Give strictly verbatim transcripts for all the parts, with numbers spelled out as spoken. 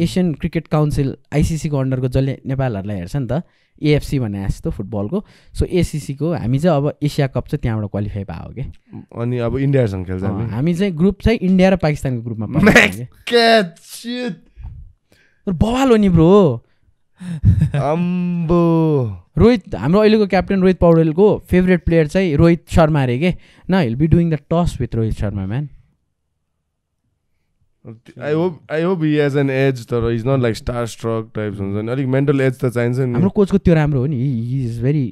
Asian cricket council ICC को अन्डरको जसले नेपालहरुलाई हेर्छ नि त एएफसी भन्ने जस्तो फुटबलको सो एसीसी को हामी चाहिँ अब एशिया कप चाहिँ त्यहाँबाट क्वालिफाई भयो के अनि अब इन्डियासँग खेल्छ हामी हामी चाहिँ ग्रुप चाहिँ इन्डिया र पाकिस्तानको ग्रुपमा पर्यो के शिट बवाल हो नि ब्रो अम्बो रोहित हाम्रो अहिलेको क्याप्टेन रोहित पौडेलको फेभरेट प्लेयर चाहिँ रोहित शर्मा रे के न he'll be doing the toss with Rohit Sharma man I hope I hope he has an edge. Taro, he's not like starstruck type. Something. I think mental edge the science. Amro coach ko tyo ramro ho ni. He is very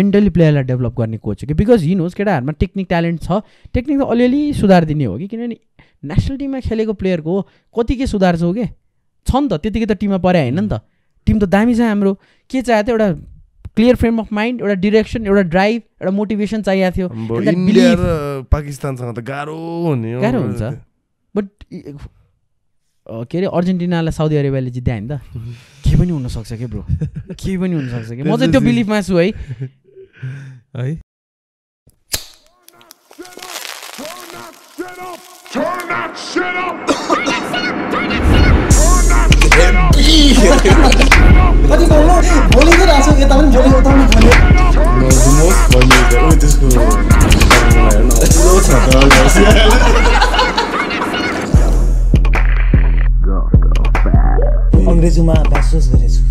mentally player la develop garne coach ke because he knows keda harma technical talent cha. Technical ta aliali sudhar dine ho ke kinani national team ma kheleko player ko kati ke sudhar chho ke cha ni ta tyatike ta team ma parya haina ni ta. Team ta dami cha hamro. Ke chahiyo tyo euta clear frame of mind एउटा direction एउटा drive एउटा motivation चाहिएको थियो India र पाकिस्तानसँग त गाह्रो हुने हो गाह्रो हुन्छ बट के अरे अर्जेन्टिनालाई साउदी अरेबियाले जित्दा हैन त के पनि हुन सक्छ के ब्रो के पनि हुन सक्छ के म चाहिँ त्यो बिलिफमा छु है है Turn that shit up Turn that shit up Turn that shit up अनि बोल्नु बोली त रासो यता पनि बोली उता पनि बोली म मोस्ट भन्ने हो त्यसको लो छ त अंग्रेजीमा बासोस गरेछु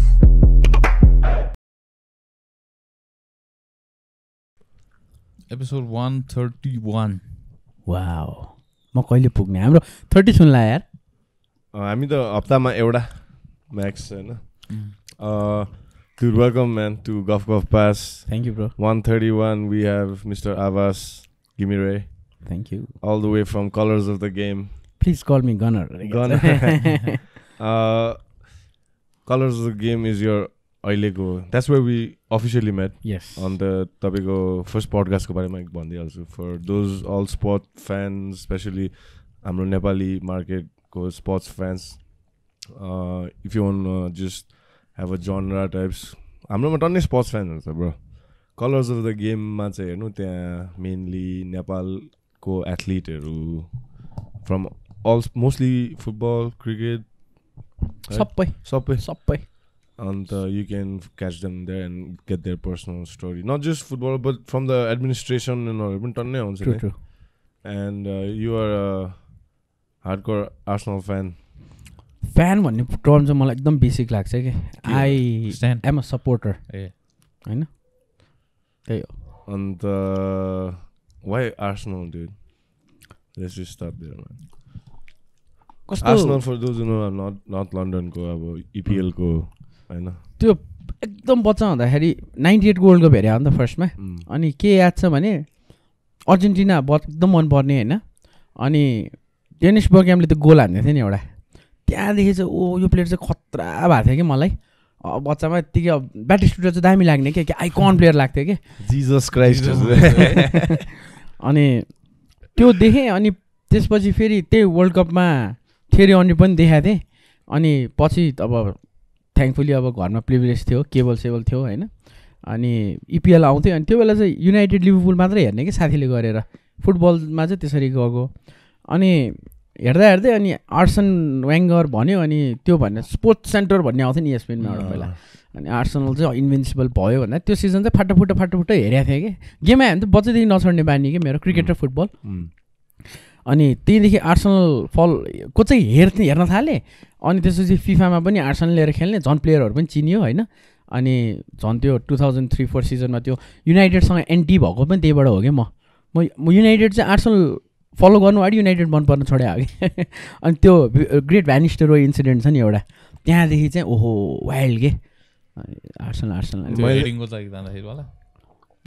एपिसोड one thirty-one वाओ म कहिले पुग्ने हाम्रो thirty सुन ला यार हामी त हप्तामा एउटा म्याक्स हैन Uh, dude, welcome, man, to Golf Golf Pass. Thank you, bro. one thirty-one, we have Mister Avas Gimire. Thank you. All the way from Colors of the Game. Please call me Gunner. Gunner. uh, Colors of the Game is your Oilego. That's where we officially met. Yes. On the topic of first podcast, also for those all sport fans, especially Amro Nepali market, sports fans. Uh, if you want to uh, just have a genre types. I'm not only sports fan, bro. Colors of the game, man, say no, mainly Nepal co athlete from all mostly football, cricket. Right? Soppy, soppy, and uh, you can catch them there and get their personal story. Not just football, but from the administration and all. True, true. And uh, you are a hardcore Arsenal fan. Fan भन्ने term चाहिँ मलाई एकदम basic लाग्छ के I am a supporter ए हैन त्यही हो अन्त why Arsenal dude let's just start there man कस्तो Arsenal for those who know not north London को अब ईपीएल को हैन त्यो एकदम बच्चा हुँदाखेरि ninety-eight गोल्ड कप हेर्या हो नि त फर्स्टमा अनि के याद छ भने अर्जेन्टिना एकदम मन पर्ने हैन अनि डेनिस बर्गम्यानले त्यो गोल हान्दै थियो नि एउटा त्यहाँदेखि चाहिँ ओ यो प्लेयर चाहिँ खतरा भएको थियो कि मलाई बच्चामा यत्तिकै अब ब्याटिस्टुटा चाहिँ दामी लाग्ने क्या आइकन प्लेयर लाग्थ्यो कि जिजस क्राइस्ट अनि त्यो देखेँ अनि त्यसपछि फेरि त्यही वर्ल्ड कपमा थ्योरी अन्य पनि देखाएको थिएँ अनि पछि अब थ्याङ्कफुली अब घरमा प्रिभिलेज थियो केबल सेबल थियो होइन अनि इपिएल आउँथ्यो अनि त्यो बेला चाहिँ युनाइटेड लिभरपुल मात्रै हेर्ने कि साथीले गरेर फुटबलमा चाहिँ त्यसरी गएको अनि हेर्दा हेर्दै अनि आर्सन वेङ्गर भन्यो अनि त्यो भन्ने स्पोर्ट्स सेन्टर भन्ने आउँथ्यो नि एसपिएनमा एउटा पहिला अनि आर्सनल चाहिँ इन्भिन्सिबल भयो भन्दा त्यो सिजन चाहिँ फाटाफुटा फाटाफुटा हेरेको थिएँ कि गेम आयो भने त बच्चैदेखि नछोड्ने बानी कि मेरो क्रिकेट र फुटबल अनि त्यहीँदेखि आर्सनल फल को चाहिँ हेर्थेँ हेर्न थालेँ अनि त्यसपछि फिफामा पनि आर्सनल लिएर खेल्ने झन् प्लेयरहरू पनि चिनियो होइन अनि झन् त्यो टु थाउजन्ड थ्री फोर सिजनमा त्यो युनाइटेडसँग एन्टी भएको पनि त्यहीबाट हो कि म म युनाइटेड चाहिँ आर्सनल फलो गर्नु अगाडि युनाइटेड मनपर्न छोड्या कि अनि त्यो ग्रेट भ्यानिस्ट रोय इन्सिडेन्ट छ नि एउटा त्यहाँदेखि चाहिँ ओहो वाइल्ड के आर्सेनल आर्सेनल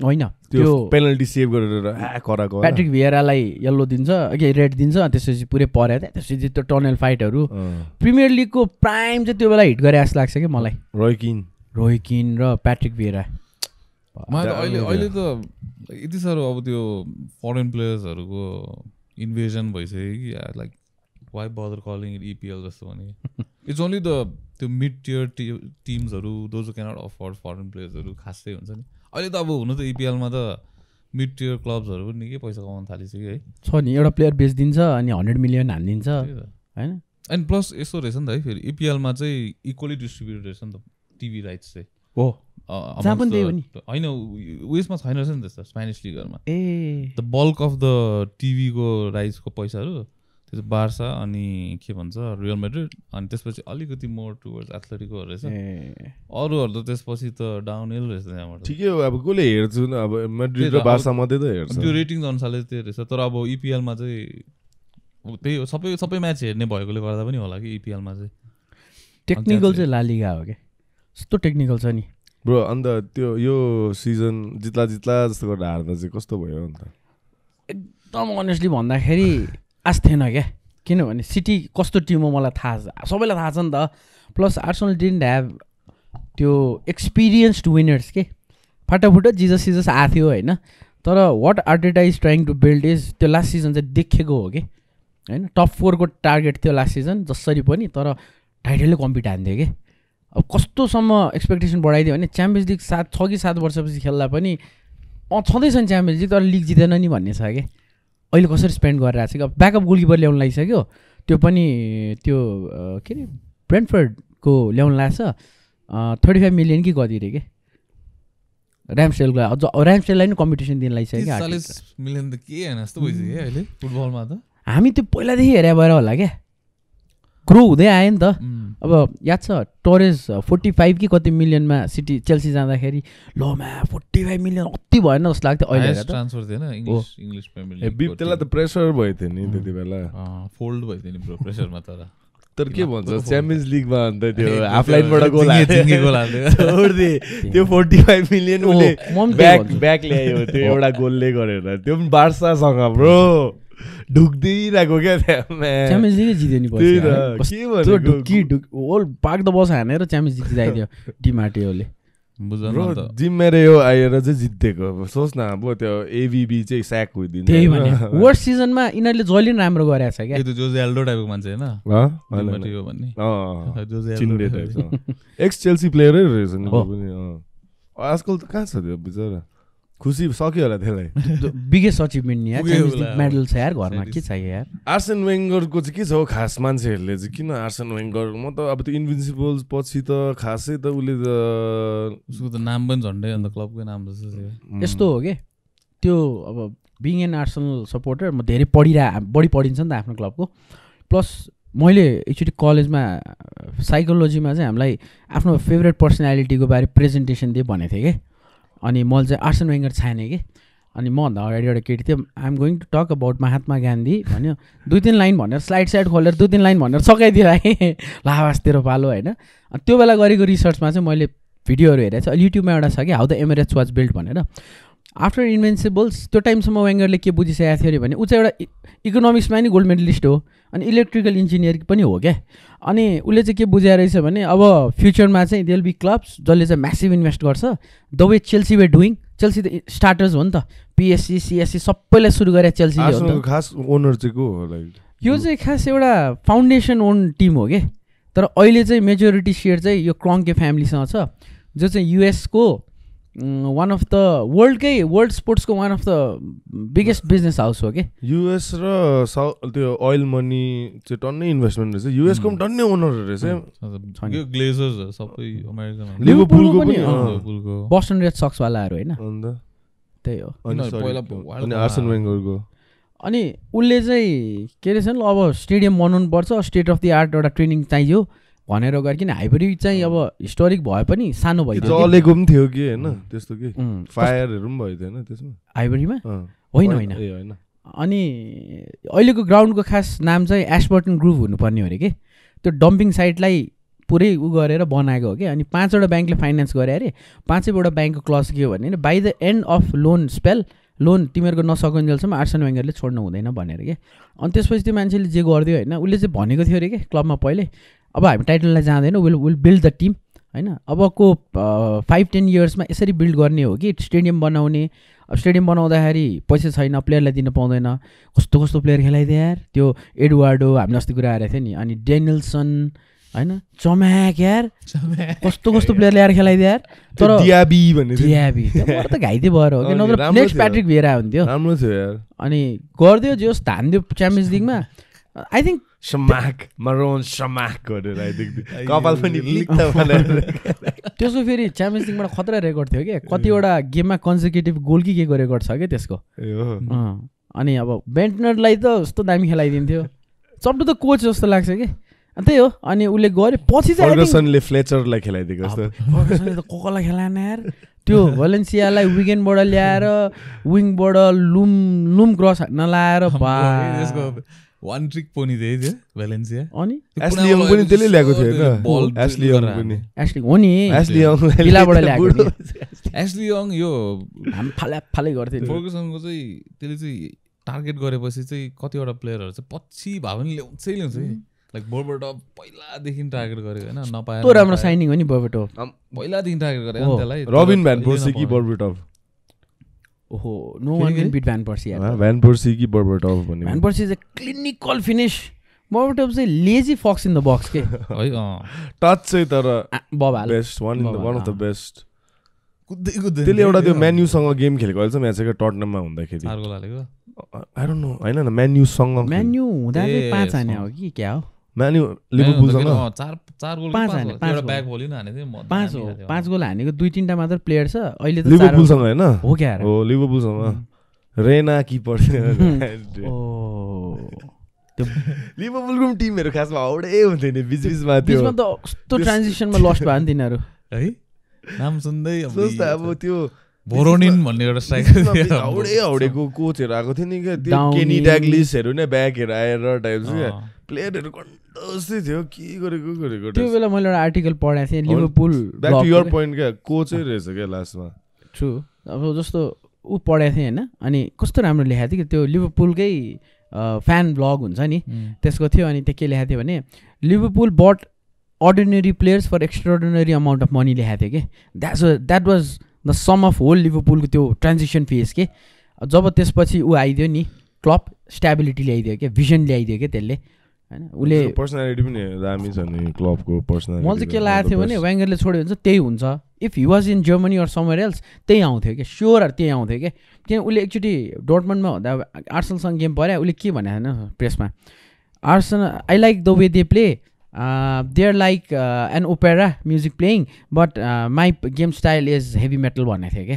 होइन त्यो पेनल्टी सेभ गरेर प्याट्रिक भिएरालाई यल्लो दिन्छ के रेड दिन्छ अनि त्यसपछि पुरै पर्यो त त्यसपछि त्यो टनल फाइटहरू प्रिमियर लिगको प्राइम चाहिँ त्यो बेला हिट गरे जस्तो लाग्छ कि मलाई रोय किन रोय किन र प्याट्रिक भिएरा मलाई अहिले अहिले त यति साह्रो अब त्यो फरेन प्लेयर्सहरूको इन्भेजन भइसक्यो कि like why bother calling it EPL जस्तो भने इट्स ओन्ली द त्यो मिड टियर टिम्सहरू दोज क्यानट अफोर्ड फरेन प्लेयर्सहरू खासै हुन्छ नि अहिले त अब हुनु त इपिएलमा त मिड टियर क्लब्सहरू पनि निकै पैसा कमाउन थालिसक्यो है छ नि एउटा प्लेयर बेचिदिन्छ अनि हन्ड्रेड मिलियन हानिदिन्छ होइन एन्ड प्लस यस्तो रहेछ नि त है फेरि इपिएलमा चाहिँ इक्वली डिस्ट्रिब्युटेड रहेछ नि त टिभी राइट्स चाहिँ हो होइन उयसमा छैन रहेछ नि त्यस्तो स्पेनिस लिगहरूमा ए द बल्क अफ द टिभीको राइट्सको पैसाहरू त्यो चाहिँ बार्सा अनि के भन्छ रियल मेड्रिड अनि त्यसपछि अलिकति मोर टुवर्ड्स एथलेटिकोहरू रहेछ अरूहरू त त्यसपछि त डाउन हिल रहेछ त्यहाँबाट ठिकै हो अब कसले हेर्छु अब मेड्रिड र बार्सा मात्रै त हेर्छ त्यो रेटिङ अनुसारले त्यो रहेछ तर अब इपिएलमा चाहिँ त्यही हो सबै सबै म्याच हेर्ने भएकोले गर्दा पनि होला कि इपिएलमा चाहिँ टेक्निकल चाहिँ लालिगा हो क्या यस्तो टेक्निकल छ नि ब्रो अन्त त्यो यो सिजन जित्ला जित्ला जस्तो गरेर हार्दा चाहिँ कस्तो भयो अन्त एकदम अनेस्टली भन्दाखेरि आश थिएन क्या किनभने सिटी कस्तो टिम हो मलाई थाहा छ सबैलाई थाहा छ नि त प्लस आर्सेनल डिडन्ट ह्याभ त्यो एक्सपिरियन्स्ड विनर्स के फाटाफुटा जिजस सिजस आएको थियो होइन तर what Arteta is trying to build is त्यो लास्ट सिजन चाहिँ देखेको हो कि होइन टप फोरको टार्गेट थियो लास्ट सिजन जसरी पनि तर टाइटलले कम्पिट हान्थ्यो कि अब कस्तोसम्म एक्सपेक्टेसन बढाइदियो भने च्याम्पियन्स लिग सात छ कि सात वर्षपछि खेल्दा पनि अँ छँदैछ नि च्याम्पियन्स लिग तर लिग जितेन नि भन्ने छ कि अहिले कसरी स्पेन्ड गरिरहेको छ कि अब ब्याकअप गोलकिपर ल्याउनु लागिसक्यो त्यो पनि त्यो के अरे ब्रेन्टफोर्डको ल्याउनु लाग्छ थर्टी फाइभ मिलियन कि कति रे कि ऱ्याम्सडेललाई अझ ऱ्याम्सडेललाई नि कम्पिटिसन दिन लागिसक्यो कि हामी त्यो पहिलादेखि हेरे भएर होला क्या ग्रो हुँदै आयो नि त अब याद छ टोरेज फोर्टी फाइभ कि कति मिलियनमा सिटी चेल्सी जाँदाखेरि लमा फोर्टी फाइभ मिलियन अति भएन जस्तो लाग्थ्यो अहिले ट्रान्सफर थिएन इङ्ग्लिस इङ्ग्लिस प्रिमियर लिग बिप त्यसलाई त प्रेसर भएको थियो नि त्यति बेला फोल्ड भएको थियो नि ब्रो प्रेसरमा तर तर के भन्छ च्याम्पियन्स लिगमा अन्त त्यो हाफ लाइनबाट गोल हाल्थ्यो त्यो फोर्टी फाइभ मिलियन उसले ब्याक ब्याक ल्यायो त्यो एउटा गोलले गरेर त्यो पनि बार्सासँग ब्रो ढुक्दिरहेको क्या च्याम्पियन्स लिगै जित्यो नि त्यो ढुक्की ढुक होल पार्क द बस हानेर च्याम्पियन्स लिग जिताइदियो डि माटेओले जिम्मेरे यो आएर चाहिँ जितेको सोच न अब त्यो एबिबी चाहिँ स्याक हुइदिन्छ त्यही भने वर्स्ट सिजनमा यिनीहरूले जहिले पनि राम्रो गरेछ क्या त्यो जोजे एल्डो टाइपको मान्छे हैन डि माटेओ भन्ने अ जोजे एल्डो एक्स चेल्सी प्लेयरै रहेछ नि पनि अ आजकल त कहाँ छ त्यो बिचारा खुसी सक्यो होला त्यसलाई बिगेस्ट अचिभमेन्ट नि यार मेडल छ यार घरमा के चाहियो यार आर्सेन वेङ्गरको चाहिँ के छ हो खास मान्छेहरूले चाहिँ किन आर्सेन वेङ्गर म त अब त्यो इन्भिन्सिबल्स पछि त खासै त उसले त उसको त नाम पनि झन्डै अन्त क्लबकै नाम रहेछ यस्तो हो कि त्यो अब बिङ एन आर्सेनल सपोर्टर म धेरै पढिरह बढी पढिन्छ नि त आफ्नो क्लबको प्लस मैले एक्चुली कलेजमा साइकोलोजीमा चाहिँ हामीलाई आफ्नो फेभरेट पर्सनालिटीको बारे प्रेजेन्टेसन दिए भनेको थिएँ कि अनि मैले चाहिँ आर्सेन वेङ्गर छाने कि अनि मभन्दा अगाडि एउटा केटी थियो I am going to talk about Mahatma Gandhi भन्यो दुई तिन लाइन भनेर स्लाइड स्लाइड खोलेर दुई तिन लाइन भनेर सकाइदियो है लाभास तेरो पालो होइन अनि त्यो बेला गरेको रिसर्चमा चाहिँ मैले भिडियोहरू हेरेको छु अहिले युट्युबमा एउटा छ कि how the Emirates was build भनेर आफ्टर इन्भेन्सिबल्स त्यो टाइमसम्म वेङ्गरले के बुझिसकेको थियो अरे भने ऊ चाहिँ एउटा इकोनोमिक्समा नि गोल्ड मेडलिस्ट हो अनि इलेक्ट्रिकल इन्जिनियर पनि हो क्या अनि उसले चाहिँ के बुझाएर रहेछ भने अब फ्युचरमा चाहिँ देयर विल बी क्लब्स जसले चाहिँ म्यासिभ इन्भेस्ट गर्छ the way Chelsea were doing Chelsea त स्टार्टर्स हो नि त पिएससी सिएससी सबैलाई सुरु गरे चेल्सी खास ओनर चाहिँ को हो यो चाहिँ खास एउटा फाउन्डेसन ओन टिम हो कि तर अहिले चाहिँ मेजोरिटी सेयर चाहिँ यो क्रङ्के फ्यामिलीसँग छ जो चाहिँ युएसको वान अफ द वर्ल्डकै वर्ल्ड स्पोर्ट्सको one of the biggest business house हो कि युएस र साउथ त्यो ओइल मनी चाहिँ टन्नै इन्भेस्टमेन्ट रहेछ युएसको पनि टन्नै ओनरहरू रहेछ यो ग्लेजर्स सबै अमेरिकामा लिभरपुलको पनि लिभरपुलको बोस्टन रेड सक्सवालाहरू होइन अन्त त्यही हो अनि आर्सेन वेङ्गरको अनि उसले चाहिँ के रहेछ नि अब स्टेडियम बनाउनुपर्छ स्टेट अफ दि आर्ट एउटा ट्रेनिङ चाहियो भनेर गएर किन हाइब्रिड चाहिँ अब हिस्टोरिक भए पनि सानो भयो जलेको पनि थियो कि होइन त्यस्तो कि फायरहरू पनि भएको थिएन त्यसमा हाइब्रिडमा होइन होइन अनि अहिलेको ग्राउन्डको खास नाम चाहिँ एसबर्टन ग्रुभ हुनुपर्ने हो अरे कि त्यो डम्पिङ साइटलाई पुरै उ गरेर बनाएको हो कि अनि पाँचवटा ब्याङ्कले फाइनेन्स गरे अरे पाँचैवटा ब्याङ्कको क्लज के हो भने by the end of loan spell loan तिमीहरूको नसकिन्जेलसम्म आर्सेन वेङ्गरले छोड्नु हुँदैन भनेर के अनि त्यसपछि त्यो मान्छेले जे गरिदियो होइन उसले चाहिँ भनेको थियो अरे कि क्लबमा पहिले अब हामी टाइटललाई जाँदैन will will build the team होइन अबको फाइभ टेन इयर्समा यसरी बिल्ड गर्ने हो कि स्टेडियम बनाउने अब स्टेडियम बनाउँदाखेरि पैसा छैन प्लेयरलाई दिन पाउँदैन कस्तो कस्तो प्लेयर खेलाइदियो यार त्यो एडवार्डो हामीले अस्ति कुरा आएको थियो नि अनि डेनिल्सन होइन चम्याक यार कस्तो कस्तो प्लेयर ल्याएर खेलाइदियो यार तर डियाबी भन्ने डियाबी त घाइते भएर हो कि नत्र नेक्स्ट प्याट्रिक भिएरा हुन्थ्यो राम्रो थियो यार अनि गरिदियो जे होस् धान्दियो च्याम्पियन्स लिगमा I think Shamak, Maroon Shamak गरेर I think कपाल पनि लिख्छ भनेर त्यसको फेरि च्याम्पियन्स लीगबाट खतरा रेकर्ड थियो के कतिवटा गेममा कन्सेक्युटिभ गोल कि के गरेको छ के त्यसको अनि अब बेन्टनरलाई त जस्तो दामी खेलाइदिन्थ्यो चप्टो त कोच जस्तो लाग्छ के त्यही हो अनि उले गरे पछि चाहिँ फर्गसनले फ्लेचरलाई खेलाइदिएको जस्तो फर्गसनले त कोकोला खेलाएन यार त्यो भ्यालेन्सियालाई विकेन्डबाट ल्याएर विङबाट लुम लुम क्रस नलाएर बा त्यसको One trick pony there, yeah. Valencia. Oni. Ashley Young pony deli lagu the. Ashley Young pony. Ashley Oni. Ashley Young. Pila bada lagu. Ashley Young yo. Ham phala phala gorte. Focus on gozo I deli so target gore pasi so kati orda player or so potchi bhavani le unse le unse. Like Borbert of pila dekhin target gore ga na na paaya. To ramro signing oni Borbert of. Ham pila dekhin target gore. Oh. Robin Van Persie ki Borbert of. Oh, no one can beat Van Persie. Van Persie ki Berbatov bani. Van Persie is a clinical finish. Berbatov is a lazy fox in the box के. Touch से तरा. Best one, one of the best. तेले एउटा त्यो menu सँग game खेलेको अहिले चाहिँ म्याचको टटनममा हुँदाखेरि. अर्को लालेको. I don't know. हैन न मेन्यू सँग. मेन्यू हुँदा चाहिँ पाँच हाने हो कि क्या हो? मेन्यू लिभरपुल सँग चार चार गोल पाँच हाने एउटा ब्याक भोलि हाने थियो म पाँच हो पाँच गोल हानेको दुई तीनटा मात्र प्लेयर छ अहिले त लिभरपुल सँग हैन हो क्या हो लिभरपुल सँग रेना किपर ओ त्यो लिभरपुलको टिमहरु खासमा औडै हुँदैन बिचबिचमा त्यो बिचमा त कस्तो ट्रान्जिसनमा लस्ट भयो नि तिनीहरु है नाम सुन्दै अब त्यो बोरोनिन भन्ने एउटा स्ट्राइकर थियो औडै औडेको कोचहरु आको थियो नि के त्यो केनी डाग्लिसहरु नै ब्याकहरु आएर टाइप्स प्लेयरहरु कन्डस्टै थियो के गरेको गरेको त्यो बेला मैले एउटा आर्टिकल पढाएको थिएँ Liverpool back to your point क्या कोचै रहेछ क्या लास्टमा ट्रु अब जस्तो ऊ पढाएको थिएँ हैन अनि कस्तो राम्रो लेखेको थियो कि त्यो लिभरपुलकै फ्यान ब्लग हुन्छ नि त्यसको थियो अनि त्यो के लेखेको थियो भने Liverpool but ordinary players for extraordinary amount of money लेखेको थियो कि that's that was the sum of whole लिभरपुलको त्यो ट्रान्जिसन फेज के जब त्यसपछि ऊ आइदियो नि क्लब स्टेबिलिटी ल्याइदियो क्या भिजन ल्याइदियो क्या त्यसले हैन उले पर्सनालिटी पनि दामी छ नि क्लबको पर्सनालिटी मलाई के लाग्यो थियो भने वेंगरले छोड्यो भने त्यही हुन्छ if he was in Germany or somewhere else त्यही आउँथ्यो के स्योर त्यही आउँथ्यो के किन उले एकचोटी डर्टमन्डमा हुँदा आर्सेनल सँग गेम पर्यो उले के भने हैन प्रेसमा Arsenal I like the way they play they are like an opera music playing but my game style is heavy metal भन्ने थियो के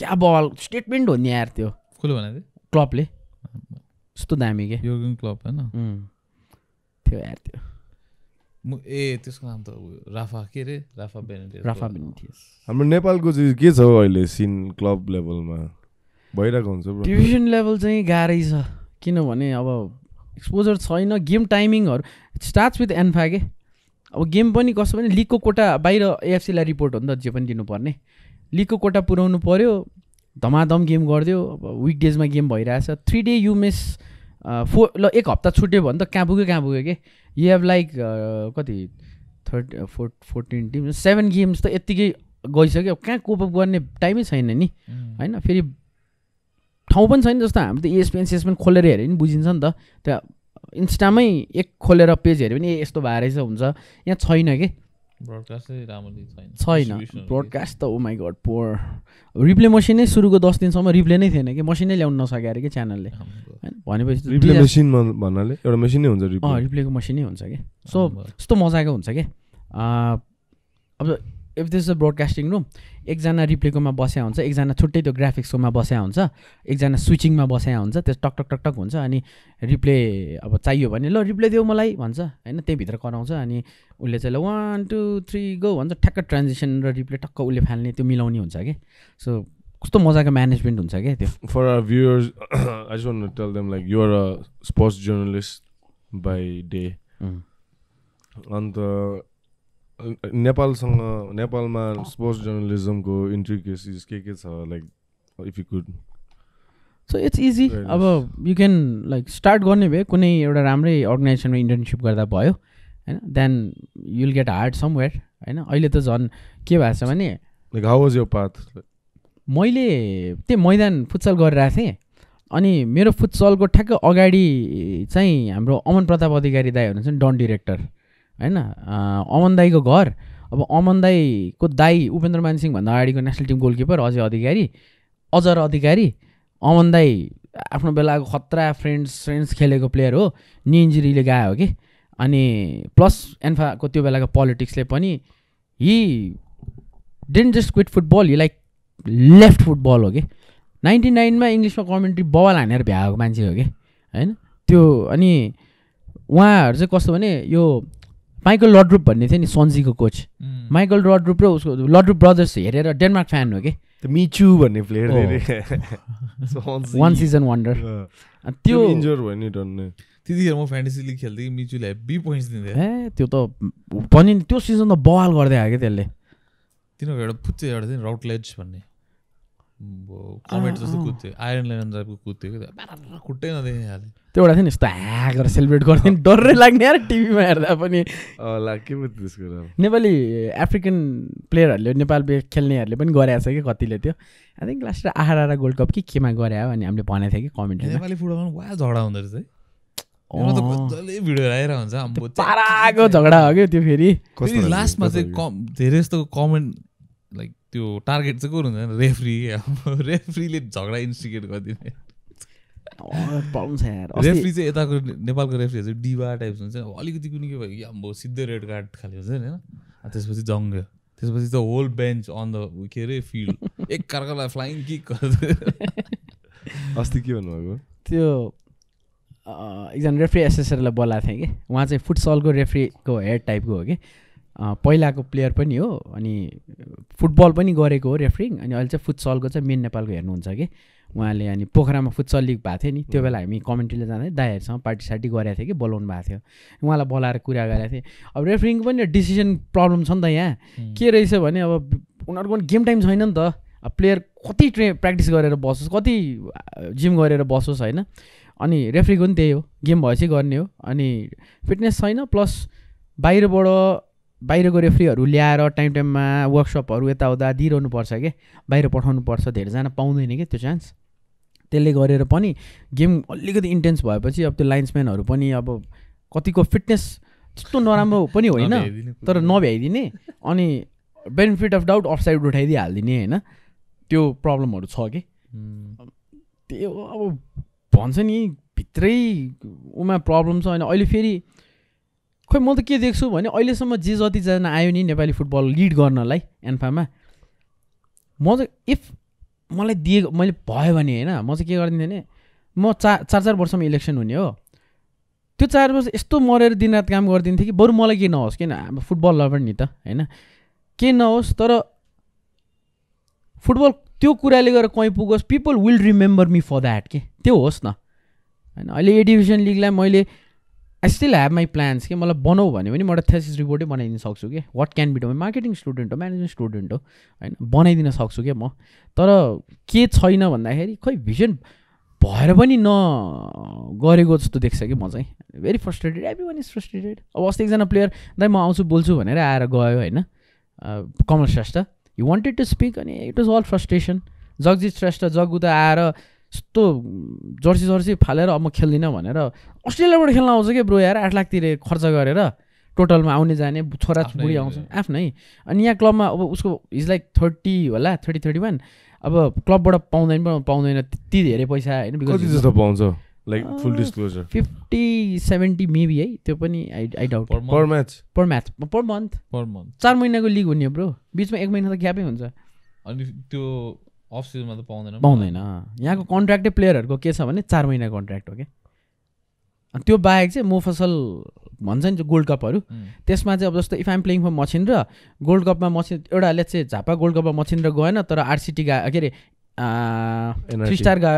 क्या बल स्टेटमेन्ट हो नि यार त्यो कसले भने क्लबले यस्तो दामी के योगन क्लब हैन ए त्यसको नाम त राफा के रे राफा बेनिटेज राफा बेनिटेज हाम्रो नेपालको चाहिँ के छ अहिले सिन क्लब लेभलमा भइरहेको हुन्छ ब्रो डिभिजन लेभल चाहिँ गाह्रै छ किनभने अब एक्सपोजर छैन गेम टाइमिङहरू स्टार्ट्स विथ एन्फा के अब गेम पनि कसो भने लिगको कोटा बाहिर एएफसीलाई रिपोर्ट हो नि त जे पनि दिनुपर्ने लिगको कोटा पुर्याउनु पऱ्यो धमाधम गेम गरिदियो अब विकडेजमा गेम भइरहेछ three day you miss four ल एक हप्ता छुट्यो भने त कहाँ पुग्यो कहाँ पुग्यो के यु हेभ लाइक कति thirty four fourteen team seven games त यत्तिकै गइसक्यो कहाँ कोप अप गर्ने टाइमै छैन नि होइन फेरि ठाउँ पनि छैन जस्तो हामी त एएसपिएन सेएसपिएन खोलेर हेऱ्यो नि बुझिन्छ नि त त्यहाँ इन्स्टामै एक खोलेर पेज हेऱ्यो भने ए यस्तो भए रहेछ हुन्छ यहाँ छैन कि ब्रोडकास्टै राम्ररी छैन छैन ब्रोडकास्ट त oh my god poor replay मसिनै सुरुको दस दिनसम्म रिप्ले नै थिएन कि मसिनै ल्याउन नसके अरे कि च्यानलले हैन भनेपछि रिप्ले मसिन भन्नाले एउटा मसिन नै हुन्छ रिप्ले अँ रिप्लेको मसिनै हुन्छ कि सो यस्तो मजाको हुन्छ कि अब if this is a broadcasting room एकजना रिप्लेकोमा बस्या हुन्छ एकजना छुट्टै त्यो ग्राफिक्सकोमा बस्या हुन्छ एकजना स्विचिङमा बस्या हुन्छ त्यो टक टक टक टक हुन्छ अनि रिप्ले अब चाहियो भने ल रिप्ले देऊ मलाई भन्छ हैन त्यहीभित्र कराउँछ अनि उसले चाहिँ ल वान टू थ्री गो भन्छ ठ्याक्क ट्रान्जिसन र रिप्ले टक्क उसले फाल्ने त्यो मिलाउने हुन्छ कि सो कस्तो मजाको म्यानेजमेन्ट हुन्छ क्या त्यो for our viewers I just want to tell them like you are a sports journalist by day अन्त नेपालसँग नेपालमा स्पोर्ट्स जर्नलिज्मको इन्ट्रिकेसिज के के छ like if you could so it's easy अब यु क्यान लाइक स्टार्ट गर्ने भए कुनै एउटा राम्रै अर्गनाइजेसनमा इन्टर्नसिप गर्दा भयो हैन then you will get hired somewhere हैन अहिले त झन् के भएको छ भने like how was your path मैले त्यो मैदान फुटसल गरिरहेको थिएँ अनि मेरो फुटसलको ठ्याक्क अगाडि चाहिँ हाम्रो अमन प्रताप अधिकारी दाई हुनुहुन्छ नि डन डिरेक्टर हैन अमन दाईको घर अब अमन दाईको दाई उपेन्द्र मानसिंह भन्दा अगाडिको national team goalkeeper Ajay Adhikari अजर अधिकारी अमन दाई आफ्नो बेलाको खतरा फ्रेन्ड्स फ्रेन्ड्स खेलेको प्लेयर हो नि इन्जुरीले गयो के अनि प्लस एन्फा को त्यो बेलाको पोलिटिक्सले पनि he didn't just quit football he like left football हो के नाइन्टी नाइन मा इंग्लिशमा कमेन्ट्री बवाल हानेर भ्याएको मान्छे हो के हैन त्यो अनि उहाँहरु चाहिँ कस्तो भने यो माइकल लड्रुप भन्ने थियो नि सन्जीको कोच माइकल लड्रुप र उसको लड्रुप ब्रदर्स हेरेर डेनमार्क फ्यान हो के The Michu भन्ने प्लेयर रे वन सीजन वन्डर त्यो इन्जर भयो नि डन्ने त्यतिखेर म फ्यान्टेसी लिग खेल्दै मिचुले हेभी पोइन्ट्स दिन्थे ए त्यो त पनि त्यो सिजन त बवाल गर्दै आयो के त्यसले तिनको एउटा पुच्चे एउटा चाहिँ राउटलेज भन्ने कमेन्ट जस्तो कुद्थ्यो आयरन ल्यान्ड टाइपको कुद्थ्यो खुट्टै नदेख्ने हाले त्यो एउटा थियो नि यस्तो ह्या गरेर सेलिब्रेट गर्दैन डरले लाग्ने यार टिभीमा हेर्दा पनि होला के पो त्यसको नेपाली अफ्रिकन प्लेयरहरूले नेपाल बे खेल्नेहरूले पनि गरेछ कि कतिले त्यो I think last Aaha Rara gold cup कि केमा गरे हो अनि हामीले भनेको थियो कि कमेन्टमा नेपाली फुटबलमा वा झगडा हुँदो रहेछ है म त मजाले भिडियो आएर हुन्छ अम्बो पाराको झगडा हो के त्यो फेरि लास्टमा चाहिँ धेरै जस्तो कमेन्ट लाइक त्यो टार्गेट चाहिँ को हुन्छ रेफ्री रेफ्रीले झगडा इन्स्टिगेट गर्दिने पाउँछ यार रेफ्री चाहिँ यताको नेपालको रेफ्री चाहिँ डिवा टाइप हुन्छ अलिकति कुनै के भयो कि अम्बो सिधै रेड कार्ड खाले हुन्छ नि हैन त्यसपछि जङ्ग त्यसपछि त होल बेन्च अन द के रे फिल्ड एक कारकलाई फ्लाइङ किक गर्दै अस्ति के भन्नुभएको त्यो एकजना रेफ्री एसेसरलाई बोलाएको थिएँ कि उहाँ चाहिँ फुटसलको रेफ्रीको हेड टाइपको हो कि पहिलाको प्लेयर पनि हो अनि फुटबल पनि गरेको हो रेफ्रिङ अनि अहिले चाहिँ फुटसलको चाहिँ मेन नेपालको हेर्नुहुन्छ कि उहाँले अनि पोखरामा फुटसल लिग भएको थियो नि त्यो बेला हामी कमेन्ट्रीले जाँदै दाइहरूसँग पार्टी सार्टी गरेको थियो कि बोलाउनु भएको थियो उहाँलाई बोलाएर कुरा गरेको थिएँ अब रेफ्रिङको पनि डिसिजन प्रब्लम छ नि त यहाँ के रहेछ भने अब उनीहरूको पनि गेम टाइम छैन नि त अब प्लेयर कति ट्रे प्र्याक्टिस गरेर बसोस् कति जिम गरेर बसोस् होइन अनि रेफ्रीको पनि त्यही हो गेम भएपछि गर्ने हो अनि फिटनेस छैन प्लस बाहिरबाट बाहिरको रेफ्रीहरू ल्याएर टाइम टाइममा वर्कसपहरू यताउता दिइरहनुपर्छ क्या बाहिर पठाउनुपर्छ धेरैजना पाउँदैन क्या त्यो चान्स त्यसले गरेर पनि गेम अलिकति इन्टेन्स भएपछि अब त्यो लाइन्सम्यानहरू पनि अब कतिको फिटनेस त्यस्तो नराम्रो पनि होइन तर नभ्याइदिने अनि benefit of doubt of side उठाइदिइहालिदिने होइन त्यो प्रब्लमहरू छ कि त्यो अब भन्छ नि भित्रै उमा प्रब्लम छ होइन अहिले फेरि खै म त के देख्छु भने अहिलेसम्म जे जतिजना आयो नि नेपाली फुटबल लिड गर्नलाई एन्फामा म चाहिँ इफ मलाई दिए मैले भयो भने होइन म चाहिँ के गरिदिन्थेँ भने म चार चार चार वर्षमा इलेक्सन हुने हो त्यो चार वर्ष यस्तो मरेर दिनरात काम गरिदिन्थेँ कि बरु मलाई केही नहोस् किन अब फुटबल लभर नि त होइन केही नहोस् तर फुटबल त्यो कुराले गएर कहीँ पुगोस् people will remember me for that के त्यो होस् न होइन अहिले ए डिभिजन लिगलाई मैले I still have my plans के मलाई बनाऊ भन्यो भने म एउटा थेसिस रिपोर्टै बनाइदिन सक्छु कि what can be done marketing student हो म्यानेजमेन्ट स्टुडेन्ट हो होइन बनाइदिन सक्छु क्या म तर के छैन भन्दाखेरि खै भिजन भएर पनि नगरेको जस्तो देख्छ कि म चाहिँ very frustrated everyone is frustrated अब अस्ति एकजना प्लेयर दाइ म आउँछु बोल्छु भनेर आएर गयो होइन Kamal Shrestha you wanted to speak अनि it was all frustration Jagjit Shrestha जग उता आएर यस्तो जर्सी जर्सी फालेर अब म खेल्दिनँ भनेर अस्ट्रेलियाबाट खेल्न आउँछ क्या ब्रो यार आठ लाखतिर खर्च गरेर टोटलमा आउने जाने छोरा बुढी आउँछ आफ्नै अनि यहाँ क्लबमा अब उसको इज लाइक थर्टी होला थर्टी थर्टी वान अब क्लबबाट पाउँदैन पाउँदैन त्यति धेरै पैसा होइन जस्तो पाउँछ like full disclosure fifty seventy maybe है त्यो पनि I I doubt per match per match per month per month चार महिनाको लिग हुने ब्रो बिचमा एक महिना त ग्यापै हुन्छ अनि त्यो अफ सिजनमा त पाउँदैन पाउँदैन यहाँको कन्ट्र्याक्टै प्लेयरहरूको के छ भने चार महिना कन्ट्र्याक्ट हो क्या अनि त्यो बाहेक चाहिँ मोफसल भन्छ नि गोल्ड कपहरू त्यसमा चाहिँ अब जस्तो if I'm playing for Machhindra gold कपमा मछिन्द्र एउटाले चाहिँ झापा गोल्ड कपमा मछिन्द्र गएन तर आरसिटी गा के अरे थ्री स्टार गा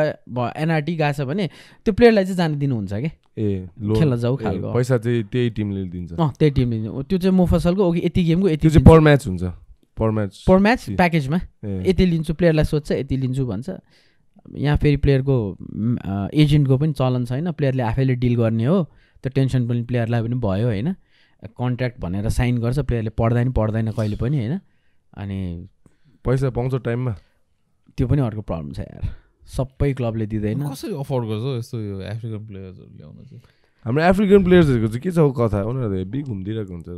एनआरटी गएछ भने त्यो प्लेयरलाई चाहिँ जान दिनुहुन्छ क्या ए खेल्न जाऊ खालको पैसा चाहिँ त्यही टिमले दिन्छ अँ त्यही टिमले दिन्छ त्यो चाहिँ मोफसलको ओके यति गेमको यति चाहिँ पर म्याच हुन्छ पर म्याच पर म्याच प्याकेजमा यति लिन्छु प्लेयरलाई सोध्छ यति लिन्छु भन्छ यहाँ फेरि प्लेयरको एजेन्टको पनि चलन छैन प्लेयरले आफैले डिल गर्ने हो त्यो टेन्सन पनि प्लेयरलाई पनि भयो होइन कन्ट्र्याक्ट भनेर साइन गर्छ प्लेयरले पढ्दा पनि पढ्दैन कहिले पनि होइन अनि पैसा पाउँछ टाइममा त्यो पनि अर्को प्रब्लम छ यार सबै क्लबले दिँदैन कसरी अफोर्ड गर्छ यस्तो यो अफ्रिकन प्लेयर्सहरू ल्याउन चाहिँ हाम्रो अफ्रिकन प्लेयर्सहरूको चाहिँ के छ कथा उनीहरू हेभी घुम्दिरहेको हुन्छ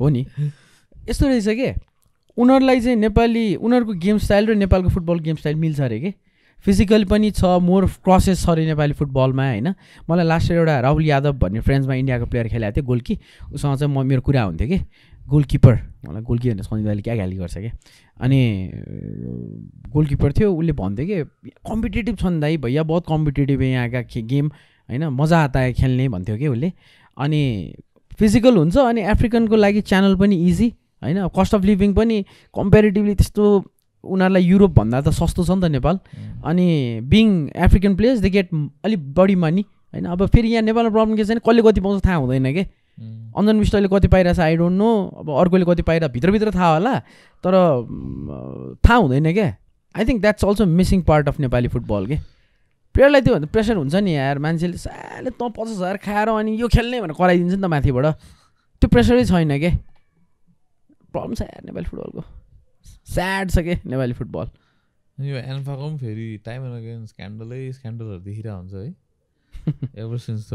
हो नि यस्तो रहेछ के उनीहरुलाई चाहिँ नेपाली उनीहरुको गेम स्टाइल र नेपालको फुटबल गेम स्टाइल मिल्छ रे के फिजिकल पनि छ मोर क्रसेस छ रे नेपाली फुटबलमा हैन मलाई लास्ट इयर एउटा राहुल यादव भन्ने फ्रेन्चमा इन्डियाको प्लेयर खेलेको थियो गोलकी उसँग चाहिँ म मेरो कुरा हुन्थ्यो के गोलकिपर मलाई गोलकी भन्ने सन्धिले क्या गाली गर्छ के अनि गोलकिपर थियो उले भन्थे के कम्पिटिटिभ छन् दाइ भैया बहुत कम्पिटिटिभ है यहाँका गेम हैन मजा आता है खेल्ने भन्थ्यो के उले अनि फिजिकल हुन्छ अनि अफ्रिकनको लागि च्यानल पनि इजी हैन कस्ट अफ लिभिङ पनि कम्पेरेटिभली त्यस्तो उनीहरुलाई युरोप भन्दा त सस्तो छ नि त नेपाल अनि being African players they get अलि बडी मनी हैन अब फेरि यहाँ नेपालमा प्रब्लम के छैन कसले कति पाउँछ थाहा हुँदैन के अञ्जन विष्टले कति पाइरहेछ आई डोन्ट नो अब अर्कोले कति पाइरा भित्रभित्र थाहा होला तर थाहा हुँदैन के I think that's also missing part of Nepali football के प्लेयरलाई त्यो भन्दा प्रेसर हुन्छ नि यार मान्छेले साले त पचास हजार खाएर अनि यो खेल्ने भनेर कराइदिन्छ नि त माथिबाट त्यो प्रेसरै छैन के प्रब्लम छ यार नेपाली फुटबलको सैड छ के नेपाली फुटबल यो एन्फा को पनि फेरि टाइम एन्ड अगेन स्क्यान्डलै स्क्यान्डलहरु देखिरा हुन्छ है एभर सिन्स द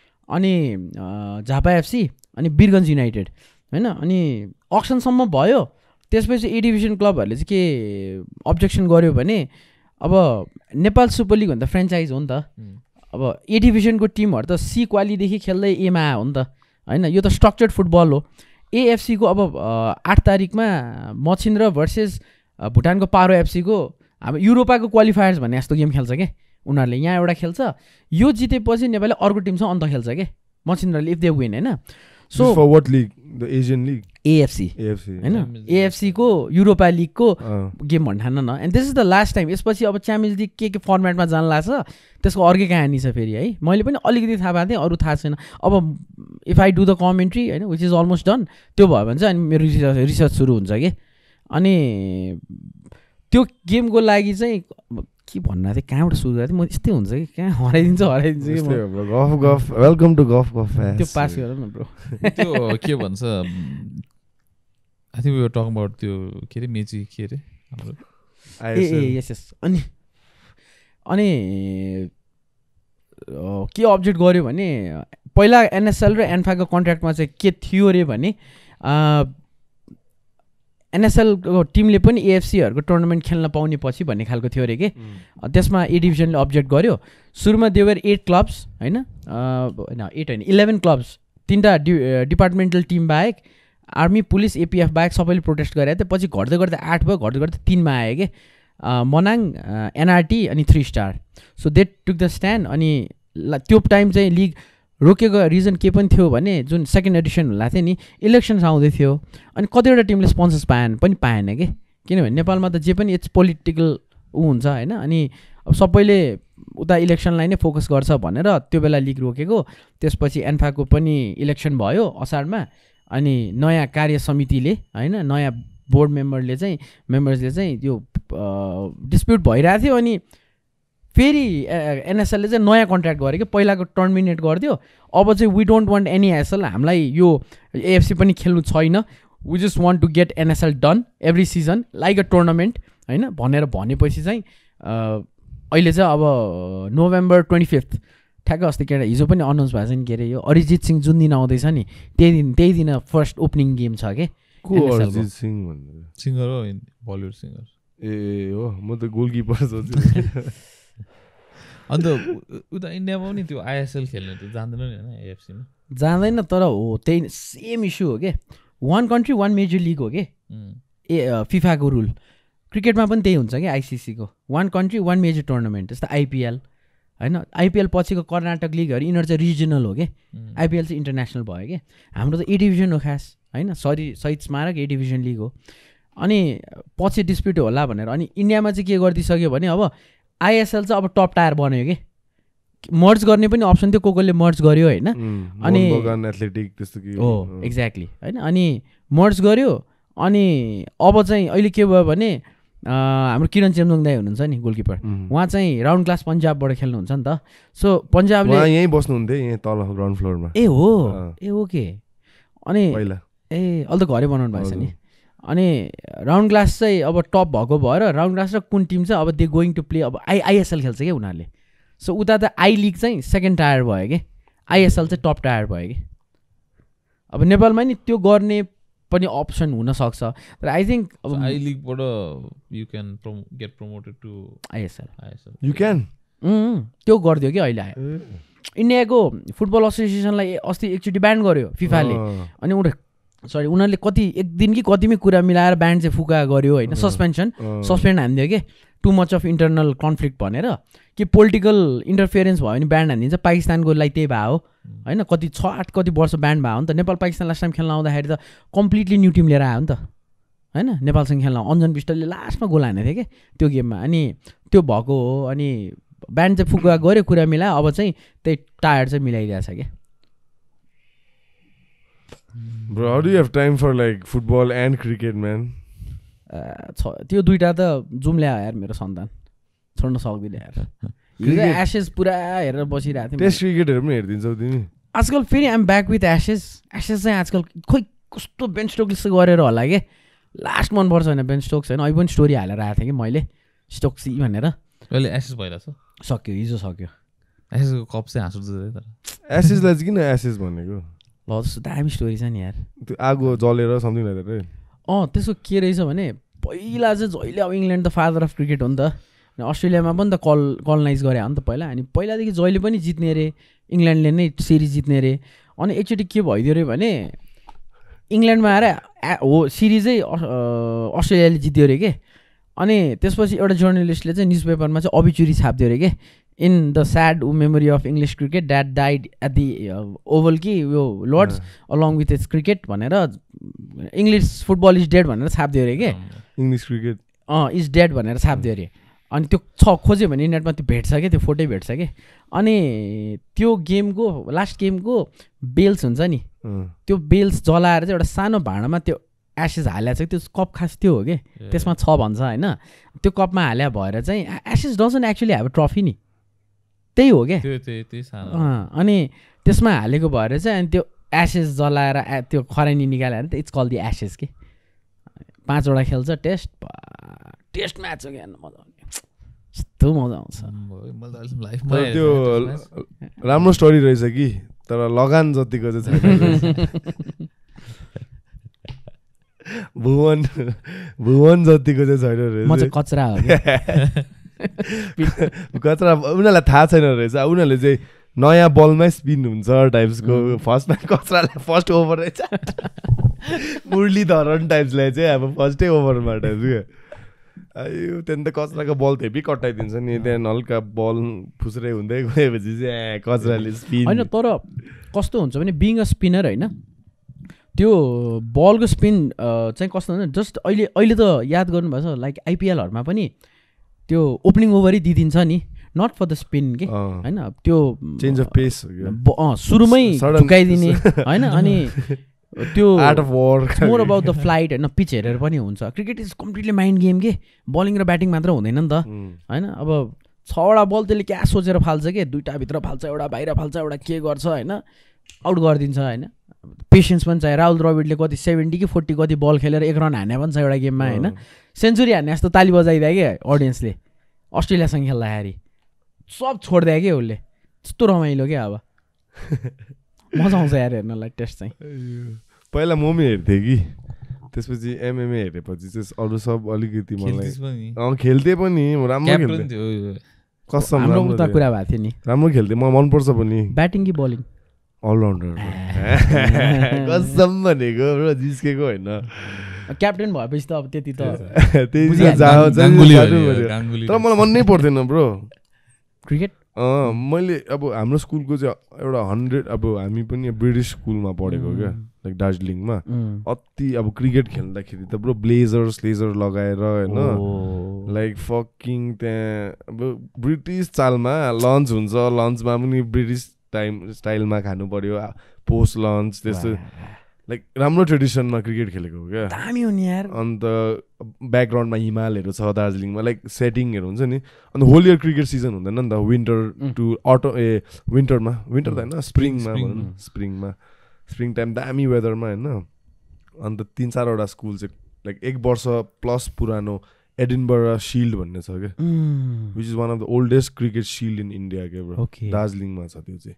अनि झापा एफसी अनि बिरगन्ज युनाइटेड हैन अनि अक्सनसम्म भयो त्यसपछि ए डिभिजन क्लबहरुले चाहिँ के अब्जेक्सन गर्यो भने अब नेपाल सुपर लीग भन्दा फ्रेन्चाइज हो नि त अब ए डिभिजनको टिमहरु त सी क्वालिदेखि खेल्दै एमा हो नि त हैन यो त स्ट्रक्चर्ड फुटबल हो एएफसी को अब आठ तारिखमा मछिन्द्र भर्सेस भुटानको पारो एफसी को हाम्रो युरोपाको क्वालिफायर्स भन्ने यस्तो गेम खेल्छ के उनीहरुले यहाँ एउटा खेल्छ यो जितेपछि नेपालले अर्को टिमसँग अन्त खेल्छ के मछिन्द्रले इफ दे विन हैन so for what league the Asian league AFC AFC हैन एएफसी को युरोपा लीग को गेम भन्ठान न and this is the last time यसपछि अब च्याम्पियन्स लीग के के फर्मेटमा जान लाग्छ त्यसको अर्कै कहानी छ फेरि है मैले पनि अलिकति थाहा पाएँ अरु थाहा छैन अब if I do the commentary हैन व्हिच इज अलमोस्ट डन त्यो भयो भने चाहिँ अनि मेरो रिसर्च रिसर्च सुरु हुन्छ के अनि त्यो गेमको लागि चाहिँ के भन्ना थिए कहाँबाट सुरु गरेको म यस्तै हुन्छ कि कहाँ हराइदिन्छ हराइदिन्छ गफ गफ वेलकम टु गफ गफ त्यो पास गर न ब्रो त्यो के भन्छ I think we were talking about त्यो के रे मेची के रे हाम्रो आइएसएल ए यस यस अनि अनि के अब्जेक्ट गर्यो भने पहिला एनएसएल र एन्फा को कन्ट्र्याक्टमा चाहिँ के थियो रे भने एनएसएल को टिमले पनि एएफसीहरुको टुर्नामेन्ट खेल्न पाउने पछि भन्ने खालको थियो रे के त्यसमा ए डिभिजनले अब्जेक्ट गर्यो सुरुमा देयर एट क्लब्स हैन हैन एट हैन इलेभेन क्लब्स तीनटा डिपार्टमेन्टल टिम बाहेक आर्मी पुलिस एपीएफ बाहेक सबैले प्रोटेस्ट गरे त्यो पछि घट्दै गर्दै आठ भयो घट्दै गर्दै तीन मा आए के मनाङ एनआरटी अनि three star so they took the stand अनि त्यो टाइम चाहिँ लीग रोकेको रिजन के पनि थियो भने जुन सेकेन्ड एडिसन हुँदा थियो नि इलेक्सन्स आउँदै थियो अनि कतिवटा टिमले स्पोन्सर्स पाएन पनि पाएन के किनभने नेपालमा त जे पनि इट्स पोलिटिकल ऊ हुन्छ हैन अनि अब सबैले उता इलेक्सनलाई नै फोकस गर्छ भनेर त्यो बेला लिग रोकेको त्यसपछि एन्फाको पनि इलेक्सन भयो असारमा अनि नयाँ कार्य समितिले हैन नयाँ बोर्ड मेम्बरले चाहिँ मेम्बर्सले चाहिँ यो डिस्प्युट भइरहेको थियो अनि फेरि एनएसएलले चाहिँ नयाँ कन्ट्र्याक्ट गरे कि पहिलाको टर्मिनेट गरिदियो अब चाहिँ we don't want any ISL हामीलाई यो एएफसी पनि खेल्नु छैन we just want to get NSL done every season like a tournament हैन भनेर भनेपछि चाहिँ अहिले चाहिँ अब नोभेम्बर ट्वेन्टी फिफ्थ ठ्याक्कै अस्ति के हिजो पनि अनाउन्स भएको छ नि के अरे यो अरिजित सिंह जुन दिन आउँदैछ नि त्यही दिन त्यही दिन फर्स्ट ओपनिङ गेम छ के अरिजित सिंह भन्ने सिङ्गर हो बलिउड सिङ्गर ए हो म त गोलकिपर सोच्छु अन्त उता इन्डियामा पनि त्यो आइएसएल खेल्ने त जान्दैन नि हैन एएफसीमा जान्दैन तर हो त्यही सेम इस्यु हो के one country one major league हो के ए फिफा को रुल क्रिकेटमा पनि त्यही हुन्छ के आइसीसी को one country one major tournament जस्तो आइपिएल हैन आइपिएल पछिको कर्नाटक लीगहरु यिनीहरु चाहिँ रिजनल हो के आइपिएल चाहिँ इन्टरनेसनल भयो के हाम्रो त ए डिभिजन हो खास हैन सरी शहीद स्मारक ए डिभिजन लीग हो अनि पछि डिस्प्युट होला भनेर अनि इन्डियामा चाहिँ के गरिदिसक्यो भने अब आइएसएल चाहिँ अब टप टायर बन्यो कि मर्ज गर्ने पनि अप्सन थियो को कोले मर्ज गर्यो हैन अनि एथलेटिक त्यस्तो के हो एक्ज्याक्टली हैन अनि मर्ज गर्यो अनि अब चाहिँ अहिले के भयो भने हाम्रो किरण चेम्जोङ दाइ हुनुहुन्छ नि गोलकिपर उहाँ चाहिँ राउन्ड क्लास पन्जाबबाट खेल्नुहुन्छ नि त सो पन्जाबले उहाँ यही बस्नुहुन्थे यही तल ग्राउन्ड फ्लोरमा ए हो ए ओके अनि ए अहिले त घरै बनाउनु भएको छ नि अनि राउन्ड क्लास चाहिँ अब टप भएको भएर राउन्ड क्लास र कुन टिम चाहिँ अब दे गोइङ टु प्ले अब आई आइएसएल खेल्छ के उनीहरूले सो उता त आई लिग चाहिँ सेकेन्ड टायर भयो कि आइएसएल चाहिँ टप टायर भयो कि अब नेपालमा नि त्यो गर्ने पनि अप्सन हुन सक्छ तर आई थिंक अब आई लीग बाट you can get promoted to ISL ISL you can त्यो गर्दियो कि अहिले इन्डियाको फुटबल एसोसिएसनलाई अस्ति एकचोटि ब्यान गर्यो फिफाले अनि उनी सरी उनीहरूले कति एक दिन कि कतिमै कुरा मिलाएर ब्यान चाहिँ फुका गर्यो हैन सस्पेन्सन सस्पेन्ड हान्दियो के too much of internal conflict भनेर कि पोलिटिकल इन्टरफेरेन्स भयो भने ब्यान हानिदिन्छ पाकिस्तानको लागि त्यही भयो हैन कति छ आठ कति वर्ष ब्यान भयो नि त नेपाल पाकिस्तान लास्ट टाइम खेल्न आउँदाखेरि त कम्प्लिटली न्यू टिम लिएर आयो नि त हैन नेपालसँग खेल्न अन्जन बिष्टले लास्टमा गोल हानेको थियो कि त्यो गेममा अनि त्यो भएको हो अनि ब्यान चाहिँ फुका गऱ्यो कुरा मिलायो अब चाहिँ त्यही टायर चाहिँ मिलाइदिएको छ के Bro, how do you have time for like football and cricket, man? त्यो दुईटा त जुम ल्या यार मेरो सन्तान छोड्न सक्दिन यार हिजो एशेस पुरा हेरेर बसिरहेको थिएँ टेस्ट क्रिकेटहरु पनि हेर्दिन्छौ तिमी आजकल फेरि I'm back with Ashes Ashes चाहिँ आजकल खोइ कस्तो बेन स्टोक्सले गरेर होला के लास्ट मनपर्छ होइन बेन स्टोक्स होइन अहिले पनि स्टोरी हालेर आएको थिएँ कि मैले स्टोक्सी भनेर अहिले एशेस भइरहेछ सक्यो हिजो सक्यो एशेसको कप चाहिँ हाँसुर्छ तर एशेसलाई चाहिँ किन एशेस भनेको ल जस्तो दामी स्टोरी छ नि यार त्यो आगो जलेर समथिङ गरेर अँ त्यसको के रहेछ भने पहिला चाहिँ जहिले अब इङ्ल्यान्ड त फादर अफ क्रिकेट हो नि त अनि अस्ट्रेलियामा पनि त कल कलनाइज गरे हो नि त पहिला अनि पहिलादेखि जहिले पनि जित्ने अरे इङ्ल्यान्डले नै सिरिज जित्ने अरे अनि एकचोटि के भइदियो अरे भने इङ्ल्यान्डमा आएर हो सिरिजै अस्ट्रेलियाले जित्यो अरे के अनि त्यसपछि एउटा जर्नलिस्टले चाहिँ न्युज पेपरमा चाहिँ अबिच्युरी छाप्दियो अरे के in the sad memory of English cricket that died at the Oval कि यो Lord's along with its cricket भनेर इङ्ग्लिस फुटबल इज डेड भनेर छाप्दियो अरे के इङ्ग्लिस क्रिकेट अँ इज डेड भनेर छाप्दियो अरे अनि त्यो छ खोज्यो भने नेटमा त्यो भेट्छ कि त्यो फोटो भेट्छ कि अनि त्यो गेमको लास्ट गेमको बेल्स हुन्छ नि त्यो बेल्स जलाएर चाहिँ एउटा सानो भाँडामा त्यो एसेस हाल्या छ त्यो कप खास त्यो हो कि त्यसमा छ भन्छ होइन त्यो कपमा हाल्या भएर चाहिँ Ashes doesn't actually have a trophy नि त्यही हो क्या अनि त्यसमा हालेको भएर चाहिँ अनि त्यो एसेस जलाएर त्यो खरानी निकाल्यो भने इट्स कल दि एसेस के पाँचवटा खेल्छ टेस्ट टेस्ट म्याच हो क्या मजा आउने यस्तो मजा आउँछ त्यो राम्रो स्टोरी रहेछ कि तर लगान जतिको चाहिँ छैन भुवन भुवन जतिको चाहिँ छैन रहेछ म चाहिँ कचरा हो कचरा उनीहरूलाई थाहा छैन रहेछ उनीहरूले चाहिँ नयाँ बलमै स्पिन हुन्छ टाइप्सको फर्स्टमा कचरालाई फर्स्ट ओभर रहेछ मुरली धरन टाइप्सलाई चाहिँ अब फर्स्टै ओभरमा टाइप्स क्या आयो त्यहाँदेखि त कचराको बल थेपी कटाइदिन्छ नि त्यहाँ हल्का बल फुस्रे हुँदै गएपछि चाहिँ कचराले स्पिन होइन तर कस्तो हुन्छ भने बिङ अ स्पिनर होइन त्यो बलको स्पिन चाहिँ कस्तो हुन्छ जस्ट अहिले अहिले त याद गर्नुभएको छ लाइक आइपिएलहरूमा पनि त्यो ओपनिङ ओभरै दिइदिन्छ नि नट फर द स्पिन के हैन त्यो चेन्ज अफ पेस अ सुरुमै झुकाइदिने हैन अनि त्यो art of war more about the flight हैन पिच हेरेर पनि हुन्छ cricket is completely mind game के बलिङ र ब्याटिङ मात्र हुँदैन नि त हैन अब छवटा बल त्यसले क्या सोचेर फाल्छ के दुईटा भित्र फाल्छ एउटा बाहिर फाल्छ एउटा के गर्छ हैन आउट गरिदिन्छ हैन पेसेन्स पनि चाहियो राहुल द्रविडले कति सेभेन्टी कि फोर्टी कति बल खेलेर एक रन हान्या पनि छ एउटा गेममा होइन सेन्चुरी हान्ने जस्तो ताली बजाइदियो क्या अडियन्सले अस्ट्रेलियासँग खेल्दाखेरि सब छोडिदियो क्या उसले त्यस्तो रमाइलो क्या अब मजा आउँछ यार हेर्नलाई टेस्ट चाहिँ पहिला ममी हेर्थेँ कि त्यसपछि एमएमए हेरेपछि चाहिँ अरू सब अलिकति मलाई खेल्थेँ पनि राम्रो खेल्थेँ कसम राम्रो कुरा भएको थियो नि राम्रो खेल्थेँ म मनपर्छ पनि ब्याटिङ कि बलिङ अलराउन्डर कसम भनेको ब्रो जिस्केको होइन क्याप्टेन भएपछि त अब त्यति त तर मलाई मनै पर्दैन ब्रो क्रिकेट अँ मैले अब हाम्रो स्कुलको चाहिँ एउटा हन्ड्रेड अब हामी पनि ब्रिटिस स्कुलमा पढेको क्या लाइक दार्जिलिङमा अति अब क्रिकेट खेल्दाखेरि त ब्रो ब्लेजर स्लेजर लगाएर होइन लाइक फकिङ त्यहाँ अब ब्रिटिस चालमा लन्च हुन्छ लन्चमा पनि ब्रिटिस टाइम स्टाइलमा खानु पर्यो पोस्ट लन्च त्यस्तो Like राम्रो tradition में cricket खेलेको क्या? दामी होनी यार. On the background में हिमालयहरू छ दार्जिलिङमा like setting हरू हुन्छ नि. On the whole year cricket season हुँदैन नि त winter to autumn A winter मा winter त हैन spring मा spring मा spring time दामी weather मा हैन. अन्त तीन चारवटा स्कुल चाहिँ like एक वर्ष प्लस पुरानो Edinburgh Shield भन्ने छ के. Which is one of the oldest cricket shield in India के bro. दार्जिलिङमा छ त्यो चाहिँ.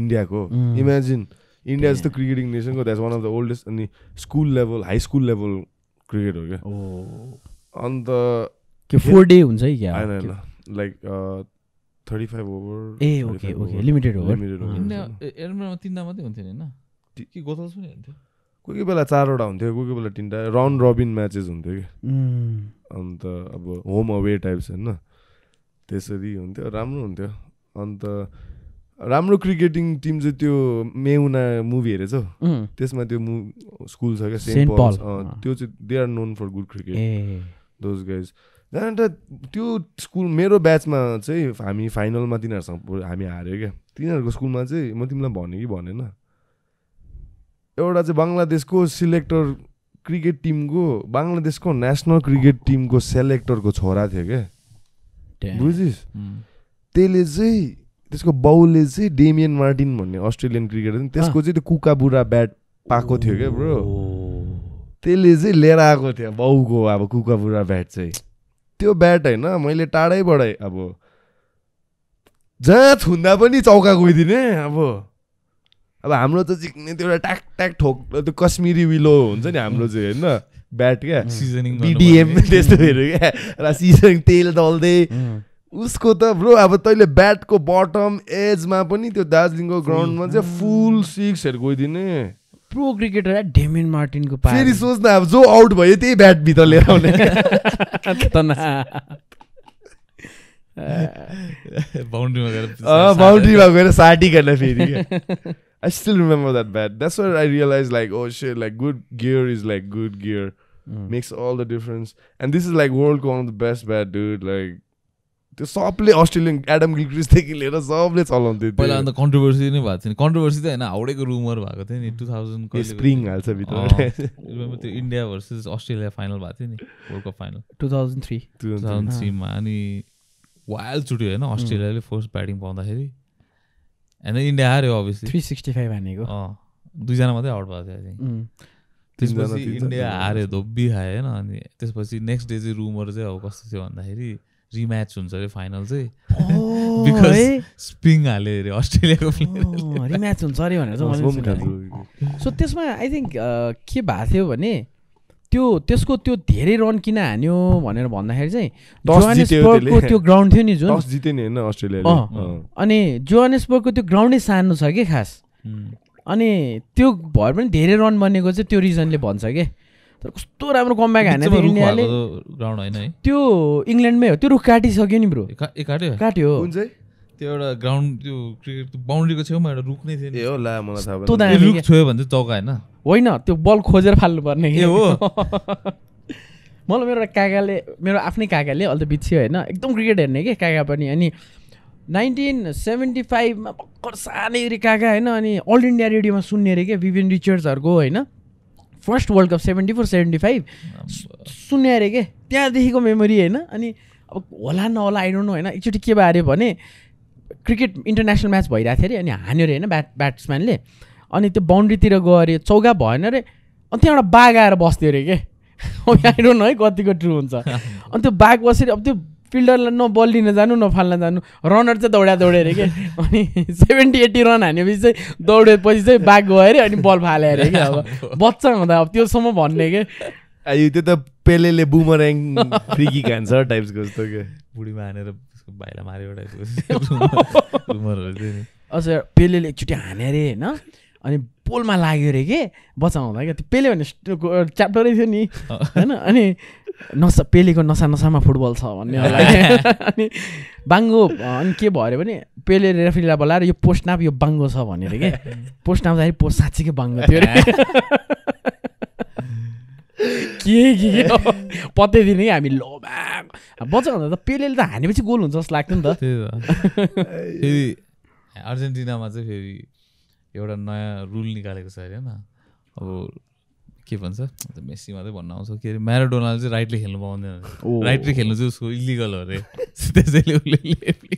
इन्डियाको imagine India is the cricketing nation. Ko, that's one of the oldest and school level, high school level cricket. Okay? Oh. On the Ke four day unzai kya? I know, know. Like uh, thirty-five over. Eh, okay, okay, over. Limited over. Limited over. India, ermano tinda mati unte ne na. Ki gothals me unte. Koi bala four round unte, koi bala tinda round robin matches unte. Hmm. On the abo home away types hai na. Tesari unte, ramro unte. On the राम्रो cricketing team चाहिँ त्यो मेहुना movie हेरे छ त्यसमा त्यो school छ के saint Paul त्यो चाहिँ they are known for good cricket those guys अन्त त्यो स्कुल मेरो ब्याचमा चाहिँ हामी फाइनलमा तिनीहरुसँग हामी हार्यो के तिनीहरुको स्कुलमा चाहिँ म तिमीलाई भने कि भनेन एउटा चाहिँ बंगलादेशको सिलेक्टर क्रिकेट टिमको बंगलादेशको नेशनल क्रिकेट टिमको सेलेक्टरको छोरा थियो के बुझिस त्यसले चाहिँ त्यसको बाउले चाहिँ डेमियन मार्टिन भन्ने अस्ट्रेलियन क्रिकेटर थियो त्यसको चाहिँ त्यो कुका बुढा ब्याट पाएको थियो के ब्रो त्यसले चाहिँ लिएर आएको थियो बाउको अब कुका बुढा ब्याट चाहिँ त्यो ब्याट हैन मैले टाढैबाट अब जहाँ छुन्दा पनि चौका गइदिने अब अब हाम्रो त जिक्ने त्यो एउटा ट्याक ट्याक ठोक त्यो कश्मीरी विलो हुन्छ नि हाम्रो चाहिँ हैन ब्याट के सिजनिङ डीडीएम त्यस्तो हेरे के र सिजनिङ तेल दल्दै उसको त ब्रो अब तैले ब्याटको बटम एजमा पनि त्यो दार्जिलिङको ग्राउन्डमा चाहिँ फुल सिक्सहरु गइदिने प्रो क्रिकेटर डेमियन मार्टिनको पास फेरि सोच्न अब जो आउट भयो त्यही ब्याट भित्र लिएर आउने तना बाउन्ड्रीमा गएर अ बाउन्ड्रीमा गएर साटी गर्न फेरि I still remember that bat that's what I realize like oh shit like good gear is like good gear makes all the difference and this is like world cup one of the best bat dude like त्यो सबले Australian Adam Gilchrist देखि लिएर सबले चलाउँथे पहिला अन्त controversy नै भएको थिएन कन्ट्रोभर्सी त हैन हाउडेको रुमर भएको थियो नि two thousand कहिले स्प्रिङ हाल्छ भित्र रिमेम्बर त्यो इन्डिया भर्सेस अस्ट्रेलिया फाइनल भएको थियो नि world cup final two thousand three two thousand three मा अनि वाइल्ड छुट्यो हैन अस्ट्रेलियाले फर्स्ट ब्याटिङ पाउँदाखेरि एन्ड देन इन्डिया हार्यो अभियसली three sixty-five हानेको अ दुई जना मात्रै आउट भएको थियो आई थिंक त्यसपछि इन्डिया हार्यो धोब्बी खायो हैन अनि त्यसपछि नेक्स्ट डे चाहिँ रुमर चाहिँ अब कस्तो थियो भन्दाखेरि रिम्याच हुन्छ रे फाइनल चाहिँ बिकज स्पिङ हाले रे अस्ट्रेलियाको प्लेयर रिम्याच हुन्छ रे भनेर चाहिँ मैले सो त्यसमा आई थिंक के भाथ्यो भने त्यो त्यसको त्यो धेरै रन किन हान्यो भनेर भन्दाखेरि चाहिँ जोहानेसबर्गको त्यो ग्राउन्ड थियो नि जुन टस जिते नि हैन अस्ट्रेलियाले अनि जोहानेसबर्गको त्यो ग्राउन्डै सानो छ के खास अनि त्यो भर पनि धेरै रन बनेको चाहिँ त्यो रिजनले भन्छ के तर कस्तो राम्रो कमब्याक हानेछ इन्डियाले ग्राउन्ड हैन है त्यो इंग्ल्यान्डमै हो त्यो रुख काटी सक्यो नि ब्रो ए काट्यो काट्यो कुन चाहिँ त्यो एउटा ग्राउन्ड त्यो क्रिकेट बाउन्ड्रीको छेउमा एउटा रुख नै थियो नि ए हो ला मलाई थाहा भएन त्यो रुख छोयो भने चाहिँ चौका हैन होइन त्यो बल खोजेर फाल्नु पर्ने के हो मलाई मेरो काकाले मेरो आफ्नै काकाले अलि त बिछ्यो हैन एकदम क्रिकेट हेर्ने के काका पनि अनि nineteen seventy-five मा भक्कर सानै रे काका हैन अनि अल इन्डिया रेडियोमा सुन्ने रे के विभिन्न रिचर्ड्सहरुको हैन first world cup seventy-four seventy-five सुन्ने अरे के त्यहाँदेखिको मेमोरी हैन अनि अब होला नहोला आई डोन्ट नो हैन एकचोटि के बारे भने क्रिकेट इन्टरनेशनल म्याच भइरहेको थियो अरे अनि हान्यो अरे हैन ब्याट ब्याट्सम्यानले अनि त्यो बाउन्ड्रीतिर गयो अरे चौका भएन अरे अनि त्यहाँ एउटा बाघ आएर बस्थ्यो अरे के आई डोन्ट नो है कतिको ट्रु हुन्छ अनि त्यो बाघ बसेर अब त्यो फिल्डरलाई न बल लिन जानु न फाल्न जानु रनर चाहिँ दौड्या दौड्यो अरे के अनि सेभेन्टी एट्टी रन हानेपछि चाहिँ दौडेपछि चाहिँ बाघ गयो अरे अनि बल फाल्यो अरे कि अब बच्चा हुँदा अब त्योसम्म भन्ने के त्यो त पेलेले बुमरेङ फ्री किक हान्छ टाइप्सको जस्तो के बुढीमा हानेर उसको भाइलाई मार्यो टाइप्सको अच्छा पेलेले एकचोटि हाने अरे होइन अनि बोलमा लाग्यो अरे के बच्चा हुँदा क्या त्यो पेले भन्ने च्याप्टरै थियो नि होइन अनि नसा पेलेको नसा नसामा फुटबल छ भन्ने होला अनि बाङ्गो अनि के भयो अरे भने पेले रेफ्रीलाई बोलाएर यो पोस्ट नाप यो बाङ्गो छ भनेर के पोस्ट नाप्दाखेरि पोस्ट साँच्चीकै बाङ्गो थियो अरे के के पत्तै दिने कि हामी लोभा बच्चा हुँदा त पेलेले त हानेपछि गोल हुन्छ जस्तो लाग्थ्यो नि त फेरि अर्जेन्टिनामा चाहिँ फेरि एउटा नयाँ रुल निकालेको छ अरे होइन अब के भन्छ मेस्सी मात्रै भन्न आउँछ के अरे म्याराडोनाले चाहिँ राइटले खेल्नु पाउँदैन राइटले खेल्नु चाहिँ उसको इलिगल हो अरे त्यसैले उसले लेफ्टले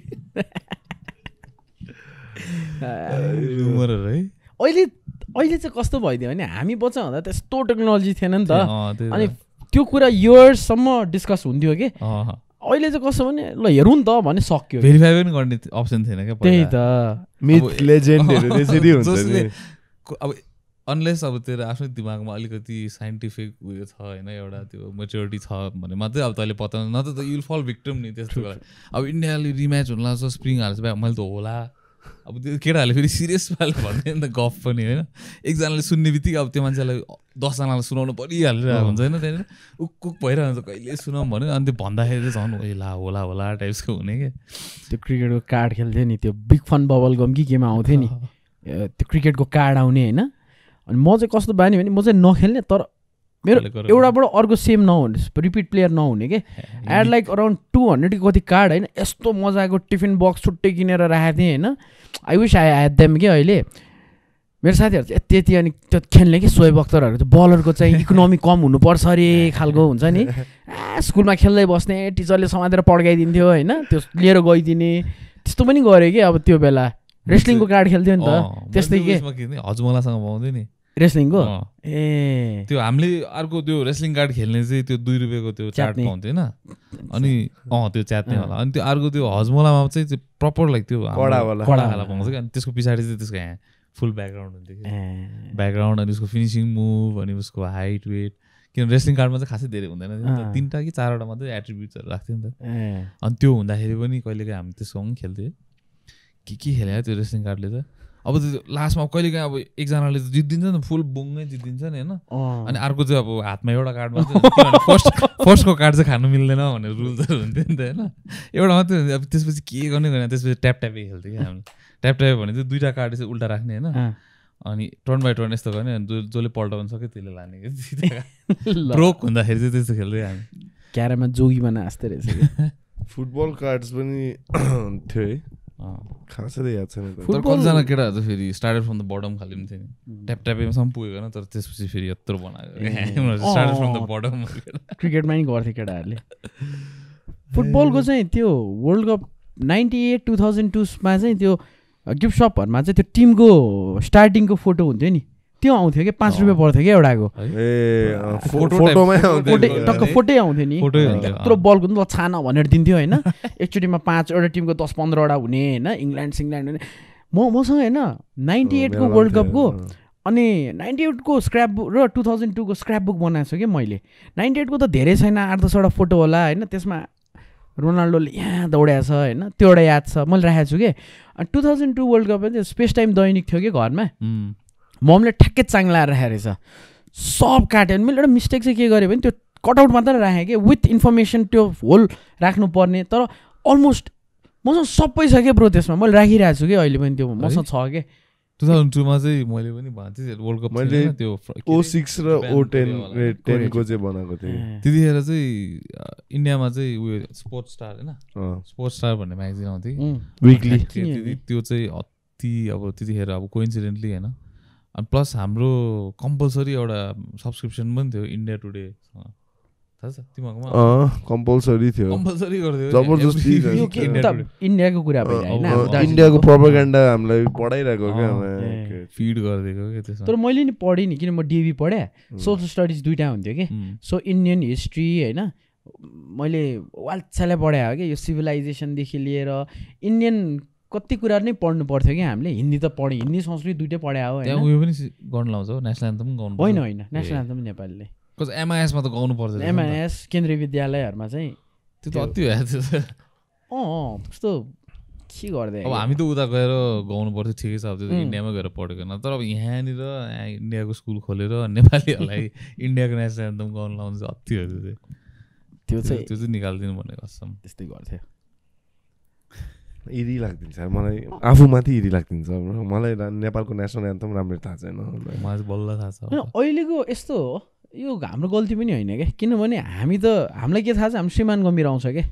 रुमर हो है अहिले अहिले चाहिँ कस्तो भइदियो भने हामी बच्चा हुँदा त्यस्तो टेक्नोलोजी थिएन नि त अनि त्यो कुरा इयर्ससम्म डिस्कस हुन्थ्यो के अहिले चाहिँ कसो भने ल हेरौँ नि त भने सक्यो भेरिफाई पनि गर्ने अप्सन थिएन के त्यही त मिथ लेजेन्डहरु त्यसरी हुन्छ नि अब अनलेस अब तेरो आफ्नो दिमागमा अलिकति साइन्टिफिक उयो छ हैन एउटा त्यो मेच्योरिटी छ भने मात्रै अब तैले पत्ता न त यु विल फल भिक्टिम नि त्यस्तो बेला अब इन्डियाले रिम्याच हुन लाग्छ स्प्रिङ हाल्छ भाइ मैले त होला अब त्यो केटाहरूले फेरि सिरियस पाल भन्दैन त गफ पनि हैन एकजनाले सुन्ने बित्तिकै अब त्यो मान्छेलाई दसजनालाई सुनाउनु परिहालिरहेको हुन्छ हैन त्यहाँनिर उक्कुक भइरहेको हुन्छ कहिले सुनाउँ भन्यो अनि त्यो भन्दाखेरि चाहिँ झन् ए ला होला होला टाइप्सको हुने के त्यो क्रिकेटको कार्ड खेल्थ्यो नि त्यो बिग फन बबल गम कि गेम आउँथ्यो नि त्यो क्रिकेटको कार्ड आउने हैन अनि म चाहिँ कस्तो बानी भने म चाहिँ नखेल्ने तर मेरो एउटाबाट अर्को सेम नहुने रिपिट प्लेयर नहुने के add like around two hundred कति कार्ड होइन यस्तो मजाको टिफिन बक्स छुट्टै किनेर राखेको थिएँ होइन I wish I had them के अहिले मेरो साथीहरू चाहिँ त्यति अनि त्यो खेल्ने कि सोही बक्तरहरू चाहिँ बलरको चाहिँ इकोनोमी कम हुनुपर्छ अरे खालको हुन्छ नि स्कुलमा खेल्दै बस्ने टिचरले समातेर पड्काइदिन्थ्यो होइन त्यो लिएर गइदिने त्यस्तो पनि गरेँ कि अब त्यो बेला रेस्लिङको कार्ड खेल्थ्यो नि त त्यस्तै के हजुमलासँग पाउँथ्यो नि रेस्लिङको ए त्यो हामीले अर्को त्यो रेस्लिङ कार्ड खेल्ने चाहिँ त्यो दुई रुपियाँको त्यो चाट पाउँथ्यो होइन अनि अँ त्यो च्यात्ने होला अनि त्यो अर्को त्यो हजुमलामा चाहिँ प्रपर लाइक त्यो कडा पाउँछ कि अनि त्यसको पछाडि चाहिँ त्यसको यहाँ फुल ब्याकग्राउन्ड हुन्थ्यो कि ब्याकग्राउन्ड अनि उसको फिनिसिङ मुभ अनि उसको हाइट वेट किनभने रेस्लिङ कार्डमा चाहिँ खासै धेरै हुँदैन थियो तिनवटा कि चारवटा मात्रै एट्रिब्युट्सहरू राख्थ्यो नि त अनि त्यो हुँदाखेरि पनि कहिलेकाहीँ हामी त्यसको पनि खेल्थ्यो के के खेल्यो त्यो रेस्लिङ कार्डले त अब त्यो लास्टमा कहिलेकाहीँ अब एकजनाले त जित्दिन्छ नि फुल बुङै जित्दिन्छ नि होइन अनि अर्को चाहिँ अब हातमा एउटा कार्ड मात्रै फर्स्ट फर्स्टको कार्ड चाहिँ खानु मिल्दैन भनेर रुल्सहरू हुन्थ्यो नि त होइन एउटा मात्रै हुन्थ्यो अब त्यसपछि के गर्ने गरेन त्यसपछि ट्याप ट्यापै खेल्थ्यो क्या हामीले ट्याप ट्याप भने चाहिँ दुईवटा कार्ड चाहिँ उल्टा राख्ने होइन अनि टर्न बाई टर्न यस्तो गर्ने अनि जसले पल्टाउन सक्यो त्यसले लाने क्या ब्रोक हुँदाखेरि चाहिँ त्यस्तो खेल्थ्यो हामी क्यारमा जोगी बना जस्तै रहेछ फुटबल कार्ड्स पनि थियो है खासै याद छैन तर कतिजना केटाहरू त फेरि स्टार्टेड फ्रम द बटम खालि पनि थियो नि ट्याप ट्यापैसम्म पुगेको होइन तर त्यसपछि फेरि यत्रो बनाएको स्टार्टेड फ्रम द बटम क्रिकेटमा नि गर्थे केटाहरूले फुटबलको चाहिँ त्यो world cup ninety eight two thousand टूमा चाहिँ त्यो गिफ्ट सपहरूमा चाहिँ त्यो टिमको स्टार्टिङको फोटो हुन्थ्यो नि त्यो आउँथ्यो कि पाँच रुपियाँ पर्थ्यो कि एउटाको टक्क फोटै आउँथ्यो नि यत्रो बलको नि छान भनेर दिन्थ्यो होइन एकचोटिमा पाँच एउटा टिमको दस पन्ध्रवटा हुने होइन इङ्ल्यान्ड सिङ्ल्यान्ड हुने म मसँग होइन नाइन्टी एटको वर्ल्ड कपको अनि नाइन्टी एटको स्क्रैप बुक र टु थाउजन्ड टूको स्क्रैप बुक बनाएको छु कि मैले नाइन्टी एटको त धेरै छैन आठ दसवटा फोटो होला होइन त्यसमा रोनाल्डोले यहाँ दौड्याएको छ होइन त्यो एउटा याद छ मैले राखेको छु कि अनि टु थाउजन्ड टू वर्ल्ड कपमा चाहिँ स्पेस टाइम दैनिक थियो कि घरमा मम्मीले ठ्याक्कै चाङ्ला राखेको रहेछ सब काट्यो भने मैले एउटा मिस्टेक चाहिँ के गरेँ भने त्यो कटआउट मात्र राखेँ कि विथ इन्फर्मेसन त्यो होल राख्नुपर्ने तर अलमोस्ट मसँग सबै छ क्या ब्रो त्यसमा मैले राखिरहेको छु कि अहिले पनि त्यो मसँग छ कि टु थाउजन्ड टूमा चाहिँ मैले पनि भन्थेँ वर्ल्ड कप मैले त्यो ओ सिक्स र ओ टेन टेनको चाहिँ बनाएको थिएँ त्यतिखेर चाहिँ इन्डियामा चाहिँ उयो स्पोर्ट्स स्टार होइन स्पोर्ट्स स्टार भन्ने म्यागजिन आउँथ्यो विकली त्यो चाहिँ अति अब त्यतिखेर अब कोइन्सिडेन्टली होइन अनि प्लस हाम्रो कम्पलसरी एउटा सब्सक्रिप्सन पनि थियो इन्डिया टुडेसँग थाहा छ तिमीहरूकोमा कम्पलसरी थियो कम्पलसरी गर्थ्यो जबरजस्ती इन्डियाको कुरा भइरहेन इन्डियाको प्रोपागेन्डा हामीलाई पढाइरहेको क्या फिड गरिदिएको के त्यसमा तर मैले नि पढेँ नि किन म डिबी पढेँ सोसल स्टडिज दुईवटा हुन्थ्यो कि सो इन्डियन हिस्ट्री होइन मैले वाल्छालाई पढाएँ हो कि यो सिभिलाइजेसनदेखि लिएर इन्डियन कति कुरा नै पढ्नु पर्थ्यो कि हामीले हिन्दी त पढ्यो हिन्दी संस्कृत दुइटै पढायो होइन उयो पनि गाउनु लाउँछ नेसनल एन्थम पनि गाउनु होइन होइन नेसनल एन्थम पनि नेपालीले कज एमआइएसमा त गाउनु पर्छ एमआइएस केन्द्रीय विद्यालयहरूमा चाहिँ त्यो त अति भइहाल्थ्यो अँ अँ त्यस्तो के गर्दै अब हामी त उता गएर गाउनु पर्थ्यो ठिकै छ अब त्यो इन्डियामा गएर पढेकोन तर अब यहाँनिर इन्डियाको स्कुल खोलेर नेपालीहरूलाई इन्डियाको नेसनल एन्थम गाउनु लाउनु चाहिँ अति हो त्यो त्यो चाहिँ त्यो चाहिँ निकालिदिनु भनेको कसम त्यस्तै गर्थ्यो इरी लाग्दिन्छ मलाई आफूमाथि इरी लाग्दिन्छ मलाई नेपालको नेसनल एन्थम राम्रो थाहा छैन मलाई चाहिँ बल्ल थाहा छ अहिलेको यस्तो हो यो हाम्रो गल्ती पनि होइन क्या किनभने हामी त हामीलाई के थाहा छ हामी श्रीमान गम्भीर आउँछ क्या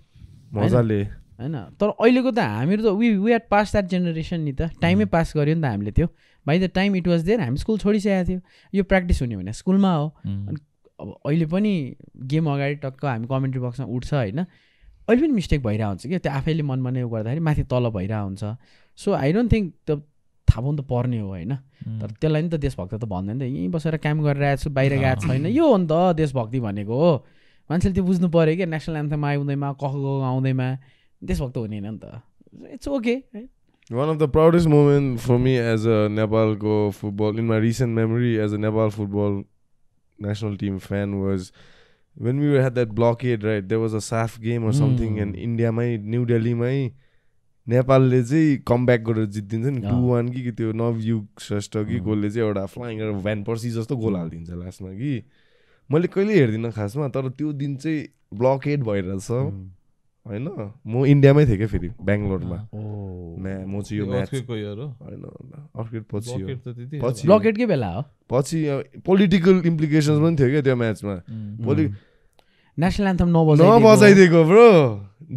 मजाले होइन तर अहिलेको त हामीहरू त we we are past that generation नि त टाइमै पास गऱ्यो नि त हामीले त्यो by the time it was there हामी स्कुल छोडिसकेको थियो यो प्र्याक्टिस हुने भने स्कुलमा हो अनि अब अहिले पनि गेम अगाडि टक्क हामी कमेन्ट्री बक्समा उठ्छ हैन अहिले पनि मिस्टेक भइरा हुन्छ के त्यो आफैले मनमनै उ गर्दाखेरि माथि तल भइरा हुन्छ so I don't think the थाहा पनि त पर्ने हो हैन तर त्यसलाई नि त देशभक्त त भन्दैन नि त यही बसेर काम गरिरहेको छु बाहिर गएको छैन यो हो नि त देशभक्ति भनेको हो मान्छेले त्यो बुझ्नु पर्यो के नेशनल एन्थम आउँदैमा कखको आउँदैमा देशभक्त हुने हैन नि त it's okay One of the proudest moments for me as a Nepal go football in my recent memory as a Nepal football national team fan was when we had that blockade, right? There was a S A F game or mm. something, and India my New Delhi my Nepal le comeback goal jitdinchha ni two one ki tyo Navyu Shrestha ki goal le chai euta flying Van Persie jasto goal haldinchha last ma ki मैले कहिले हेर्दिन खासमा तर त्यो दिन चाहिँ blockade भइरहेछ I know. Mo India mein theke firi Bangalore ma. Oh. Main mo chhiyo match. Orchid ko yaro. I know. Orchid pochhiyo. Blockade to thiti. Pochhi. Blockade ke bela ho. Pochhi political implications bani theke tyo match ma. National anthem no bajai. No bajai deko bro.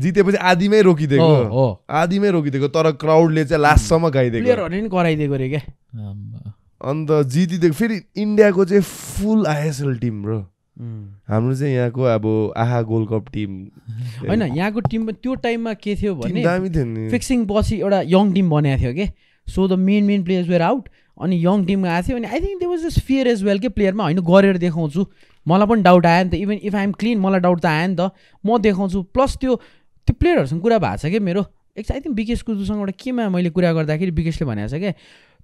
Jitepachi aadhi mai roki deko. Oh oh. Aadhi mai roki deko tara crowd le chai last samma gai deko. Player haru ni garai deko re ke. Anda jiti deko firi India ko chai full I S L team bro. हाम्रो चाहिँ यहाँको अब आहा gold cup team हैन यहाँको team त्यो टाइममा के थियो भने फिक्सिङ पछि एउटा यङ टिम बनेको थियो के so the main main players were out अनि यङ टिम आए थियो अनि I think there was this fear as well के प्लेयरमा हैन गरेर देखाउँछु मलाई पनि डाउट आयो नि त even if I am clean मलाई डाउट त आयो नि त म देखाउँछु प्लस त्यो त्यो प्लेयरहरुसँग कुरा भएको छ के मेरो एक आई थिंक विकेश कुजुसँग एउटा केमा मैले कुरा गर्दाखेरि विकेशले भनेको छ के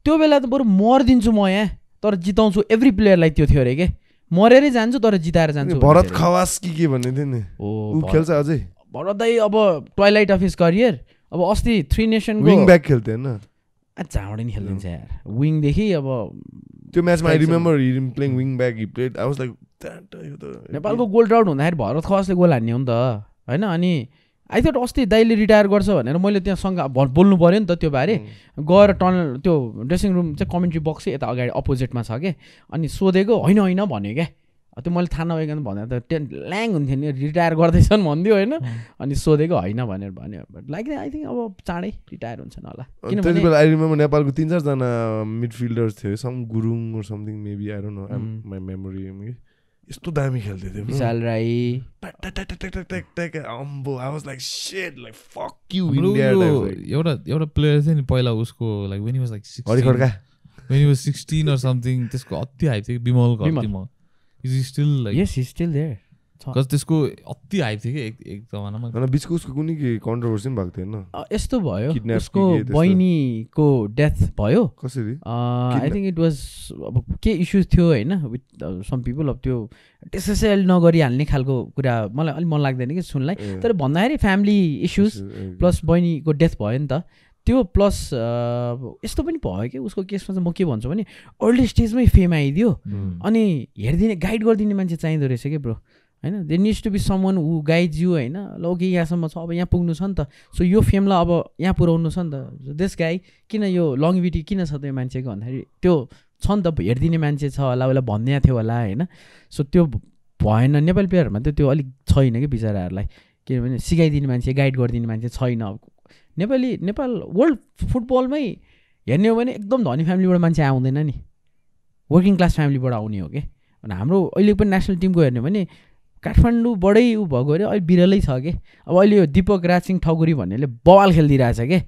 त्यो बेला त बरु मर्दिन्छु म यहाँ तर जिताउँछु एभ्री प्लेयरलाई त्यो थियो रे के मरेरै जान्छु तर जिताएर जान्छु भरत खवास कि के भन्ने थियो नि उ खेल्छ अझै भरत दाइ अब ट्वाइलाइट अफ हिज करियर अब अस्ति थ्री नेसन विङ ब्याक खेल्थे हैन चाँडै नि खेल्दिन्छ यार विङ देखि अब त्यो म्याचमा I remember he is playing wing back he played I was like नेपालको गोल राउन्ड हुँदाखेरि भरत खवासले गोल हान्ने हो नि त हैन अनि आई थट अस्ति दाइले रिटायर गर्छ भनेर मैले त्यहाँ सँग बोल्नु पर्यो नि त त्यो बारे गएर टनल त्यो ड्रेसिङ रुम चाहिँ कमेन्ट्री बक्स चाहिँ यता अगाडि अपोजिटमा छ के अनि सोधेको होइन होइन भन्यो क्या त्यो मैले थाहा नभएको भन्दा त टेन ल्याङ हुन्थ्यो नि रिटायर गर्दैछन् भन्दियो होइन अनि सोधेको होइन भनेर भन्यो लाइक आई थिङ्क अब चाँडै रिटायर हुन्छन् होला किनभने आई रिमेम्बर नेपालको तीन चार जना मिडफिल्डर्स थियो some Gurung or something maybe I don't know my memory यस्तो दामी खेल्दै थियो विशाल राई अम्बो I was like shit like fuck you India एउटा एउटा प्लेयर चाहिँ नि पहिला उसको like when he was like when he was sixteen or something त्यसको अति हाइप थियो बिमल गर्दिम is still like yes he still there cause त्यसको अति हाइप थियो के एक जमानामा अनि बीचको उसको कुनै के कन्ट्रोभर्सी पनि भएको थियो हैन यस्तो भयो उसको बहिनीको डेथ भयो कसरी आई थिंक इट वाज अब के इश्यूज थियो हैन विथ सम पीपल अब त्यो एसएसएल नगरी हाल्ने खालको कुरा मलाई अलि मन लाग्दैन के सुनलाई तर भन्दाखेरि फ्यामिली इश्यूज प्लस बहिनीको डेथ भयो नि त त्यो प्लस यस्तो पनि भयो के उसको केसमा चाहिँ म के भन्छु भने अर्ली स्टेजमै फेम आइदियो अनि हेर्दिने गाइड गर्दिने मान्छे चाहिँदो रहेछ के ब्रो हैन there needs to be someone who guides you हैन ल ओके यहाँसम्म छ अब यहाँ पुग्नु छ नि त सो यो फेमलाई अब यहाँ पुर्याउनु छ नि त दिस गाई किन यो लङ्गभिटी किन छ त्यो मान्छेको भन्दाखेरि त्यो छ नि त हेरिदिने मान्छे छ होला उसलाई भन्ने थियो होला हैन सो त्यो भएन नेपाली प्लेयरहरूमा त त्यो अलिक छैन कि बिचाराहरूलाई किनभने सिकाइदिने मान्छे गाइड गरिदिने मान्छे छैन नेपाली नेपाल वर्ल्ड फुटबलमै हेर्ने हो भने एकदम धनी फ्यामिलीबाट मान्छे आउँदैन नि वर्किङ क्लास फ्यामिलीबाट आउने हो कि अनि हाम्रो अहिले पनि नेसनल टिमको हेर्ने भने काठमाडौँबाटै ऊ भएको अरे अहिले बिरलै छ कि अब अहिले यो दीपक राजसिंह ठकुरी भन्नेले बवाल खेलिदिइरहेछ के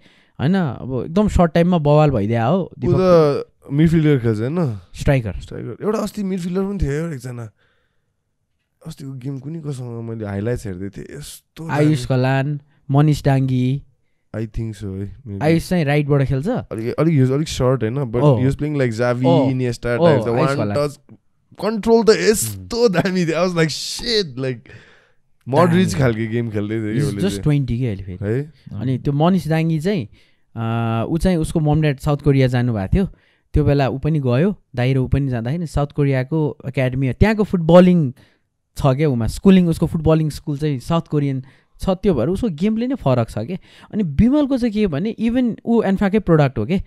हैन अब एकदम सर्ट टाइममा बवाल भइदिया हो दीपक मिडफिल्डर खेल्छ हैन स्ट्राइकर स्ट्राइकर एउटा अस्ति मिडफिल्डर पनि थियो एकजना अस्तिको गेम कुनै कससँग मैले हाइलाइट्स हेर्दै थिएँ यस्तो Ayush Kalan Manish Dangi I think so Ayush चाहिँ राइटबाट खेल्छ अलिक अलिक हिज अलिक सर्ट हैन but he was playing like Xavi Iniesta type the one touch control the esto dami I was like shit like Modric खालको गेम खेल्दै थियो उसले जस्ट ट्वेन्टी के अहिले फेरि अनि त्यो मनीष दाङगी चाहिँ उ चाहिँ उसको मम ड्याड साउथ कोरिया जानु भएको थियो त्यो बेला उ पनि गयो दाइ र उ पनि जाँदाखेरि साउथ कोरियाको एकाडेमी त्यहाँको फुटबलिङ छ के उमा स्कुलिङ उसको फुटबलिङ स्कुल चाहिँ साउथ कोरियन छ त्यो भएर उसको गेमले नै फरक छ के। अनि बिमलको चाहिँ के भने इभन ऊ एन्फाकै प्रोडक्ट हो के,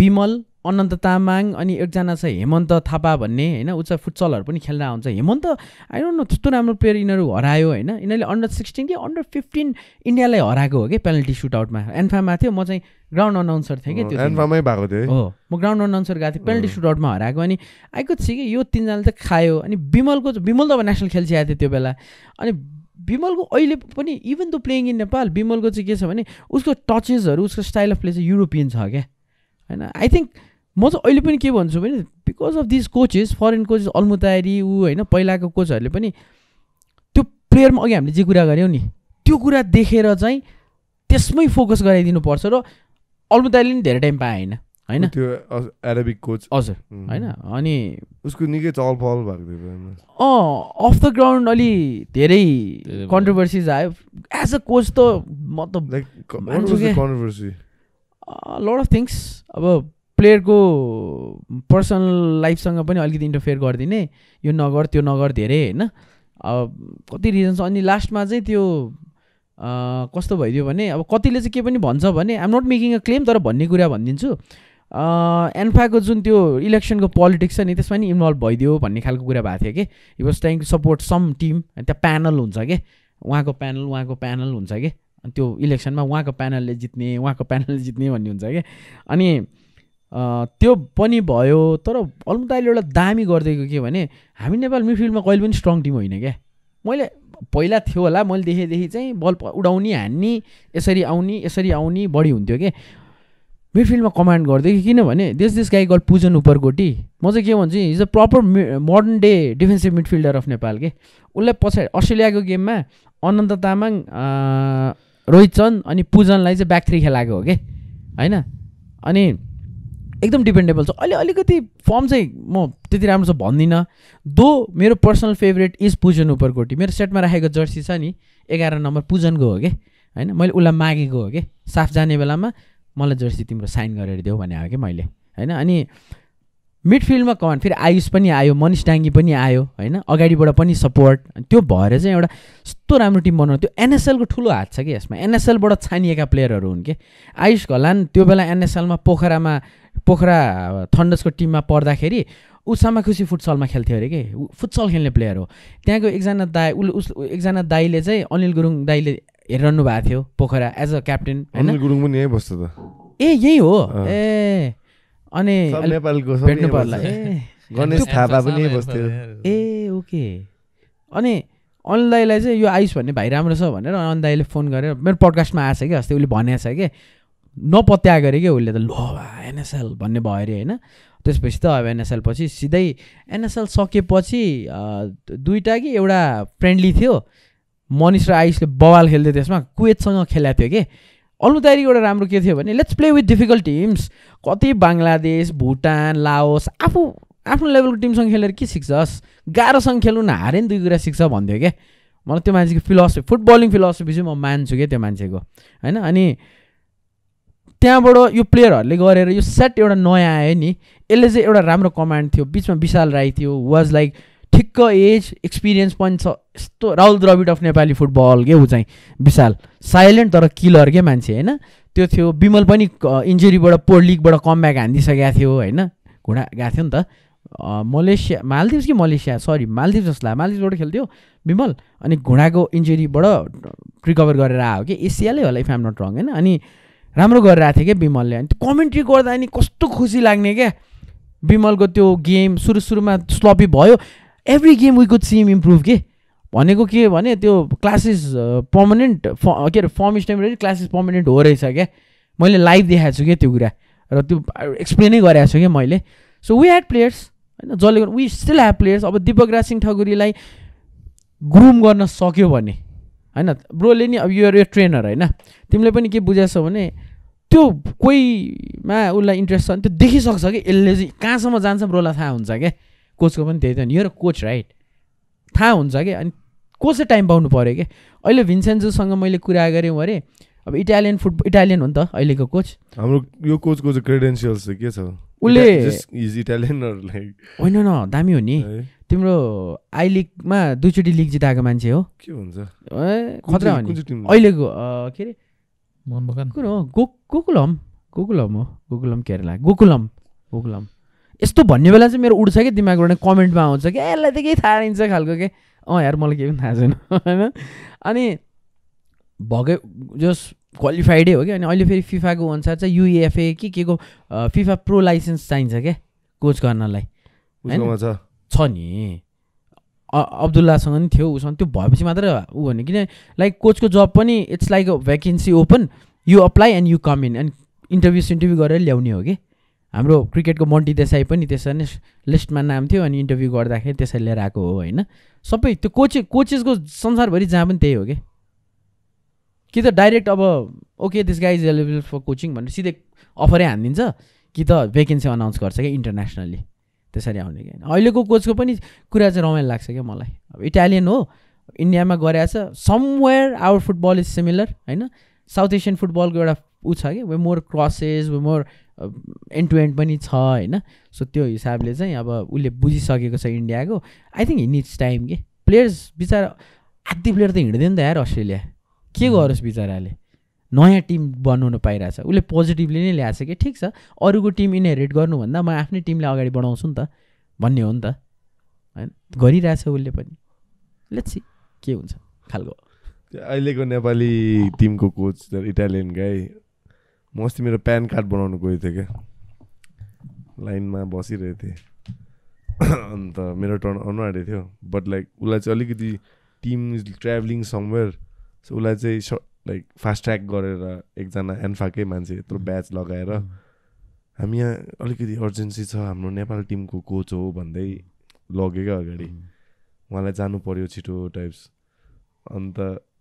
बिमल, अनन्त तामाङ, अनि एकजना चाहिँ हेमन्त थापा भन्ने हैन, उ चाहिँ फुटसलहरु पनि खेल्न आउँछ। हेमन्त आई डोन्ट नो त्यस्तो राम्रो प्लेयर यिनीहरु हरायो हैन, यिनीले अन्डर सिक्सटीन कि अन्डर फिफ्टीन इन्डियालाई हराएको हो के पेनल्टी सुटआउटमा। एन्फामा थियो, म चाहिँ ग्राउन्ड अनाउन्सर थिएँ के त्यो एन्फामै भएको थियो हो, म ग्राउन्ड अनाउन्सर गएको थिएँ पेनल्टी सुटआउटमा हराएको। अनि आइको छ कि यो तीनजनाले त खायो। अनि बिमलको बिमल त अब नेसनल खेलिसकेको थियो त्यो बेला। अनि बिमलको अहिले पनि even though playing in Nepal बिमलको चाहिँ के छ भने उसको टचेसहरु, उसको स्टाइल अफ प्ले चाहिँ युरोपियन छ के हैन। आई थिंक म चाहिँ अहिले पनि के भन्छु भने because of this coaches, foreign coaches, Almutairi ऊ हैन, पहिलाको कोचहरूले पनि त्यो प्लेयरमा अघि हामीले जे कुरा गर्यौँ नि त्यो कुरा देखेर चाहिँ त्यसमै फोकस गराइदिनु पर्छ। र अलमुताइरीले नि धेरै टाइम पाए हैन हैन त्यो अरेबिक कोच हजुर हैन, अनि उसको निकै चलफल भएको थियो। अँ अफ द ग्राउन्ड अलि धेरै कन्ट्रोभर्सिज आयो। एज अ कोच त म त like controversy lot of things, अब प्लेयरको पर्सनल लाइफसँग पनि अलिकति इन्टरफेयर गरिदिने, यो नगर त्यो नगर धेरै हैन, अब कति रिजन छ। अनि लास्टमा चाहिँ त्यो कस्तो भइदियो भने अब कतिले चाहिँ के पनि भन्छ भने I am not making a claim, तर भन्ने कुरा भनिदिन्छु, एन्फाको जुन त्यो इलेक्सनको पोलिटिक्स छ नि त्यसमा नि इन्भल्भ भइदियो भन्ने खालको कुरा भएको थियो कि। He was trying to support some team, त्यहाँ प्यानल हुन्छ के, उहाँको प्यानल उहाँको प्यानल हुन्छ कि, अनि त्यो इलेक्सनमा उहाँको प्यानलले जित्ने उहाँको प्यानलले जित्ने भन्ने हुन्छ क्या। अनि त्यो पनि भयो। तर अलमुताइरीले एउटा दामी गरिदिएको के भने हामी नेपाल मिडफिल्डमा कहिले पनि स्ट्रङ टिम होइन क्या। मैले पहिला थियो होला मैले देखेदेखि चाहिँ बल उडाउने हान्ने यसरी आउने यसरी आउने बढी हुन्थ्यो क्या मिडफिल्डमा कमान्ड गरिदिएको। किनभने दिस दिस गाई गल पूजन उपरकोटी, म चाहिँ के भन्छु he's a proper modern day defensive midfielder of Nepal के। उसलाई पछाडि अस्ट्रेलियाको गेममा अनन्त तामाङ, रोहित चन्द अनि पूजनलाई चाहिँ ब्याक थ्री खेलाएको हो कि हैन, अनि एकदम डिपेन्डेबल छ। अहिले अलिकति फर्म चाहिँ म त्यति राम्रो छ भन्दिनँ, दो मेरो पर्सनल फेभरेट इज पूजन उपरकोटी। मेरो सेटमा राखेको जर्सी छ नि एघार नम्बर पूजनको हो कि हैन, मैले उसलाई मागेको हो कि साफ जाने बेलामा मलाई जर्सी तिम्रो साइन गरेर देऊ भने हो कि मैले हैन। अनि मिडफिल्डमा कमान फेरि आयुष पनि आयो, मनिष डाङ्गी पनि आयो हैन, अगाडिबाट पनि सपोर्ट, त्यो भएर चाहिँ एउटा यस्तो राम्रो टिम बनाउनु। त्यो एनएसएलको ठुलो हात छ कि यसमा, एनएसएलबाट छानिएका प्लेयरहरू हुन् कि। आयुष घलान त्यो बेला एनएसएलमा पोखरामा पोखरा थन्डर्सको टिममा पर्दाखेरि ऊ सामाखुसी फुटसलमा खेल्थ्यो अरे कि, फुटसल खेल्ने प्लेयर हो। त्यहाँको एकजना दाई उस एकजना दाईले चाहिँ अनिल गुरुङ दाईले हेरिरहनु भएको थियो पोखरा एज अ क्याप्टेन हैन, अनिल गुरुङ पनि यहीँ बस्छ त ए यहीँ हो ए। अनि नेपालको भेट्नु पर्ला ए गणेश थापा पनि बस्थ्यो ए ओके। अनि अनिल दाईलाई चाहिँ यो आयुष भन्ने भाइ राम्रो छ भनेर अनिल दाईले फोन गरेर मेरो पडकास्टमा आएछ कि अस्ति, उसले भनेको छ कि नपत्याएको अरे कि उसले त ल एनएसएल भन्ने भयो अरे होइन। त्यसपछि त अब एनएसएल पछि सिधै एनएसएल सकेपछि दुईवटा कि एउटा फ्रेन्डली थियो, मनिष र आयुषले बवाल खेल्थ्यो त्यसमा, कुवेतसँग खेलाएको थियो कि। अलमुताइरीको एउटा राम्रो के थियो भने let's play with difficult teams, कति बङ्गलादेश, भुटान, लाओस आफू आफ्नो लेभलको टिमसँग खेलेर के सिक्छस्, गाह्रोसँग खेल्नु न हारे नि दुई कुरा सिक्छ भन्थ्यो क्या। मलाई त्यो मान्छेको फिलोसफी फुटबलिङ फिलोसफी चाहिँ म मान्छु क्या त्यो मान्छेको हैन। अनि त्यहाँबाट यो प्लेयरहरूले गरेर यो सेट एउटा नयाँ आयो नि, यसले चाहिँ एउटा राम्रो कमान्ड थियो। बिचमा विशाल राई थियो, वाज लाइक ठिक्क एज, एक्सपिरियन्स पनि छ, यस्तो राहुल द्रविड अफ नेपाली फुटबल के ऊ चाहिँ विशाल, साइलेन्ट तर किलर के मान्छे हैन, त्यो थियो। बिमल पनि इन्जुरीबाट पोर लिगबाट कमब्याक हानिदिसकेको थियो हैन, घुँडा गएको थियो नि त मलेसिया, मालदिव्स कि मलेसिया सरी मालदिव्स जसलाई मालदिव्सबाट खेल्थ्यो बिमल, अनि घुँडाको इन्जुरीबाट रिकभर गरेर आयो कि, एसियालै होला if I am not wrong हैन। अनि राम्रो गरेर आएको थियो क्या बिमलले। अनि त्यो कमेन्ट्री गर्दा नि कस्तो खुसी लाग्ने क्या, बिमलको त्यो गेम सुरु सुरुमा स्लपी भयो, every game we could see him improve के। भनेको के भने त्यो क्लासेस पर्मानेन्ट के अरे form is temporary, classes permanent हो रहेछ क्या। मैले लाइभ देखाएको छु क्या त्यो कुरा, र त्यो एक्सप्लेनै गरेको छु क्या मैले। सो वी ह्याड प्लेयर्स होइन, जसले वी स्टिल ह्याड प्लेयर्स। अब दिपक राज सिंह ठकुरीलाई ग्रुम गर्न सक्यो भने होइन, ब्रोले नि अब यो ट्रेनर होइन, तिमीले पनि के बुझाएछौ भने त्यो कोहीमा उसलाई इन्ट्रेस्ट छ भने त्यो देखिसक्छ कि यसले चाहिँ कहाँसम्म जान्छ ब्रोलाई थाहा हुन्छ क्या। कोचको पनि त्यही त नि, यो र कोच राइट थाहा हुन्छ कि। अनि कोचले टाइम पाउनु पऱ्यो कि। अहिले भिन्सेन्जोसँग मैले कुरा गरेँ अरे, अब इटालियन फुटबल इटालियन हो नि त अहिलेको कोच हाम्रो, यो कोचको चाहिँ क्रेडेन्सियल्स के छ, उसले इज इटालियनहरूलाई होइन न दामी हो नि, तिम्रो आई लीग मा दुईचोटी लीग जिताएको मान्छे हो के हुन्छ ए खतरा हो नि अहिलेको के रे मनबकन कुन हो गोकुलम गोकुलम हो गोकुलम केरला गोकुलम गोकुलम यस्तो भन्ने बेला चाहिँ मेरो उड्छ के दिमागबाट कमेन्टमा आउँछ के यसलाई त के थाहा रहन्छ खालको के अँ यार मलाई केही पनि थाहा छैन हैन अनि भगे जस्ट क्वालिफाइडै हो के अनि अहिले फेरि फिफा को अनुसार चाहिँ युएफए के के को फिफा प्रो लाइसेन्स चाहिन्छ के कोच गर्नलाई हैन छ नि अब्दुल्लासँग नि थियो उसँग त्यो भएपछि मात्र उ भने किन लाइक कोचको जब पनि it's like a vacancy open you apply and you come in and interview सिन्टरभ्यू गरेर ल्याउने हो कि हाम्रो क्रिकेटको मन्टी देसाई पनि त्यसरी नै लिस्टमा नाम थियो अनि इन्टरभ्यू गर्दाखेरि त्यसरी लिएर आएको हो होइन सबै त्यो कोच कोचेसको संसारभरि जहाँ पनि त्यही हो कि कि त डाइरेक्ट अब okay this guy is eligible for coaching भनेर सिधै अफरै हानिदिन्छ कि त भ्याकेन्सी अनाउन्स गर्छ क्या इन्टरनेसनली त्यसरी आउने के अहिलेको कोचको पनि कुरा चाहिँ रमाइलो लाग्छ क्या मलाई अब इटालियन हो इन्डियामा गरेछ somewhere our football is similar हैन साउथ एशियन फुटबलको एउटा उ छ कि way more crosses way more end to end पनि छ हैन सो त्यो हिसाबले चाहिँ अब उले बुझिसकेको छ इन्डियाको I think he needs time के प्लेयर्स बिचारा आधी प्लेयर त हिँड्दैन त यार अस्ट्रेलिया के गरोस् बिचाराले नयाँ टिम बनाउन पाइरहेछ उसले पोजिटिभली नै ल्याछ कि ठिक छ अरूको टिम इनहेरिट गर्नुभन्दा म आफ्नै टिमलाई अगाडि बढाउँछु नि त भन्ने हो नि त हैन गरिरहेछ उसले पनि लेट्स सी के हुन्छ खालको अहिलेको नेपाली टिमको कोच इटालियन गाई म अस्ति मेरो प्यान कार्ड बनाउनु गएको थिएँ क्या लाइनमा बसिरहेको थिएँ अन्त मेरो टर्न आउनु आँटेको थियो बट लाइक उसलाई चाहिँ अलिकति team is travelling somewhere so उसलाई चाहिँ लाइक फास्ट ट्रैक गरेर एकजना एन्फाकै मान्छे यत्रो ब्याच लगाएर हामी यहाँ अलिकति अर्जेन्सी छ हाम्रो नेपाल टिमको कोच हो भन्दै लगे क्या अगाडि उहाँलाई जानु पर्यो छिटो टाइप्स अन्त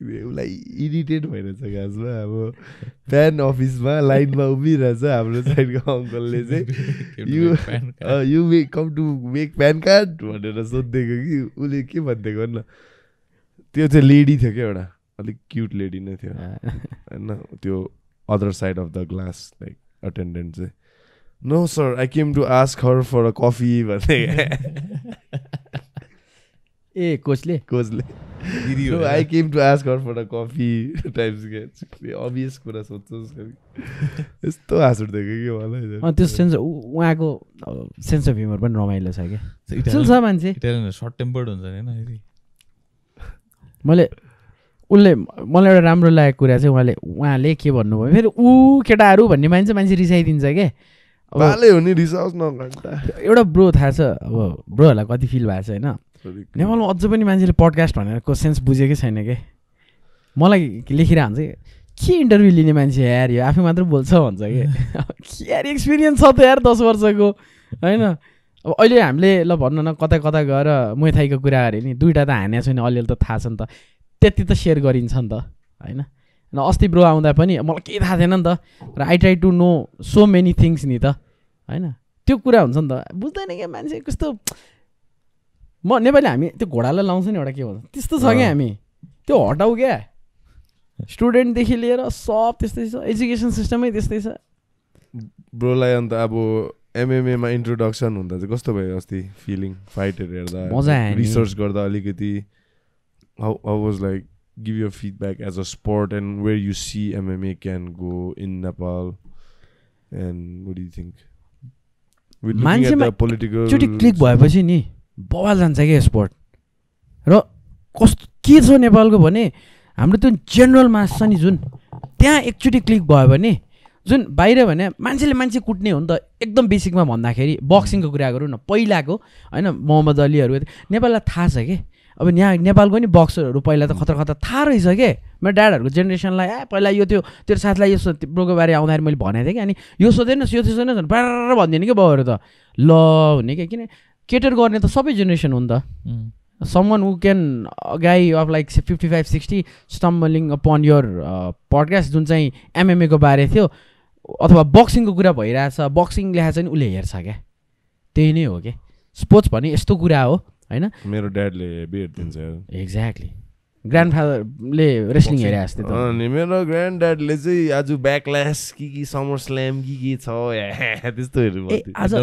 उसलाई इरिटेट भइरहेछ खासमा अब प्यान अफिसमा लाइनमा उभिरहेछ हाम्रो साइडको अङ्कलले चाहिँ you you make come to make PAN card भनेर सोधिदिएको कि उसले के भनिदिएको न त्यो चाहिँ लेडी थियो क्या एउटा अलिक क्युट लेडी नै थियो होइन त्यो other side of the glass like attendant चाहिँ no sir I came to ask her for a coffee भन्दै ए कोचले कोचले I came to ask her for a coffee types obvious कुरा सोध्छस् यस्तो हाँस उठ्दै कि मलाई त्यो सेन्स उहाँको सेन्स अफ ह्युमर पनि रमाइलो छ क्या मान्छे सर्ट टेम्पर्ड हुन्छ नि होइन मैले उसले मलाई एउटा राम्रो लागेको कुरा चाहिँ उहाँले उहाँले के भन्नुभयो फेरि ऊ केटाहरू भन्ने मान्छे मान्छे रिसाइदिन्छ क्या हो नि रिसाउस् न एउटा ब्रो थाहा छ अब ब्रोहरूलाई कति फिल भएको छ होइन नेपालमा अझै पनि मान्छेले पडकास्ट भनेरको सेन्स बुझेकै छैन के मलाई लेखिरहन्छ के इन्टरभ्यू लिने मान्छे यार यो आफै मात्र बोल्छ भन्छ कि यार एक्सपिरियन्स छ त यार दस वर्षको होइन अब अहिले हामीले ल भन्नु न कता कता गएर मैथाईको कुरा अरे नि दुइटा त हानेको छैन अलिअलि त थाहा छ नि त त्यति त सेयर गरिन्छ नि त होइन अस्ति ब्रो आउँदा पनि मलाई केही थाहा थिएन नि त र I try to know so many things नि त होइन त्यो कुरा हुन्छ नि त बुझ्दैन क्या मान्छे कस्तो म नेपाली हामी त्यो घोडालाई लाउँछ नि एउटा के भन्छ त्यस्तो छ क्या हामी त्यो हटाऊ क्या स्टुडेन्टदेखि लिएर सब त्यस्तै छ एजुकेसन सिस्टमै त्यस्तै छ ब्रोलाई अन्त अब एमएमएमा इन्ट्रोडक्सन हुँदा चाहिँ कस्तो भयो अस्ति फिलिङ फाइटहरू हेर्दा मजा आयो रिसर्च गर्दा अलिकति how how was like give your feedback as a sport and where you see MMA can go in Nepal and what do you think मान्छेमा पोलिटिकल चोटी क्लिक भएपछि नि बवाल जान्छ क्या स्पोर्ट र कस्तो के छ नेपालको भने हाम्रो त्यो जेनरल मास छ नि जुन त्यहाँ एकचोटि क्लिक भयो भने जुन बाहिर भने मान्छेले मान्छे कुट्ने हो नि त एकदम बेसिकमा भन्दाखेरि बक्सिङको कुरा गरौँ न पहिलाको होइन मोहम्मद अलीहरू नेपाललाई थाहा छ कि अब यहाँ नेपालको नि बक्सरहरू पहिला त खतरा खतरा थाहा रहेछ के मेरो ड्याडहरूको जेनेरेसनलाई ए पहिला यो त्यो तेरो साथलाई यो ब्रोको बारे आउँदाखेरि मैले भनेको थिएँ कि अनि यो सोधेनस् यो त्यो सोध्नुहोस् बार भनिदिएन कि बाउहरू त ल हुने क्या किन cater गर्ने त सबै जेनेरेसन हो नि त. Someone who can, a guy of like fifty-five sixty stumbling upon your uh, podcast जुन चाहिँ M M A को बारे थियो अथवा बक्सिङको कुरा भइरहेछ, बक्सिङ लेखेछ नि उले हेर्छ के, त्यही नै हो के. स्पोर्ट्स भने यस्तो कुरा हो हैन. मेरो ड्याडले बियर दिन्छ. एक्ज्याक्टली. ग्रान्डफादरले रेस्लिङ हेरेस्थे त. अनि मेरो ग्रान्डड्याडले चाहिँ आज ब्याकल्यास कि कि समर स्ल्याम कि कि छ त्यस्तोहरु भन्थे. आज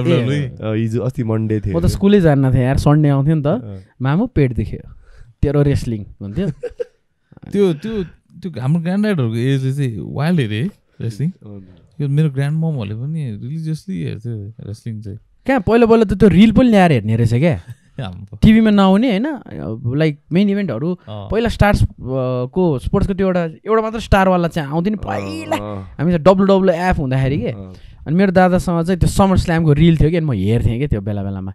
हिजो अस्ति मन्डे थियो. म त स्कुलै जान्न थिएँ यार. सन्डे आउँथ्यो नि त. मामु पेट दुख्यो तेरो रेस्लिङ भन्थ्यो. त्यो त्यो त्यो हाम्रो ग्रान्डड्याडहरुको एज चाहिँ वाइल्ड हेरे रेस्लिङ. यो मेरो ग्रान्ड ममहरुले पनि रिलिजियसली हेर्थ्यो रेस्लिङ चाहिँ. क्या पहिला पहिला त त्यो रिल पनि ल्याएर हेर्ने रहेछ क्या. टिभीमा नआउने हैन. लाइक मेन इभेन्टहरु पहिला स्टार्स को स्पोर्ट्सको त्यो एउटा एउटा मात्र स्टारवाला चाहिँ आउँदैन पहिला. हामी चाहिँ डब्ल्युडब्ल्युएफ हुँदाखेरि के. अनि मेरो दादासँग चाहिँ त्यो समर स्ल्यामको रिल थियो कि म हेर्थेँ के त्यो बेला बेलामा.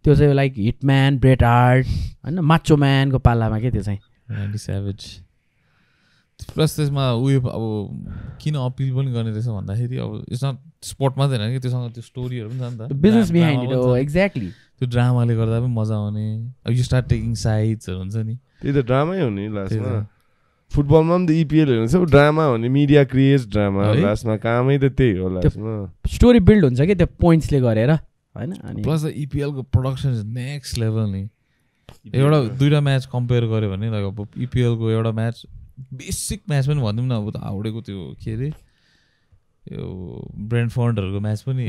त्यो चाहिँ लाइक हिटम्यान, ब्रेट हार्ट हैन, माचो म्यानको पालामा के त्यो चाहिँ रेन्डी स्याभेज. त्यसमा उयो अब किन अपिल पनि गर्ने रहेछ भन्दाखेरि अब इट्स नट स्पोर्ट मात्रै हैन कि त्योसँग त्यो स्टोरीहरु पनि छ नि त. Business behind it. हो एक्ज्याक्टली. त्यो ड्रामाले गर्दा पनि मजा आउने. अब यु स्टार्ट टेकिङ साइड्सहरु हुन्छ नि. त्यही त ड्रामै हो नि लास्टमा. फुटबलमा पनि आइपिएल हेर्नुहुन्छ ड्रामा हो नि. मिडिया क्रिएट्स ड्रामा लास्टमा. कामै त त्यही हो लास्टमा. स्टोरी बिल्ड हुन्छ कि त्यो पोइन्ट्सले गरेर हैन. अनि प्लस आइपिएल को प्रोडक्सन इज नेक्स्ट लेभल नि. एउटा दुईटा म्याच कम्पेयर गर्यो भने अब आइपिएल को एउटा म्याच बेसिक म्याच पनि भन्दिनँ न. अब त आउडेको त्यो के अरे यो ब्रेन्टफोर्डहरुको म्याच पनि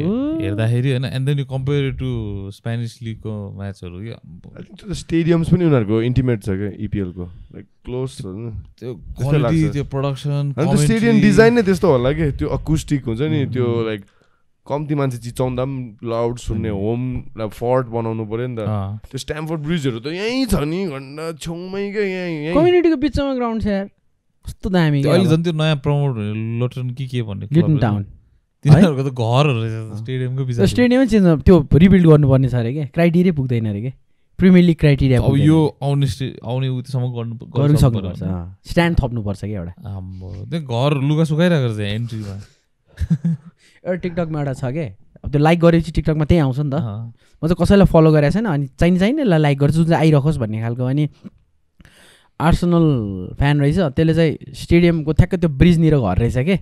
हेर्दाखेरि हैन. And then you compare to Spanish लिगको म्याचहरु के. आई थिंक त्यो स्टेडियम्स पनि उनीहरुको इन्टिमेट छ के आइपिएल को. लाइक क्लोज छ नि त्यो क्वालिटी, त्यो प्रोडक्सन, कमेन्ट्री. अनि स्टेडियम डिजाइन नै त्यस्तो होला के. त्यो अकुस्टिक हुन्छ नि. त्यो लाइक कम्ती मान्छे चिचाउँदा पनि लाउड सुन्ने होम र फोर्ट बनाउनु पर्यो नि त. त्यो स्ट्याम्फोर्ड ब्रिजहरु त यही छ नि. घण्टा छौमै के यही कम्युनिटीको बिचमा ग्राउन्ड छ यार. कस्तो दामी. अहिले झन् त्यो नयाँ प्रमोट लोटन कि के भन्ने लिटन टाउन तिनीहरूको त घरहरू रहेछ स्टेडियमको बिचमा. स्टेडियमै चेन्ज त्यो रिबिल्ड गर्नुपर्ने छ अरे के. क्राइटेरिया पुग्दैन अरे के. Premier League criteria. अब यो आउने आउने उतिसम्म गर्नु गर्न सक्नुपर्छ. स्ट्यान्ड थप्नुपर्छ क्या एउटा. आम्बो त्यो घर लुगा सुकाइरहेको छ एन्ट्रीमा. एउटा टिकटकमा एउटा छ के. अब त्यो लाइक गरेपछि टिकटकमा त्यही आउँछ नि त. म चाहिँ कसैलाई फलो गरेको छैन. अनि चाहिने चाहिने लाइक गर्छु जुन चाहिँ आइरहोस् भन्ने खालको. अनि आर्सेनल फ्यान रहेछ. त्यसले चाहिँ स्टेडियमको ठ्याक्कै त्यो ब्रिजनिर घर रहेछ के.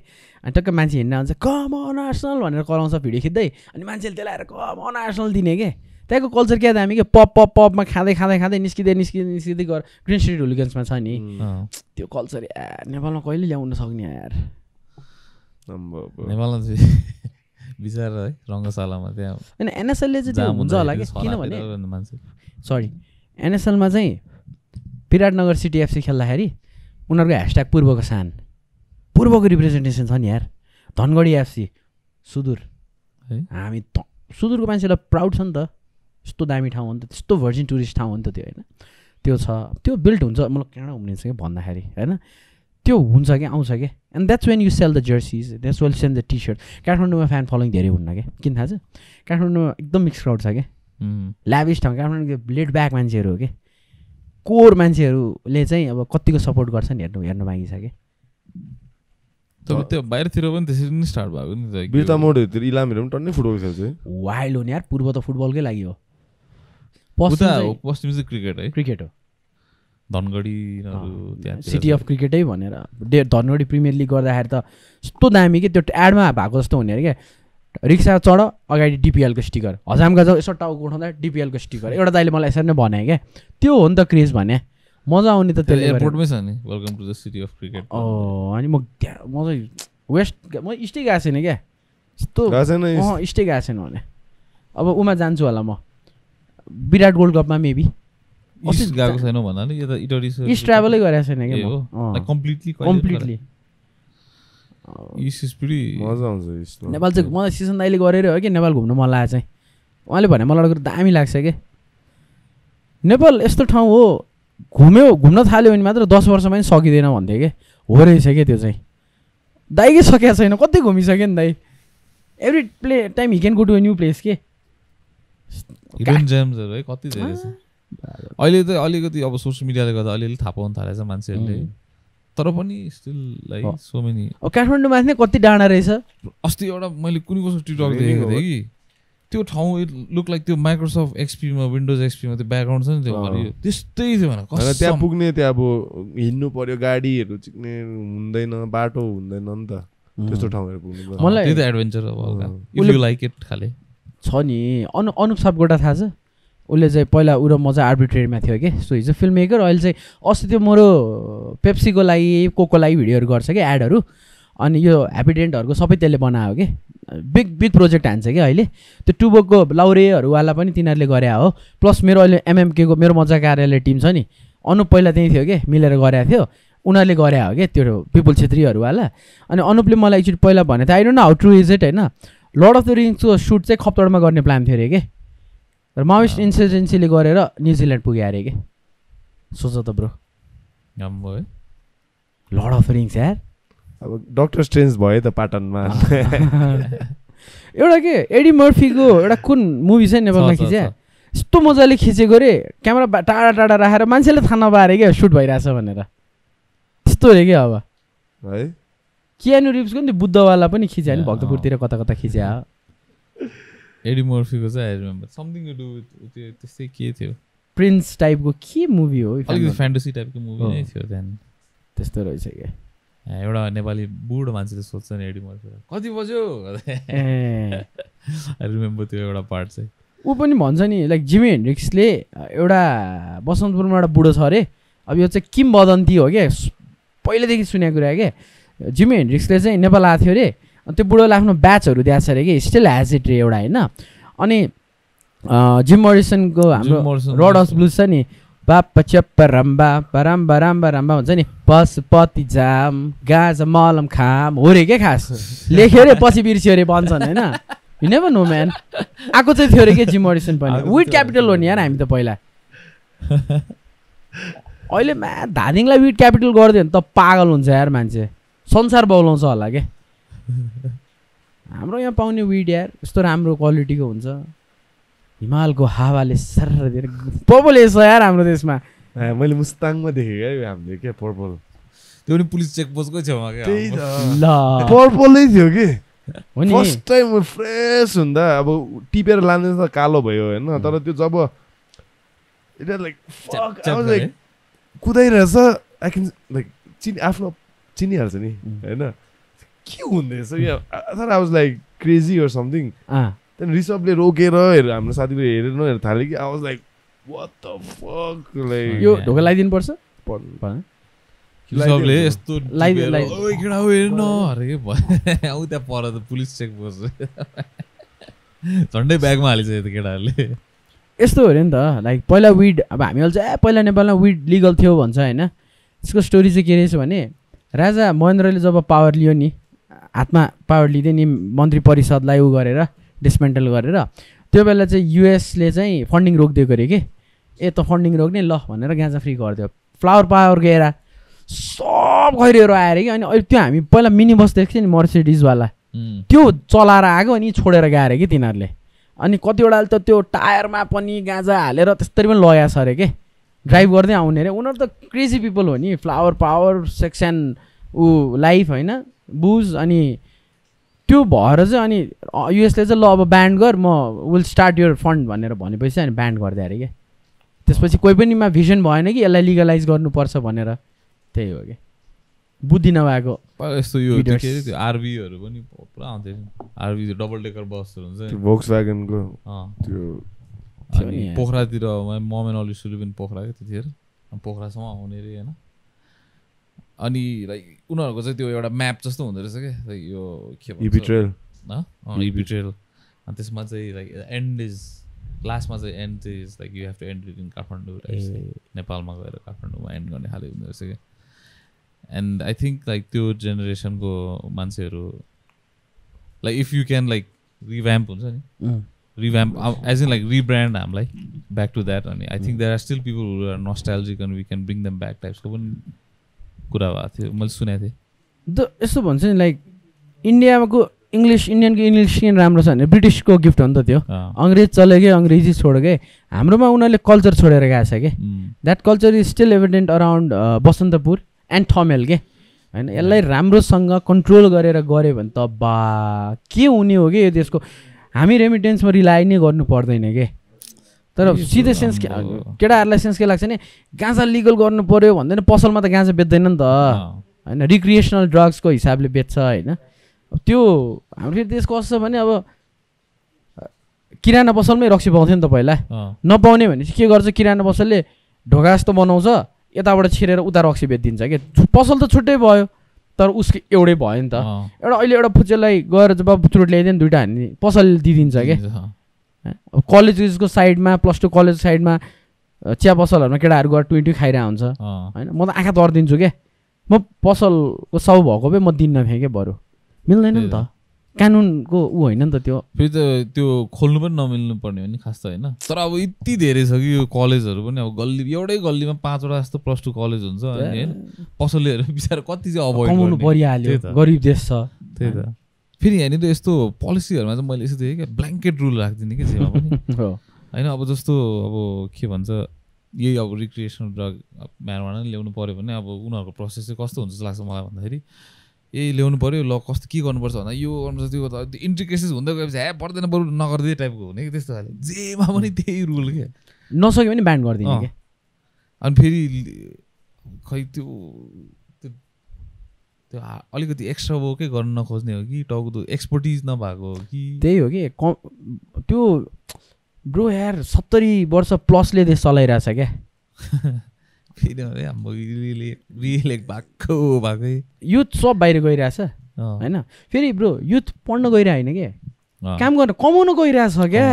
अनि टक्कै मान्छे हिँड्न आउँछ कम अन आर्सेनल भनेर कराउँछ भिडियो खिच्दै. अनि मान्छेले त्यसलाई आएर कम अन आर्सेनल दिने के. त्यहाँको कल्चर क्या दामी के. पप पप पपमा खाँदै खाँदै खाँदै निस्किँदै निस्किँदै निस्किँदै गर. ग्रिन स्ट्रिट हुलिगन्समा छ नि त्यो कल्चर. यार नेपालमा कहिले ल्याउन सक्ने यार. नेपालमा चाहिँ बिचार है रङ्गशालामा त्यहाँ होइन. एनएसएलले चाहिँ त्यो हुन्छ होला कि. किनभने सरी एनएसएलमा चाहिँ विराटनगर सिटी एफसी खेल्दाखेरि उनीहरूको ह्यासट्याग पूर्वको सान. पूर्वको रिप्रेजेन्टेसन छ नि यार. धनगढी एफसी सुदूर है. हामी सुदूरको मान्छेलाई प्राउड छ नि त. यस्तो दामी ठाउँ हो नि त. त्यस्तो भर्जिन टुरिस्ट ठाउँ हो नि त त्यो होइन. त्यो छ त्यो बिल्ट हुन्छ. मलाई कहाँ हुने छ कि भन्दाखेरि होइन त्यो हुन्छ कि आउँछ कि. And that's when you sell the jerseys, that's well sell the T shirt. काठमाडौँमा फ्यान फलोइङ धेरै हुन्न क्या. किन थाहा छ काठमाडौँमा एकदम मिक्स क्राउड छ क्या. ल्याभिस ठाउँ. काठमाडौँको लेट ब्याक मान्छेहरू हो कि. कोर मान्छेहरूले चाहिँ अब कतिको सपोर्ट गर्छन् हेर्नु हेर्नु बाँकी छ कि. तर त्यो बाहिरतिर पनि त्यसरी नै स्टार्ट भएको नि त. बिर्ता मोडतिर इलामहरू पनि टन्नै फुटबल खेल्छ. वाइल्ड हो नि यार. पूर्व त फुटबलकै लागि हो. पश्चिम चाहिँ क्रिकेट है. क्रिकेट हो. धनगढी सिटी अफ क्रिकेटै भनेर धनगढी प्रिमियर लिग गर्दाखेरि त यस्तो दामी कि. त्यो एडमा भएको जस्तो हुने अरे क्या. रिक्सा चढ अगाडि डिपिएलको स्टिकर. हजामका जाऊ यसो टाउको उठाउँदा डिपिएलको स्टिकर. एउटा दाइले मलाई यसरी नै भने क्या. त्यो हो नि त क्रेज भने. मजा आउने त त्यसले. एयरपोर्टमै छ नि welcome to the city of cricket. Oh अनि म त्यहाँ म चाहिँ वेस्ट म स्टे गएको छैन क्या. यस्तो स्टे गएको छैन भने अब उमा जान्छु होला म. विराट वर्ल्ड कपमा मेबी इस्ट गएको छैन भन्दा नि. यो त इटरी इस्ट ट्राभलै गरेको छैन क्या. म कम्प्लिटली कम्प्लिटली मजा आउँछ. नेपाल चाहिँ मलाई सिसन दाइले गरेर हो कि नेपाल घुम्नु मन लाग्यो चाहिँ. उहाँले भने मलाई एउटा दामी लाग्छ कि नेपाल यस्तो ठाउँ हो. घुम्यो घुम्न थाल्यो भने मात्र दस वर्षमा नि सकिँदैन भन्थ्यो कि. हो रहेछ क्या त्यो चाहिँ. दाइकै सकेको छैन. कति घुमिसक्यो नि दाइ. Every play time he can go to a new place के. कति धेरै छ अहिले त. अलिकति अब सोसियल मिडियाले गर्दा अलिअलि थाहा पाउनु थालेछ मान्छेहरूले. तर पनि स्टिल लाइक सो मेनी. अब काठमाडौँमा चाहिँ कति डाँडा रहेछ. अस्ति एउटा मैले कुनै कसो टिकटक देखेको थिएँ कि त्यो ठाउँ इट लुक लाइक त्यो माइक्रोसफ्ट एक्सपी मा विन्डोज एक्सपी मा त्यो ब्याकग्राउन्ड छ नि त्यो हरियो त्यस्तै थियो भने कस्तो त्यहाँ पुग्ने त्यहाँ अब हिन्नु पर्यो गाडीहरु चिक्ने हुँदैन बाटो हुँदैन नि त त्यस्तो ठाउँहरु पुग्नु मलाई त्यो एडभेन्चर अब हल्का इफ यु लाइक इट खाले छ नि अनुप सापकोटा थाहा छ उले चाहिँ पहिला उ र म चाहिँ आर्बिट्रेरीमा थियो के so his a film maker अहिले चाहिँ अस्ति त्यो मेरो पेप्सीको लागि कोको लागि भिडियोहरु गर्छ के एडहरु अनि यो ह्यापिडेन्टहरुको सबै त्यसले बनायो के बिग बिग प्रोजेक्ट हान्छ क्या अहिले त्यो टुबोको लाउरेहरूवाला पनि तिनीहरूले गरे हो प्लस मेरो अहिले एमएमके को मेरो मजा कार्यालय टिम छ नि अनुप पहिला त्यही थियो कि मिलेर गरेको थियो उनीहरूले गरे हो क्या त्यो पिपुल छेत्रीहरूवाला अनि अनुपले मलाई एकचोटि पहिला भने त I don't know how true is it होइन लर्ड अफ द रिङ्सको सुट चाहिँ खप्तडमा गर्ने प्लान थियो अरे कि र माओिस्ट इन्सर्जेन्सीले गरेर न्युजिल्यान्ड पुग्यो अरे कि सोच त bro lord of the rings यार अब डॉक्टर स्ट्रेन्ज भयो त पाटनमा एउटा के एडी मर्फी को एउटा कुन मुभी छ नेपालमा खिचे यस्तो मजाले खिचेको रे क्यामेरा टाढा टाढा राखेर मान्छेले थाहा नपारे के शूट भइराछ भनेर त्यस्तो रे के अब है कियानु रिप्स को नि बुद्धवाला पनि खिचे नि भक्तपुरतिर कता कता खिचे एडी मर्फी को चाहिँ I remember something to do with त्यस्तै के थियो प्रिन्स टाइप को के मुभी हो अलिकति फ्यान्टेसी टाइप को मुभी नै थियो देन त्यस्तो रहेछ के एउटा नेपाली बुढो मान्छेले सोध्छ नि एडी मर्फी कति बज्यो ए आई रिमेम्बर त्यो एउटा पार्ट चाहिँ ऊ पनि भन्छ नि लाइक जिमी हेन्ड्रिक्सले एउटा बसन्तपुरमा एउटा बुढो छ अरे अब यो चाहिँ किम बदन्ती हो क्या पहिलेदेखि सुनेको कुरा क्या जिमी हेन्ड्रिक्सले चाहिँ नेपाल आएको थियो अरे अनि त्यो बुढोले आफ्नो ब्याचहरू दिएको छ अरे कि स्टिल ह्याज इट रे एउटा होइन अनि जिम मोरिसनको हाम्रो रड अफ ब्लुज छ नि बाप्पा च्याप्पा रम्बा रम्बा रम्बा रम्बा हुन्छ नि पशुपति जाम गाज मलम खाम हो रे के खास लेख्यो अरे पछि बिर्स्यो अरे भन्छन् होइन यु नेभर नो म्यान आएको चाहिँ थियो अरे के जिम मोरिसन पनि विथ क्यापिटल हो नि यार हामी त पहिला अहिले म्या धादिङलाई विथ क्यापिटल गरिदियो भने त पागल हुन्छ यार मान्छे संसार बौलाउँछ होला के हाम्रो यहाँ पाउने विड यार यस्तो राम्रो क्वालिटीको हुन्छ हिमालको हावाले सर्र दिएर पर्पलै छ यार हाम्रो देशमा मैले मुस्ताङमा देखेँ क्या हामीले क्या पर्पल त्यो पनि पुलिस चेकपोस्टकै छेउमा क्या ल पर्पलै थियो कि फर्स्ट टाइम फ्रेस हुँदा अब टिपेर लाँदैछ कालो भयो होइन तर त्यो जब लाइक लाइक कुदाइरहेछ आई क्यान लाइक चिनी आफ्नो चिनिहाल्छ नि होइन के हुँदैछ तर I was like crazy or something त्यहाँदेखि रिसभले रोकेर हेरेर हाम्रो साथीले हेरेर नहेर थाल्यो कि आवाज like what the fuck like यो ढोका लगाइदिनुपर्छ रिसभले यस्तो ओइ केटा हो हेर्न अरे आउ त्यहाँ पर त पुलिस चेक गर्छ झन्डै ब्यागमा हालिछ यो केटाहरूले यस्तो हो नि त लाइक पहिला विड अब हामी अहिले चाहिँ पहिला नेपालमा विड लिगल थियो भन्छ होइन त्यसको स्टोरी चाहिँ के रहेछ भने राजा महेन्द्रले जब पावर लियो नि हातमा पावर लिँदै नि मन्त्री परिषदलाई उ गरेर डिस्मेन्टल गरेर त्यो बेला चाहिँ युएसले चाहिँ फन्डिङ रोकिदिएको अरे कि ए त फन्डिङ रोक्ने ल भनेर गाँजा फ्री गरिदियो फ्लावर पावर गएर सब खैरेहरू आएर कि अनि अहिले त्यो हामी पहिला मिनी बस देख्थ्यो नि मर्सिडिजवाला त्यो चलाएर आएको अनि छोडेर गएर कि तिनीहरूले अनि कतिवटाले त त्यो टायरमा पनि गाँजा हालेर त्यसरी पनि लगाएको छ अरे कि ड्राइभ गर्दै आउने अरे उनीहरू त क्रेजी पिपल हो नि फ्लावर पावर सेक्सन ऊ लाइफ होइन बुज अनि त्यो भएर चाहिँ अनि युएसले चाहिँ ल अब ब्यान्ड गर म विल स्टार्ट योर फन्ड भनेर भनेपछि अनि ब्यान्ड गर्दै अरे क्या त्यसपछि कोही पनिमा भिजन भएन कि यसलाई लिगलाइज गर्नुपर्छ भनेर त्यही हो कि बुद्धि नभएको यस्तो यो त्यो आरभीहरू पनि पुरा आउँथ्यो आरभी डबल डेकर बसहरू हुन्छ भोक्सवागनको त्यो पोखरातिर ममेन अलि सुलिबिन पोखरा क्या त्यतिखेर पोखरासम्म आउने अरे होइन अनि लाइक उनीहरूको चाहिँ त्यो एउटा म्याप जस्तो हुँदो रहेछ क्या यो के भन्छ इभिट्रेल इभिट्रेल अनि त्यसमा चाहिँ लाइक एन्ड इज लास्टमा चाहिँ and is like you have to end in Kathmandu नेपालमा गएर काठमाडौँमा एन्ड गर्ने खाले हुँदो रहेछ क्या एन्ड आई थिङ्क लाइक त्यो जेनेरेसनको मान्छेहरू like if you can like revamp हुन्छ नि revamp as in like rebrand हामीलाई ब्याक टु द्याट अनि I think there are still people who are nostalgic and we can bring them back टाइप्सको पनि कुरा भएको थियो मैले सुनेको थिएँ द यस्तो भन्छ नि लाइक इन्डियाको इङ्ग्लिस इन्डियनको इङ्ग्लिस किन राम्रो छ भने ब्रिटिसको गिफ्ट हो नि त त्यो अङ्ग्रेज चल्यो कि अङ्ग्रेजी छोड्यो कि हाम्रोमा उनीहरूले कल्चर छोडेर गएको छ कि that culture is still evident around Basantapur and Thamel के होइन यसलाई राम्रोसँग कन्ट्रोल गरेर गऱ्यो भने त बा के हुने हो कि यो देशको हामी रेमिटेन्समा रिलाइ नै गर्नु पर्दैन के तर सिधै सेन्स केटाहरुलाई सेन्स के लाग्छ नि गाँजा लिगल गर्नु पर्यो भन्दैन पसलमा त गाँजा बेच्दैन नि त हैन रिक्रिएशनल ड्रग्सको हिसाबले बेच्छ हैन त्यो हाम्रो फेरि देश कस्तो छ भने अब किराना पसलमै रक्सी पाउँथ्यो नि त पहिला नपाउने भनेपछि के गर्छ किराना पसलले ढोका जस्तो बनाउँछ यताबाट छिरेर उता रक्सी बेच्दिन्छ के पसल त छुट्टै भयो तर उसको एउटै भयो नि त एउटा अहिले एउटा फुचेलाई गएर जब चुरोट ल्याइदियो नि दुईटा हान्ने पसल दिइदिन्छ के कलेजको साइडमा प्लस टू कलेज साइडमा चिया पसलहरूमा केटाहरू गएर ट्वेन्टी खाइरहेको हुन्छ होइन म त आँखा तर्दिन्छु क्या म पसलको सौ भएको भए म दिन्न थिएँ क्या बरु मिल्दैन नि त कानुनको ऊ होइन नि त त्यो फेरि त त्यो खोल्नु पनि नमिल्नु पर्ने हो नि खास त होइन तर अब यति धेरै छ कि यो कलेजहरू पनि अब गल्ली एउटै गल्लीमा पाँचवटा जस्तो प्लस टू कलेज हुन्छ अनि होइन पसलेहरू बिचारा कति चाहिँ अभोइड गर्नु परिहाल्यो गरिब देश छ त्यही त फेरि यहाँनिर यस्तो पोलिसीहरूमा चाहिँ मैले यस्तो देखेँ क्या ब्ल्याङ्केट रुल राखिदिने कि जेमा पनि होइन अब जस्तो अब के भन्छ यही अब रिक्रिएसनल ड्रग म्यारोवाना ल्याउनु पऱ्यो भने अब उनीहरूको प्रोसेस चाहिँ कस्तो हुन्छ जस्तो लाग्छ मलाई भन्दाखेरि ए ल्याउनु पऱ्यो ल कस्तो के गर्नुपर्छ भन्दा यो गर्नुपर्छ त्यो गर्दा इन्ट्रिकेसेस हुँदै गएपछि ह्या पर्दैन बरु नगरिदिए टाइपको हुने कि त्यस्तो खाले जेमा पनि त्यही रुल क्या नसक्यो भने ब्यान्ड गरिदिने क्या अनि फेरि खै त्यो त्यो अलिकति एक्स्ट्रा वर्कै गर्न नखोज्ने हो कि टाउको त्यो एक्सपर्टिज नभएको हो कि त्यही हो कि त्यो ब्रो यार सत्तरी वर्ष प्लसले देश चलाइरहेछ क्या युथ सब बाहिर गइरहेछ होइन फेरि ब्रो युथ पढ्न गइरहे होइन क्या काम गर्न कमाउन गइरहेछ क्या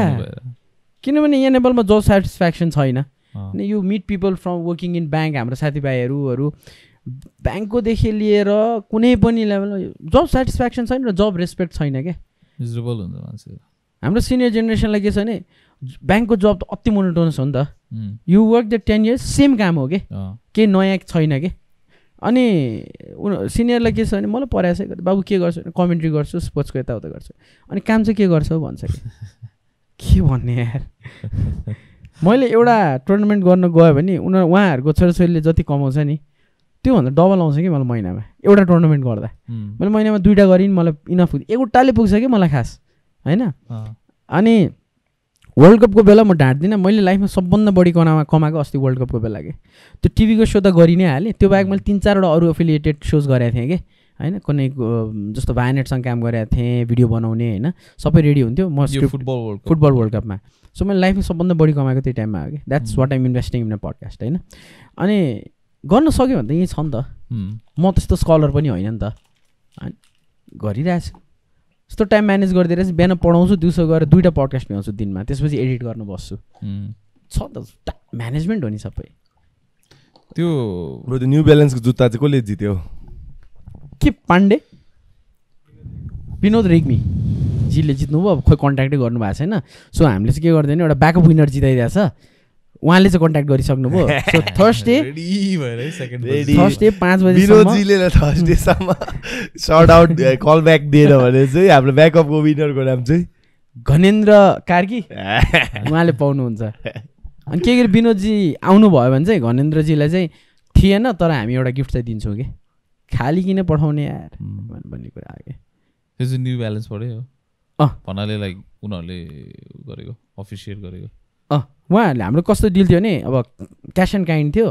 किनभने यहाँ नेपालमा जब सेटिस्फ्याक्सन छैन you meet people from working in bank हाम्रो साथीभाइहरूहरू ब्याङ्ककोदेखि लिएर कुनै पनि लेभलमा जब सेटिस्फ्याक्सन छैन र जब रेस्पेक्ट छैन क्या मिजरेबल हुन्छ मान्छे हाम्रो सिनियर जेनेरेसनलाई के छ भने ब्याङ्कको जब त अति मोनोटोनस हो नि त you work the ten years same काम हो कि केही नयाँ छैन कि अनि सिनियरलाई के छ भने मलाई पराएछ बाबु के गर्छु भने कमेन्ट्री गर्छु स्पोर्ट्सको यताउता गर्छु अनि काम चाहिँ के गर्छौ भन्छ कि के भन्ने यार मैले एउटा टुर्नामेन्ट गर्न गयो भने उनीहरू उहाँहरूको छोराछोरीले जति कमाउँछ नि त्योभन्दा डबल आउँछ कि मलाई महिनामा एउटा टुर्नामेन्ट गर्दा मैले महिनामा दुईवटा गरेँ मलाई इनफ एउटाले पुग्छ कि मलाई खास होइन अनि वर्ल्ड कपको बेला म ढाँट्दिनँ मैले लाइफमा सबभन्दा बढी कमामा कमाएको अस्ति वर्ल्ड कपको बेला के त्यो टिभीको सो त गरि नै हालेँ त्यो बाहेक मैले तिन चारवटा अरू एफिलिएटेड सोज गरेको थिएँ कि होइन कुनै जस्तो भायनेटसँग काम गरेको थिएँ भिडियो बनाउने होइन सबै रेडी हुन्थ्यो म फुटबल वर्ल्ड फुटबल वर्ल्ड कपमा सो मैले लाइफमा सबभन्दा बढी कमाएको त्यही टाइममा हो कि that's what I'm investing in a podcast होइन अनि गर्न सक्यो भने त यहीँ छ नि त म त्यस्तो स्कलर पनि होइन नि त गरिरहेछु यस्तो टाइम म्यानेज गरिदिएर बिहान पढाउँछु दिउँसो गएर दुईवटा पडकास्ट भ्याउँछु दिनमा त्यसपछि एडिट गर्न बस्छु छ त म्यानेजमेन्ट हो नि सबै त्यो न्यू ब्यालेन्सको जुत्ता चाहिँ कसले जित्यो के पाण्डे विनोद रेग्मीजीले जित्नुभयो अब खोइ कन्ट्याक्टै गर्नुभएको छैन सो हामीले चाहिँ के गर्दैन एउटा ब्याकअप विनर जिताइरहेछ उहाँले चाहिँ कन्ट्याक्ट गरिसक्नुभयो सो थर्सडे थर्सडे पाँच बजे विनोदजीले थर्सडेसम्म सर्ट आउट कल ब्याक दिएन भने चाहिँ हाम्रो ब्याकअपको विनरको नाम चाहिँ घनेन्द्र कार्की उहाँले पाउनुहुन्छ अनि के गरी विनोदजी आउनुभयो भने चाहिँ घनेन्द्रजीलाई चाहिँ थिएन तर हामी एउटा गिफ्ट चाहिँ दिन्छौँ कि खाली किन पठाउने यार भन्ने कुरा आयो त्यो चाहिँ न्यू ब्यालेन्स पढ्यो हो अँ भन्नाले लाइक उनीहरूले गरेको अफिसिएट गरेको अँ उहाँहरूले हाम्रो कस्तो डिल थियो भने अब क्यास एन्ड काइन्ड थियो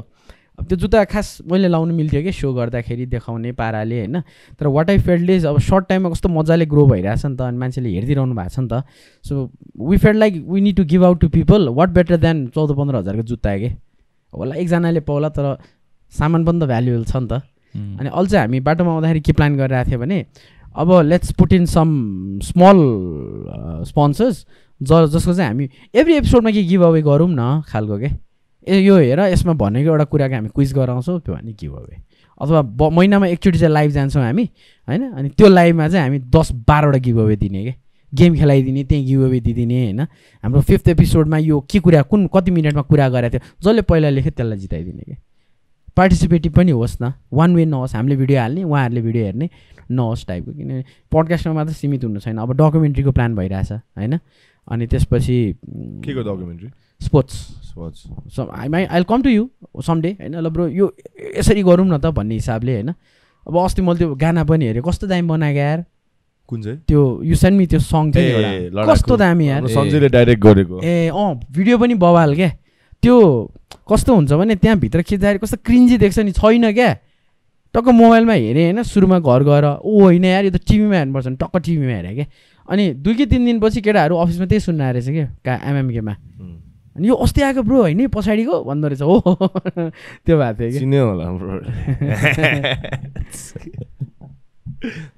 अब त्यो जुत्ता खास मैले लाउनु मिल्थ्यो कि सो गर्दाखेरि देखाउने पाराले होइन तर वाट आई फेल्ड इज अब सर्ट टाइममा कस्तो मजाले ग्रो भइरहेछ नि त अनि मान्छेले हेरिदिइरहनु भएको छ नि त so we felt like we need to give out to people what better than चौध पन्ध्र हजारको जुत्ता कि होला एकजनाले पाउला तर सामान पनि त भ्यालुएबल छ नि त अनि अल चाहिँ हामी बाटोमा आउँदाखेरि के प्लान गरिरहेको थियो भने अब let's put in some small sponsors ज जसको चाहिँ हामी एभ्री एपिसोडमा के गिभ अवे गरौँ न खालको के ए यो हेर यसमा भनेको एउटा कुराको हामी क्विज गराउँछौँ त्यो भने गिभ अवे अथवा ब महिनामा एकचोटि चाहिँ लाइभ जान्छौँ हामी होइन अनि त्यो लाइभमा चाहिँ हामी दस बाह्रवटा गिभ अवे दिने के गेम खेलाइदिने त्यहीँ गिभ अवे दिदिने होइन हाम्रो फिफ्थ एपिसोडमा यो के कुरा कुन कति मिनटमा कुरा गरेको थियो जसले पहिला लेख्यो त्यसलाई जिताइदिने के पार्टिसिपेटिभ पनि होस् न वान वे नहोस् हामीले भिडियो हाल्ने उहाँहरूले भिडियो हेर्ने नहोस् टाइपको किनभने पडकास्टमा मात्र सीमित हुनु छैन अब डकुमेन्ट्रीको प्लान भइरहेछ होइन अनि त्यसपछि के को documentary sports sports I my I come to you someday होइन ल ब्रो यो यसरी गरौँ न त भन्ने हिसाबले होइन अब अस्ति मैले त्यो गाना पनि हेरेँ कस्तो दामी बनाएको यार कुन चाहिँ त्यो यु सेन्ड मी त्यो सङ थियो नि एउटा कस्तो दामी यार सन्जीले डाइरेक्ट गरेको ए अ भिडियो पनि बवाल के त्यो कस्तो हुन्छ भने त्यहाँ भित्र खिच्दाखेरि कस्तो क्रिन्जी देख्छ नि छैन के टक्क मोबाइलमा हेरे हैन सुरुमा घर गएर ओ हैन यार यो त टिभीमा हेर्न पर्छ नि टक्क टिभीमा हेरे के अनि दुई कि तीन दिनपछि केटाहरु अफिसमा त्यही सुन्न आरेछ के एमएमके मा अनि यो अस्ति आको ब्रो हैन पछाडीको भन्दै रहेछ ओ त्यो बात हो के चिन्यो होला ब्रो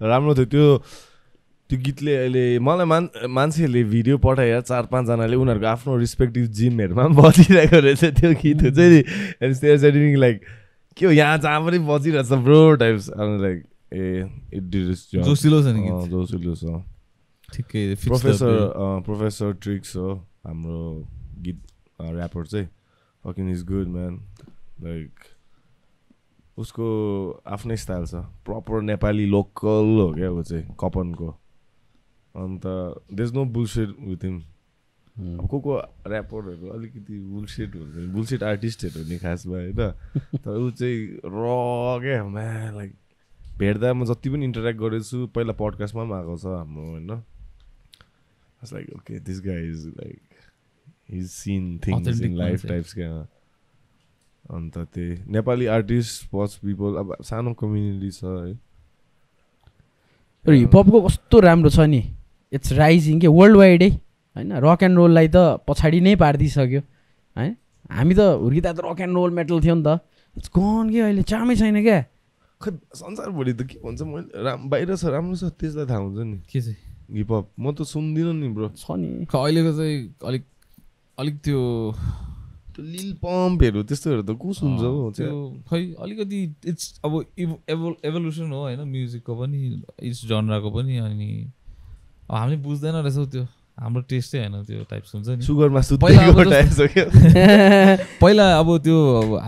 राम्रो थियो त्यो त्यो गीतले अहिले मलाई मान मान्छेले भिडियो पठाएर चार पाँच जनाले उनीहरुको आफ्नो रिस्पेक्टिभ जिमहरुमा बजिरहेको रहेछ त्यो गीत हो चाहिँ and they are editing like के हो यहाँ जहाँ पनि बजिरहेछ ब्रो टाइप्स अनि लाइक ए इट डिस जोसिलो छ नि गीत जोसिलो छ ठीकै प्रोफेसर प्रोफेसर ट्रिक्स हो हाम्रो गीत र्यापर चाहिँ fucking is good man like उसको आफ्नै स्टाइल छ प्रपर नेपाली लोकल हो क्या ऊ चाहिँ कपनको अन्त there is no bullshit with him को को ऱ्यापरहरु अलिकति बुलशिट हुन्छ बुलशिट आर्टिस्टहरु नि खासमा हैन तर ऊ चाहिँ र के म्यान लाइक भेट्दा म जति पनि इन्टरेक्ट गरेछु पहिला पडकास्टमा पनि आएको छ हाम्रो हैन it's like okay this guy is like he is seen things in life types क्या अन्त त्यही नेपाली आर्टिस्ट स्पोर्ट्स पिपल अब सानो कम्युनिटी छ है हिपहपको कस्तो राम्रो छ नि इट्स राइजिङ के वर्ल्ड वाइडै हैन रक एन्ड रोललाई त पछाडि नै पारिदिइसक्यो है हामी त हुर्किँदा त रक एन्ड रोल मेटल थियो नि त इट्स गन के अहिले चामै छैन क्या खै संसारभरि त के भन्छ मैले राम बाहिर छ राम्रो छ त्यसलाई थाहा हुन्छ नि के चाहिँ हिपहप म त सुन्दिनँ नि ब्रो छ नि अहिलेको चाहिँ अलिक अलिक त्यो लिल पम्पहरु त्यस्तोहरु त को सुन्छ हो त्यो खै अलिकति इट्स अब एभोल्युसन हो हैन म्युजिकको पनि इट्स जनराको पनि अनि अब हामीले बुझ्दैन रहेछौ त्यो हाम्रो टेस्टै हैन त्यो टाइप्स हुन्छ नि सुगरमा सुतेको टाइप्स हो के पहिला अब त्यो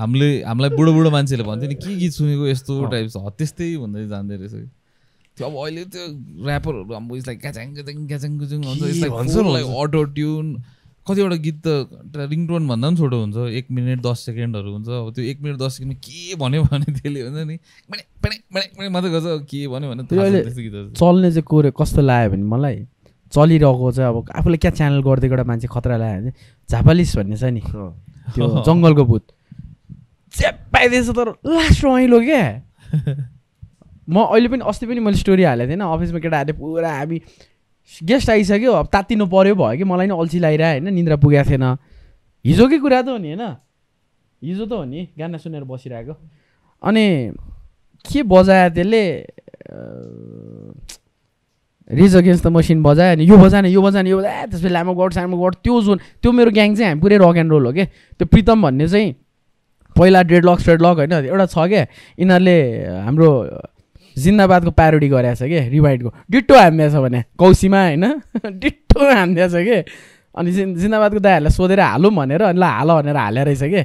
हामीले हामीलाई बुढो बुढो मान्छेले भन्थे नि के गीत सुनेको यस्तो टाइप्स हो त्यस्तै भन्दै जान्दै रहेछ त्यो अब अहिले त्यो र्यापरहरु अब इज लाइक ग्याचङ ग्याचङ ग्याचङ गुजुङ हुन्छ इज लाइक भन्छ लाइक अटो ट्युन कतिवटा गीत त रिङटोन भन्दा पनि छोटो हुन्छ एक मिनट दस सेकेन्डहरू हुन्छ अब त्यो एक मिनट दस सेकेन्डमा के भन्यो भने त्यसले हुन्छ नि मात्रै गर्छ के भन्यो भने चल्ने चाहिँ कोरे कस्तो लाग्यो भने मलाई चलिरहेको चाहिँ अब आफूले क्या च्यानल गरिदिएको एउटा मान्छे खतरा लाग्यो भने झापालिस भन्ने छ नि त्यो जङ्गलको भूत च्याप पाइदिएछ तर लास्ट रमाइलो क्या म अहिले पनि अस्ति पनि मैले स्टोरी हालेको थिएन अफिसमा केटाहरूले पुरा हामी गेस्ट आइसक्यो अब तातिनु पर्यो भयो कि मलाई नि अल्छी लागिरहे हैन निन्द्रा पुगेको थिएन हिजोकै कुरा त हो नि हैन हिजो त हो नि गाना सुनेर बसिरहेको अनि के बजायो त्यसले रिज अगेन्स्ट द मसिन बजायो अनि यो बजाएन यो बजाएन यो बजाए त्यसपछि लामो गड सामो गड त्यो जोन त्यो मेरो ग्याङ चाहिँ हामी पुरै रक एन्ड रोल हो के त्यो प्रीतम भन्ने चाहिँ पहिला डेडलक स्ट्रेडलक हैन एउटा छ के इनहरुले हाम्रो जिन्दाबादको प्यारोडी गरेछ के रिभाइडको डिट्टो हान्दैछ भने कौसीमा हैन डिट्टो हान्दैछ के अनि जिन्दाबादको दाइहरूलाई सोधेर हालौँ भनेर अनि ल हाल भनेर हाले रहेछ के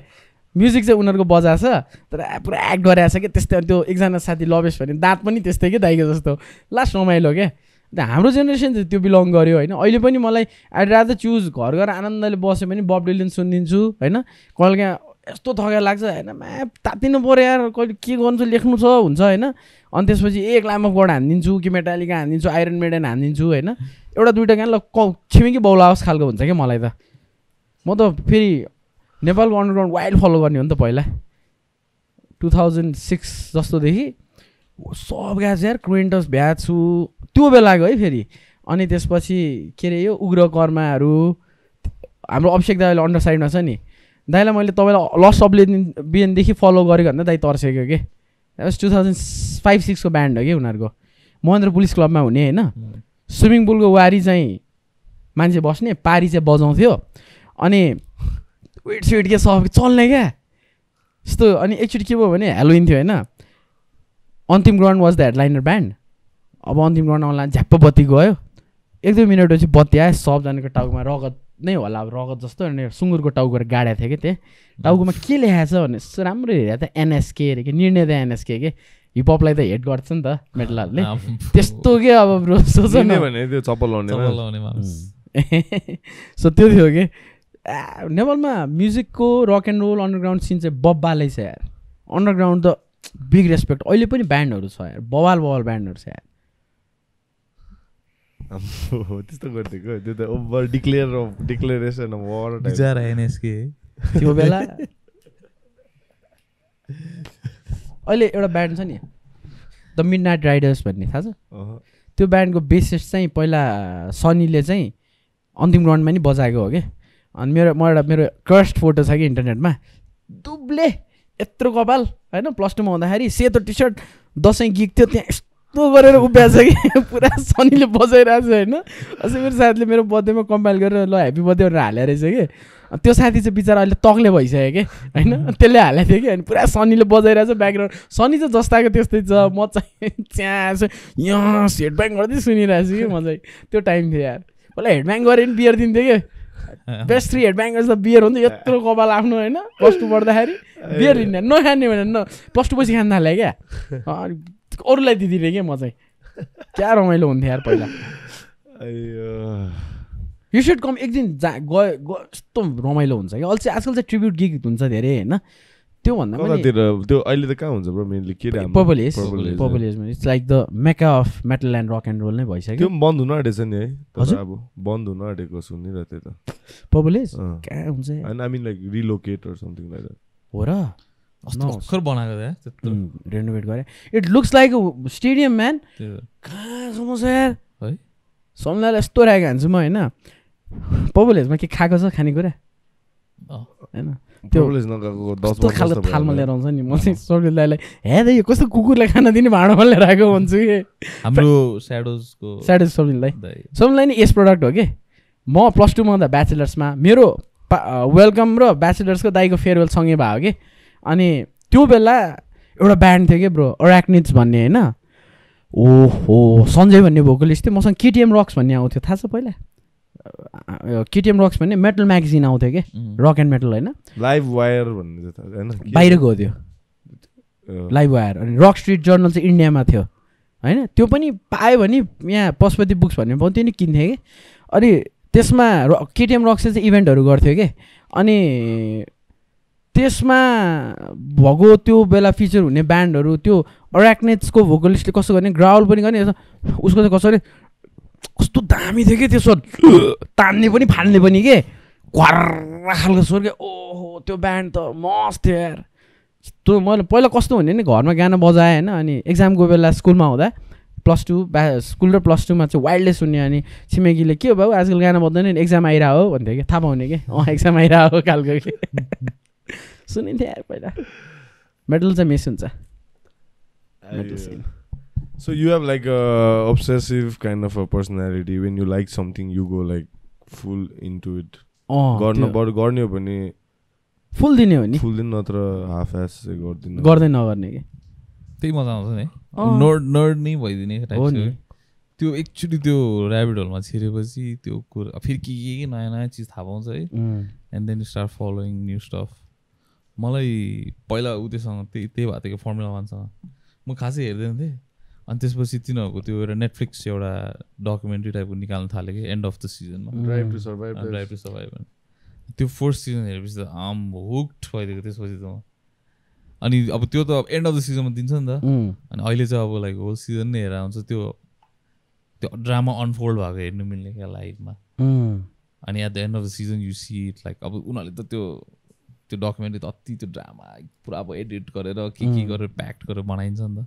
म्युजिक चाहिँ उनीहरूको बजाछ तर पुरा एक्ट गरेछ के त्यस्तै त्यो एकजना साथी लवेश भने दाँत पनि त्यस्तै के दाइको जस्तो लास्ट रमाइलो के अन्त हाम्रो जेनेरेसन चाहिँ त्यो बिलङ गर्यो होइन अहिले पनि मलाई आइड रादर चुज घर घर आनन्दले बस्यो भने बब डिलन सुनिदिन्छु होइन कहिलेकाहीँ यस्तो थका लाग्छ हैन म्याप तातिनु पर्यो यार कहिले के गर्नु लेख्नु छ हुन्छ हैन अनि त्यसपछि एक लामो गड हान्दिन्छु कि मेटालिका हान्दिन्छु आइरन मेडन हान्दिन्छु हैन एउटा दुईटा गान ल छिमेकी बौलाओस् खालको हुन्छ के मलाई त म त फेरि नेपालको अन्डरग्राउन्ड वाइल्ड फलो गर्ने हो नि त पहिला टु थाउजन्ड सिक्स जस्तोदेखि सब गाज यार क्रुएन्टस भ्याछु त्यो बेलाको है फेरि अनि त्यसपछि के अरे यो उग्र कर्माहरू हाम्रो अभिषेक दाइले अन्डर साइडमा छ नि दाइलाई मैले तपाईँलाई लस्ट अफ बिएनदेखि फलो गरेको भन्दा दाइ तर्सेको के टु थाउजन्ड फाइभ सिक्सको ब्यान्ड हो कि उनीहरूको महेन्द्र पुलिस क्लबमा हुने होइन स्विमिङ पुलको वारी चाहिँ मान्छे बस्ने पारी चाहिँ बजाउँथ्यो अनि वेट स्विट के सब चल्ने क्या यस्तो अनि एकचोटि के भयो भने हेलोइन थियो होइन अन्तिम ground was the headliner band अब अन्तिम ग्राउन्ड अनलाइन झ्याप्प बत्ती गयो एक दुई मिनटपछि बत्ती आयो सबजनाको टाउकोमा रगत नै होला अब रगत जस्तो अनि सुँगुरको टाउको गाडेको थियो कि त्यहाँ टाउकोमा के लेखाएको छ भने यस्तो राम्रो हेरेको त एनएसके अरे कि निर्णय त एनएसके के हिपहपलाई त हेड गर्छ नि त मेटलहरूले त्यस्तो के अब ब्रो सोच त्यो चप्पल लाउने सो त्यो थियो कि नेपालमा म्युजिकको rock and roll underground scene चाहिँ बब्बालै छ यार अन्डरग्राउन्ड त बिग रेस्पेक्ट अहिले पनि ब्यान्डहरू छ यार बवाल बवाल ब्यान्डहरू छ यार त्यस्तो गर्दिएको त्यो त over declare of declaration of war type बिचारा एनएसके त्यो बेला अहिले एउटा ब्यान्ड छ नि द मिडनाइट राइडर्स भन्ने थाहा छ त्यो ब्यान्डको बेसिस्ट चाहिँ पहिला सनीले चाहिँ अन्तिम राउन्डमा नि बजाएको हो के अनि मेरो म एउटा मेरो क्रस्ट फोटो छ कि इन्टरनेटमा दुब्ले यत्रो कपाल हैन प्लस टू मा हुँदाखेरि सेतो टी सर्ट दसैँ गिक थियो त्यहाँ यस्तो गरेर उभ्याछ कि पुरा सनीले बजाइरहेछ हैन अझै मेरो साथीले मेरो बर्थडेमा कम्पाइल गरेर ल ह्याप्पी बर्थडे भनेर हालेर रहेछ कि त्यो साथी चाहिँ बिचारा अहिले तक्ले भइसक्यो कि हैन त्यसले हालेको थियो कि अनि पुरा सनीले बजाइरहेछ ब्याकग्राउन्ड सनी चाहिँ जस्ताको त्यस्तै छ म चाहिँ च्यास यहाँ हेडब्याङ गर्दै सुनिरहेछु कि म चाहिँ त्यो टाइम थियो यार मलाई हेडब्याङ गरेर बियर दिन्थ्यो कि बेस्ट थ्री हेड ब्याङ्कर्स त बियर हुन्छ यत्रो कपाल आफ्नो होइन प्लस टू पढ्दाखेरि बियर लिने नखाने भने न प्लस टू पछि खान थालेँ क्या अरूलाई दिदिनँ क्या म चाहिँ क्या रमाइलो हुन्थ्यो यार पहिला यु सुड कम एकदिन जा गयो गयो यस्तो रमाइलो हुन्छ कि अल्छ आजकल चाहिँ ट्रिब्युट गिग हुन्छ धेरै होइन त्योभन्दा त्यो अहिले त कहाँ हुन्छ ब्रो मेनली के Purple Haze Purple Haze it's like the Mecca of metal and rock and roll नै भइसक्यो त्यो बन्द हुन आँटेछ नि है तर अब बन्द हुन आँटेको सुनिरहेको त्यो त पर्पल हेज कहाँ हुन्छ हैन I mean like relocate or something like that हो र अस्तर बनाएको थियो रेनोभेट गरे it looks like a stadium man कहाँ समोस यार है सम्झनाले यस्तो राखेको हान्छु म हैन पर्पल हेजमा के खाएको छ खानेकुरा हैन त्यो खालको थालमा लिएर आउँछ नि म चाहिँ सबैलाई हे त यो कस्तो कुकुरलाई खाना दिने भाँडामा लिएर आएको भन्छु कि हाम्रो स्याडोजको स्याडोज सबैलाई सबैलाई नि यस प्रडक्ट हो कि म प्लस टूमा हुँदा ब्याचलर्समा मेरो वेलकम र ब्याचलर्सको दाइको फेयरवेल सँगै भयो कि अनि त्यो बेला एउटा ब्यान्ड थियो कि ब्रो अराक्निड्स भन्ने होइन ओहो सञ्जय भन्ने भोकलिस्ट थियो मसँग केटिएम रक्स भन्ने आउँथ्यो थाहा छ पहिला केटिएम रक्स भन्ने मेटल म्यागजिन आउँथ्यो कि रक एन्ड मेटल होइन लाइभ वायर भन्ने बाहिरको हो त्यो लाइभ वायर अनि रक स्ट्रिट जर्नल चाहिँ इन्डियामा थियो होइन त्यो पनि पायो भने यहाँ पशुपति बुक्स भन्ने पाउँथ्यो नि किन्थेँ कि अनि त्यसमा केटिएम रक्सले चाहिँ इभेन्टहरू गर्थ्यो कि अनि त्यसमा भएको त्यो बेला फिचर हुने ब्यान्डहरू त्यो अराक्नेट्सको भोकलिस्टले कसो गर्ने ग्राउल पनि गर्ने उसको चाहिँ कसरी कस्तो दामी थियो कि त्यो स्वर तान्ने पनि फाल्ने पनि के घर्रा खालको स्वर के ओहो त्यो ब्यान्ड त मस्त थियो यार त्यो मैले पहिला कस्तो हुने नि घरमा गाना बजाएँ होइन अनि एक्जामको बेला स्कुलमा हुँदा प्लस टू बा स्कुल र प्लस टूमा चाहिँ वाइल्डलेस हुने अनि छिमेकीले के हो भाउ आजकल गाना बज्दैन एक्जाम आइरह हो भन्थ्यो कि थाहा पाउने कि अँ एक्जाम आइरह हो कालको कि सुनिन्थ्यो यार पहिला मेडल चाहिँ मिस हुन्छ So you have like a obsessive kind of a personality. When you like something, you go like full into it. Oh, garna bar garne bhane full dine ho ni. Full din natra half ass se gardina. Garde nagarne ke. Tyi maza aउँछ नि. Nerd nerd नै भइदिने type छ. त्यो actually त्यो rabbit होलमा छिरेपछि त्यो फेरि के के नयाँ नयाँ चीज थाहा पाउँछ है. And then you start following new stuff. मलाई पहिला उ त्यससँग त्यही त्यही भातेको फर्मुला वानसँग म खासै हेर्दैन थिएँ. अनि त्यसपछि तिनीहरूको त्यो एउटा नेटफ्लिक्स एउटा डकुमेन्ट्री टाइपको निकाल्न थाल्यो कि एन्ड अफ द सिजनमा drive to Survive Drive to survive त्यो फोर्थ सिजन हेरेपछि त आम हुक्ड भइदिएको त्यसपछि त अनि अब त्यो त एन्ड अफ द सिजनमा दिन्छ नि त अनि अहिले चाहिँ अब लाइक होल सिजन नै हेरेर आउँछ त्यो त्यो ड्रामा अनफोल्ड भएको हेर्नु मिल्ने क्या लाइफमा अनि at the end of the season you see it like अब उनीहरूले त त्यो त्यो डकुमेन्ट्री त अति त्यो ड्रामा पुरा अब एडिट गरेर के के गरेर प्याक्ट गरेर बनाइन्छ नि त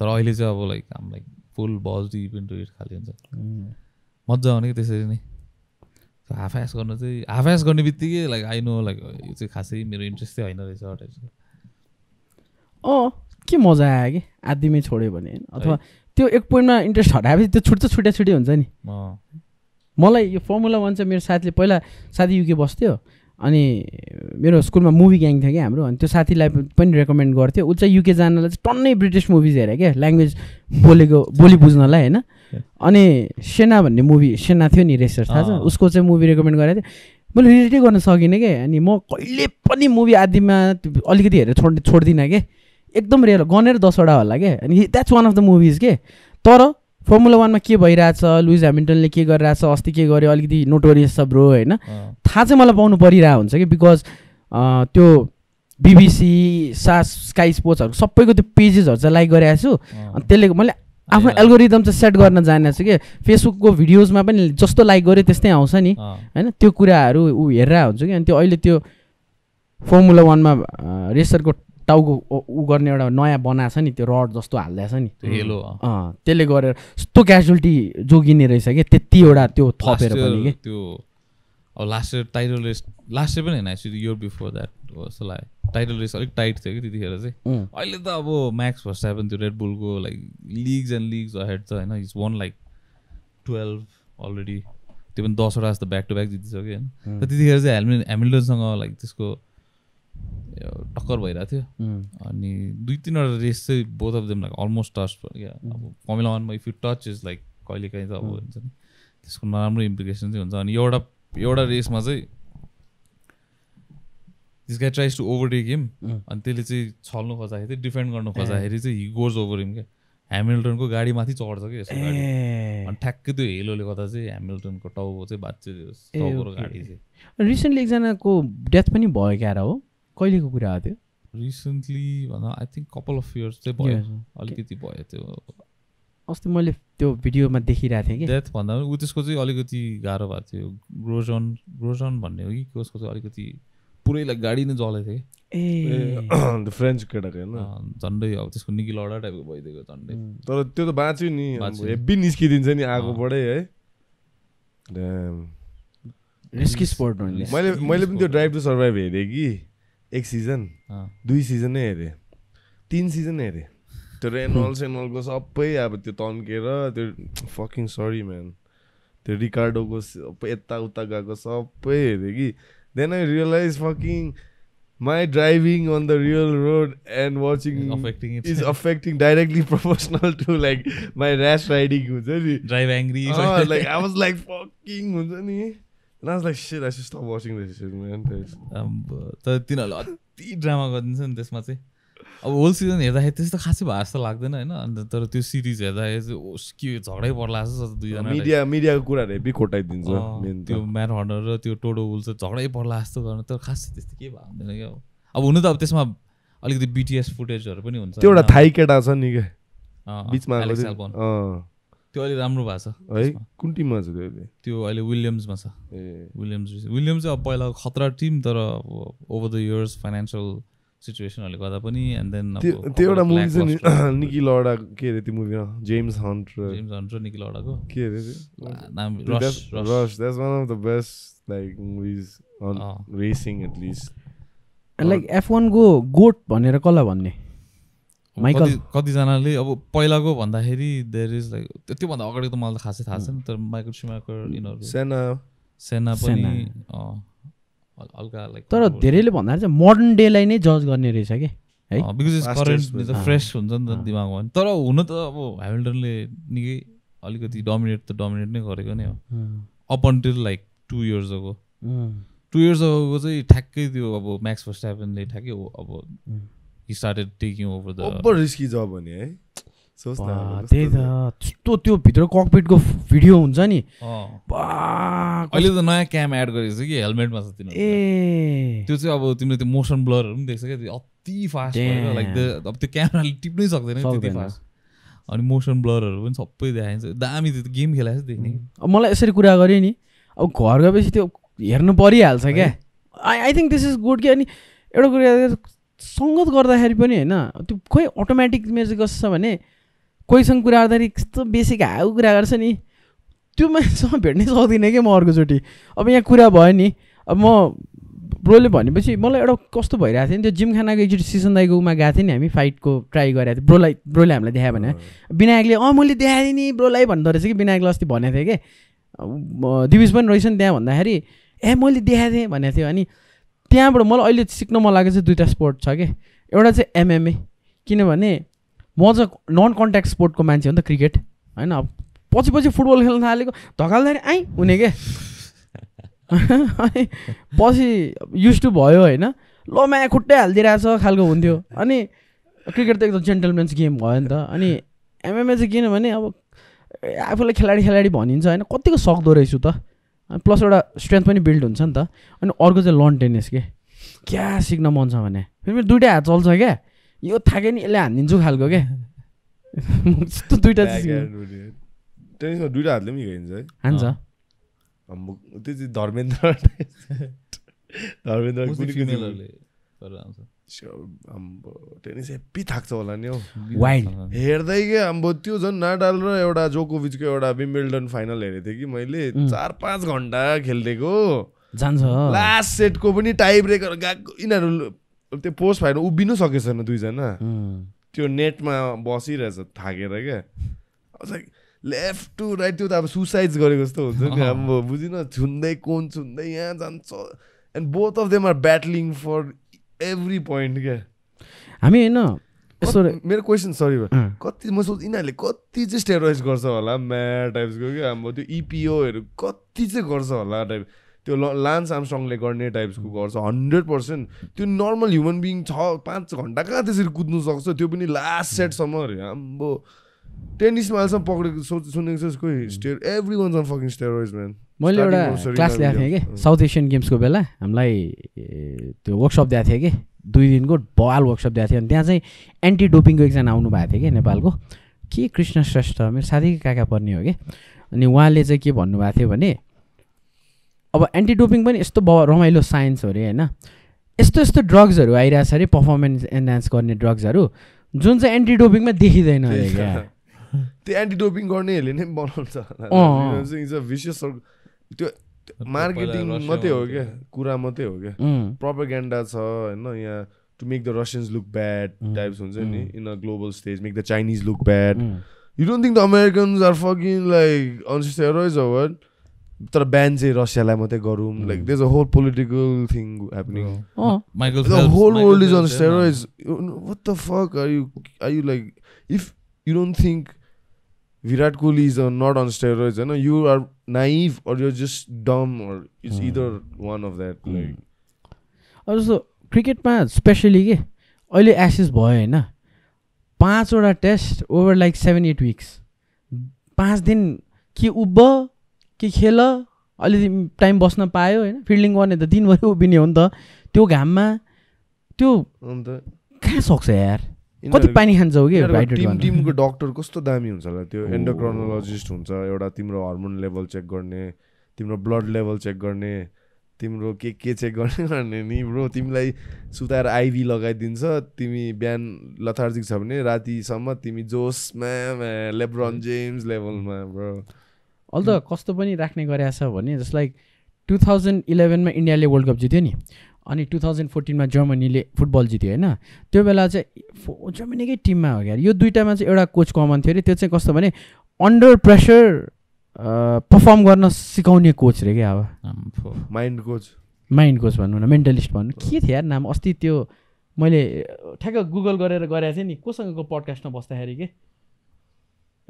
तर अहिले चाहिँ अब लाइक आम लाइक फुल बज इभेन्ट टु इट खालि हुन्छ मजा आउने कि त्यसरी नै हाफ एस गर्नु चाहिँ हाफ एस गर्ने बित्तिकै लाइक आई नो लाइक यो चाहिँ खासै मेरो इन्ट्रेस्ट चाहिँ होइन रहेछ टाइपको अँ के मजा आयो कि आदिमै छोड्यो भने होइन अथवा त्यो एक पोइन्टमा इन्ट्रेस्ट हटाएपछि त्यो छुट्टो छुट्टै छुट्टै हुन्छ नि मलाई यो फर्मुला वान चाहिँ मेरो साथीले पहिला साथी युके बस्थ्यो अनि मेरो स्कुलमा मुभी ग्याङ थियो कि हाम्रो अनि त्यो साथीलाई पनि रेकमेन्ड गर्थ्यो ऊ चाहिँ युके जानलाई चाहिँ टन्नै ब्रिटिस मुभिज हेरेँ क्या ल्याङ्ग्वेज बोलेको बोली बुझ्नलाई होइन अनि सेना भन्ने मुभी सेना थियो नि रेसर थाहा छ उसको चाहिँ मुभी रेकमेन्ड गरेको थिएँ मैले रिलेटै गर्न सकिनँ क्या अनि म कहिले पनि मुभी आदिमा अलिकति हेरेर छोड् छोड्दिनँ क्या एकदम रेयर गनेर दसवटा होला क्या अनि that's one of the movies के तर फर्मुला वानमा के भइरहेछ लुइज ह्यामिल्टनले के गरिरहेछ अस्ति के गर्यो अलिकति नोटोरियस छ ब्रो होइन थाहा चाहिँ मलाई पाउनु परिरहेको हुन्छ कि बिकज त्यो बिबिसी सास स्काई स्पोर्ट्सहरू सबैको त्यो पेजेसहरू चाहिँ लाइक गरिरहेको छु अनि त्यसले मैले आफ्नो एल्गोरिदम चाहिँ सेट गर्न जानेछ के फेसबुकको भिडियोजमा पनि जस्तो लाइक गरे त्यस्तै आउँछ नि हैन त्यो कुराहरु उ हेरेर हुन्छ के अनि त्यो अहिले त्यो फर्मुला एक मा रेसरको टाउको उ गर्ने एउटा नयाँ बनाछ नि त्यो रड जस्तो हाल्दैछ नि त्यो हेलो अ त्यसले गरेर यस्तो क्याजुअलिटी जोगिने रहेछ के त्यति एउटा त्यो थपेर पनि के त्यो अब last year title race last year पनि हैन actually year before that was like title race अलिक टाइट थियो कि त्यतिखेर चाहिँ अहिले त अब म्याक्स फर्स्ट हेपन त्यो रेडबुलको like leagues and leagues ahead त होइन is one like twelve already त्यो पनि दसवटा जस्तो ब्याक टु ब्याक जितिसक्यो होइन त्यतिखेर चाहिँ हेमिल हेमिल्टनसँग लाइक त्यसको टक्कर भइरहेको थियो अनि दुई तिनवटा रेस चाहिँ both of them like almost touch क्या अब फर्मुला वानमा if you touch is like कहिलेकाहीँ त अब हुन्छ नि त्यसको नराम्रो इम्प्लिकेसन चाहिँ हुन्छ अनि एउटा एउटा रेसमा चाहिँ this guy tries to overtake him अनि त्यसले चाहिँ छल्नु खोज्दाखेरि चाहिँ डिफेन्ड गर्नु खोज्दाखेरि चाहिँ he goes over him क्या ह्यामिल्टनको गाडी माथि चढ्छ कि यसो गाडी अनि ठ्याक्कै त्यो हेलोले गर्दा चाहिँ ह्यामिल्टनको टाउको चाहिँ भाँचिदियो टाउको गाडी चाहिँ रिसेन्टली एकजनाको डेथ पनि भयो क्या र हो कहिलेको कुरा हो त्यो रिसेन्टली भन्दा I think couple of years चाहिँ भयो अलिकति भयो त्यो अस्ति मैले त्यो भिडियोमा देखिरहेको थिएँ कि डेथ भन्दा पनि ऊ त्यसको चाहिँ अलिकति गाह्रो भएको थियो ग्रोजन ग्रोजन भन्ने हो कि कसको चाहिँ अलिकति पुरै लाइक गाडी नै जलेको थियो कि फ्रेन्च केटाको होइन झन्डै अब त्यसको निकी लडा टाइपको भइदिएको झन्डै तर त्यो त बाँच्यो नि हेब्बी निस्किदिन्छ नि आगोबाटै है रिस्की स्पोर्ट मैले मैले पनि त्यो ड्राइभ टु सर्भाइभ हेरेँ कि एक सिजन दुई सिजन नै हेरेँ तिन सिजन हेरेँ त्यो रेनल्ड सेनल्डको सबै अब त्यो तन्केर त्यो फकिङ सरी म्यान त्यो रिकार्डोको यता उता गएको सबै हेरेँ कि Then I realized fucking my driving on the real road and watching affecting is affecting directly proportional to like my rash riding. Drive angry. Oh, like I was like fucking. And I was like shit. I should stop watching this shit, man. Um, so it's a lot. The drama got into this much. अब whole season हेर्दाखेरि त्यस्तो खासै भएको जस्तो लाग्दैन होइन अन्त तर त्यो सिरिज हेर्दाखेरि चाहिँ के झगडै पर्ला जस्तो दुईजना मिडिया मिडियाको कुराहरू हेबी खोटाइदिन्छ मेन त्यो म्याट हर्नर र त्यो टोडो वुल चाहिँ झगडै पर्ला जस्तो गर्नु तर खासै त्यस्तो के भएको हुँदैन क्या अब हुनु त अब त्यसमा अलिकति बिटिएस फुटेजहरू पनि हुन्छ त्यो एउटा थाई केटा छ नि क्या बिचमा त्यो अहिले राम्रो भएको छ है कुन टिममा छ त्यो त्यो अहिले विलियम्समा छ ए विलियम्स विलियम्स चाहिँ अब पहिला खतरा टिम तर ओभर द इयर्स फाइनेन्सियल सिचुएसनले गर्दा पनि एन्ड देन त्यो एउटा मुभी छ नि निकी लडा के अरे त्यो मुभीमा जेम्स हन्ट र जेम्स हन्ट र निकी लडाको के अरे नाम Rush Rush that's one of the best like movies on racing at list like F वन को गोट भनेर कसलाई भन्ने माइकल कतिजनाले अब पहिलाको भन्दाखेरि देयर इज लाइक त्योभन्दा अगाडिको त मलाई त खासै थाहा छैन तर माइकल स्माकर यिनीहरू सेना सेना पनि तर धेरैले भन्दा चाहिँ मोडर्न डेलाई नै जज गर्ने रहेछ कि है बिकज इज करेन्ट फ्रेस हुन्छ नि त दिमागमा तर हुन त अब ह्यामिल्टनले निकै अलिकति डोमिनेट त डोमिनेट नै गरेको नै हो up until like two years ago two years अगोको चाहिँ ठ्याक्कै त्यो अब म्याक्स फर्स्ट्यापनले ठ्याक्कै अब he started taking over the over risky जब भने है त्यही त त्यस्तो त्यो भित्र ककपिटको भिडियो हुन्छ नि अहिले त नयाँ क्याम एड गरेको छ कि हेलमेटमा छ तिनीहरू ए त्यो चाहिँ अब तिम्रो त्यो मोसन ब्लरहरू पनि देख्छ क्या त्यो अति फास्ट लाइक अब त्यो क्यामेराले टिप्नै सक्दैन त्यति फास्ट अनि मोसन ब्लरहरू पनि सबै देखाइन्छ दामी त्यो गेम खेलाएछ देख्ने अब मलाई यसरी कुरा गरेँ नि अब घर गएपछि त्यो हेर्नु परिहाल्छ क्या I I think this is good कि अनि एउटा कुरा सङ्गत गर्दाखेरि पनि होइन त्यो खोइ अटोमेटिक म्युजिक कस्तो छ भने कोहीसँग कुरा गर्दाखेरि यस्तो बेसिक हाउ कुरा गर्छ नि त्यो मान्छेसँग भेट्नै सक्दिनँ कि म अर्कोचोटि अब यहाँ कुरा भयो नि अब म ब्रोले भनेपछि मलाई एउटा कस्तो भइरहेको थियो नि त्यो जिमखानाको एकचोटि सिसन दाइको उमा गएको थियौँ नि हामी फाइटको ट्राई गरेको थियौँ ब्रोलाई ब्रोले हामीलाई देखायो भने विनायकले अँ मैले देखाएँ नि ब्रोलाई भन्दो रहेछ कि विनायकले अस्ति भनेको थिएँ कि दिविज पनि रहेछ नि त्यहाँ भन्दाखेरि ए मैले देखाएको थिएँ भनेको थियो अनि त्यहाँबाट मलाई अहिले सिक्न मन लागेको चाहिँ दुईवटा स्पोर्ट छ कि एउटा चाहिँ एमएमए किनभने म चाहिँ नन कन्ट्याक्ट स्पोर्टको मान्छे हो नि त क्रिकेट होइन अब पछि पछि फुटबल खेल्न थालेको धकाल्दाखेरि आइ हुने के पछि युज टु भयो होइन ल माया खुट्टै हालिदिइरहेछ खालको हुन्थ्यो अनि क्रिकेट त एकदम जेन्टलमेन्स गेम भयो नि त अनि एमएमए चाहिँ किनभने अब आफूलाई खेलाडी खेलाडी भनिन्छ होइन कतिको सक्दो रहेछु त अनि प्लस एउटा स्ट्रेन्थ पनि बिल्ड हुन्छ नि त अनि अर्को चाहिँ लन टेनिस के क्या सिक्न मन छ भने फेरि मेरो दुइटै हात चल्छ क्या यो थाक्यो नि यसले हानिदिन्छु खालको क्या तो दुईटा टेनिसमा दुईटा हातले पनि हिँड्छ है हान्छ त्यो चाहिँ धर्मेन्द्र धर्मेन्द्र कुन फिमेलहरुले गरेर आउँछ अम्बो टेनिस हेपी थाक्छ होला नि हौ वाइल्ड हेर्दै के अम्बो त्यो झन् नाडाल र एउटा जोकोभिचको एउटा विम्बल्डन फाइनल हेरेथे कि मैले चार पाँच घण्टा खेल्देको जान्छ लास्ट सेटको पनि टाई ब्रेकर गाको इनारु त्यो पोस्ट फाइनल उभिन सकेछन दुई जना त्यो नेटमा बसिरहेछ थाकेर के लेफ्ट टु राइट त्यो त अब सुसाइड गरेको जस्तो हुन्छ नि अब बुझिन छुन्दै कोन छुन्दै यहाँ जान्छ and both of them are battling for every point के हामी हैन यसो मेरो क्वेशन सरी कति म सोच इनाले कति चाहिँ स्टेरोइड्स गर्छ होला म्या टाइप्सको के अब त्यो ईपीओ हरु कति चाहिँ गर्छ होला टाइप त्यो लान्स आर्मस्ट्रङले गर्ने टाइप्सको गर्छ हन्ड्रेड पर्सेन्ट त्यो नर्मल ह्युमन बिइङ छ पाँच घण्टा कहाँ त्यसरी कुद्नु सक्छ त्यो पनि लास्ट सेटसम्म अम्बो टेनिसमा अहिलेसम्म पक्रेको सुनेको छ कोही स्टेर every one on fucking steroids man मैले एउटा क्लास ल्याएको थिएँ कि साउथ एसियन गेम्सको बेला हामीलाई त्यो वर्कसप दिएको थिएँ कि दुई दिनको बवाल वर्कसप दिएको थियो अनि त्यहाँ चाहिँ एन्टी डोपिङको एकजना आउनु भएको थियो कि नेपालको के कृष्ण श्रेष्ठ मेरो साथीकै काका पर्ने हो कि अनि उहाँले चाहिँ के भन्नुभएको थियो भने अब एन्टी डोपिङ पनि यस्तो रमाइलो साइन्स हो अरे होइन यस्तो यस्तो ड्रग्सहरू आइरहेछ अरे पर्फर्मेन्स एन्हान्स गर्ने ड्रग्सहरू जुन चाहिँ एन्टी डोपिङमा देखिँदैन अरे क्या त्यो एन्टी डोपिङ गर्नेहरूले नै बनाउँछ त्यो मार्केटिङ मात्रै हो क्या कुरा मात्रै हो क्या प्रोपागेन्डा छ होइन यहाँ to make the Russians look bad types हुन्छ नि in a global stage make the Chinese look bad you don't think the Americans are fucking like on steroids or what तर ब्यान चाहिँ रसियालाई मात्रै गरौँ like there is a whole political thing happening Michael the whole world is on steroids what the fuck are you are you like if you don't think Virat Kohli is not on steroids, you know. You are naive or you're just dumb, or it's mm. either one of that. Mm. Like, also cricket man, especially ke, only Ashes boy na, five oda test over like seven eight weeks, five din ki ubba ki khela, only time bosna payo, na fielding one eda din bari ubini onda, tyo gamma, tyo kya socks yaar. कति पानी खान्छ हो के team टिमको doctor कस्तो दामी हुन्छ होला त्यो एन्डोक्राइनोलोजिस्ट हुन्छ एउटा तिम्रो हार्मोन लेभल चेक गर्ने तिम्रो ब्लड लेभल चेक गर्ने तिम्रो के के चेक गर्ने नि ब्रो तिमीलाई सुताएर आइभी लगाइदिन्छ तिमी बिहान लथार्जिक छ भने रातिसम्म तिमी जोसमा लेब्रन जेम्स लेभलमा ब्रो अल त कस्तो पनि राख्ने गरेछ भने जस्ट लाइक टु थाउजन्ड इलेभेनमा इन्डियाले वर्ल्ड कप जित्यो नि अनि टू थाउजेंड फोर्टीन में जर्मनी ले फुटबल जित्यो हैन त्यो बेला चाहिँ जर्मनीकै टीम में हो यार यो दुईटामा चाहिँ एउटा कोच कमन थियो रे त्यो चाहिँ कस्तो भने अंडर प्रेसर परफॉर्म गर्न सिकाउने कोच रे के अब माइंड कोच माइंड कोच भन्नु न मेन्टलिस्ट भन्नु के थियो यार नाम अस्ति त्यो मैले ठ्याक्क गुगल गरेर गरेको थिएँ नि कोसँगको पडकास्टमा बस्दाखेरि के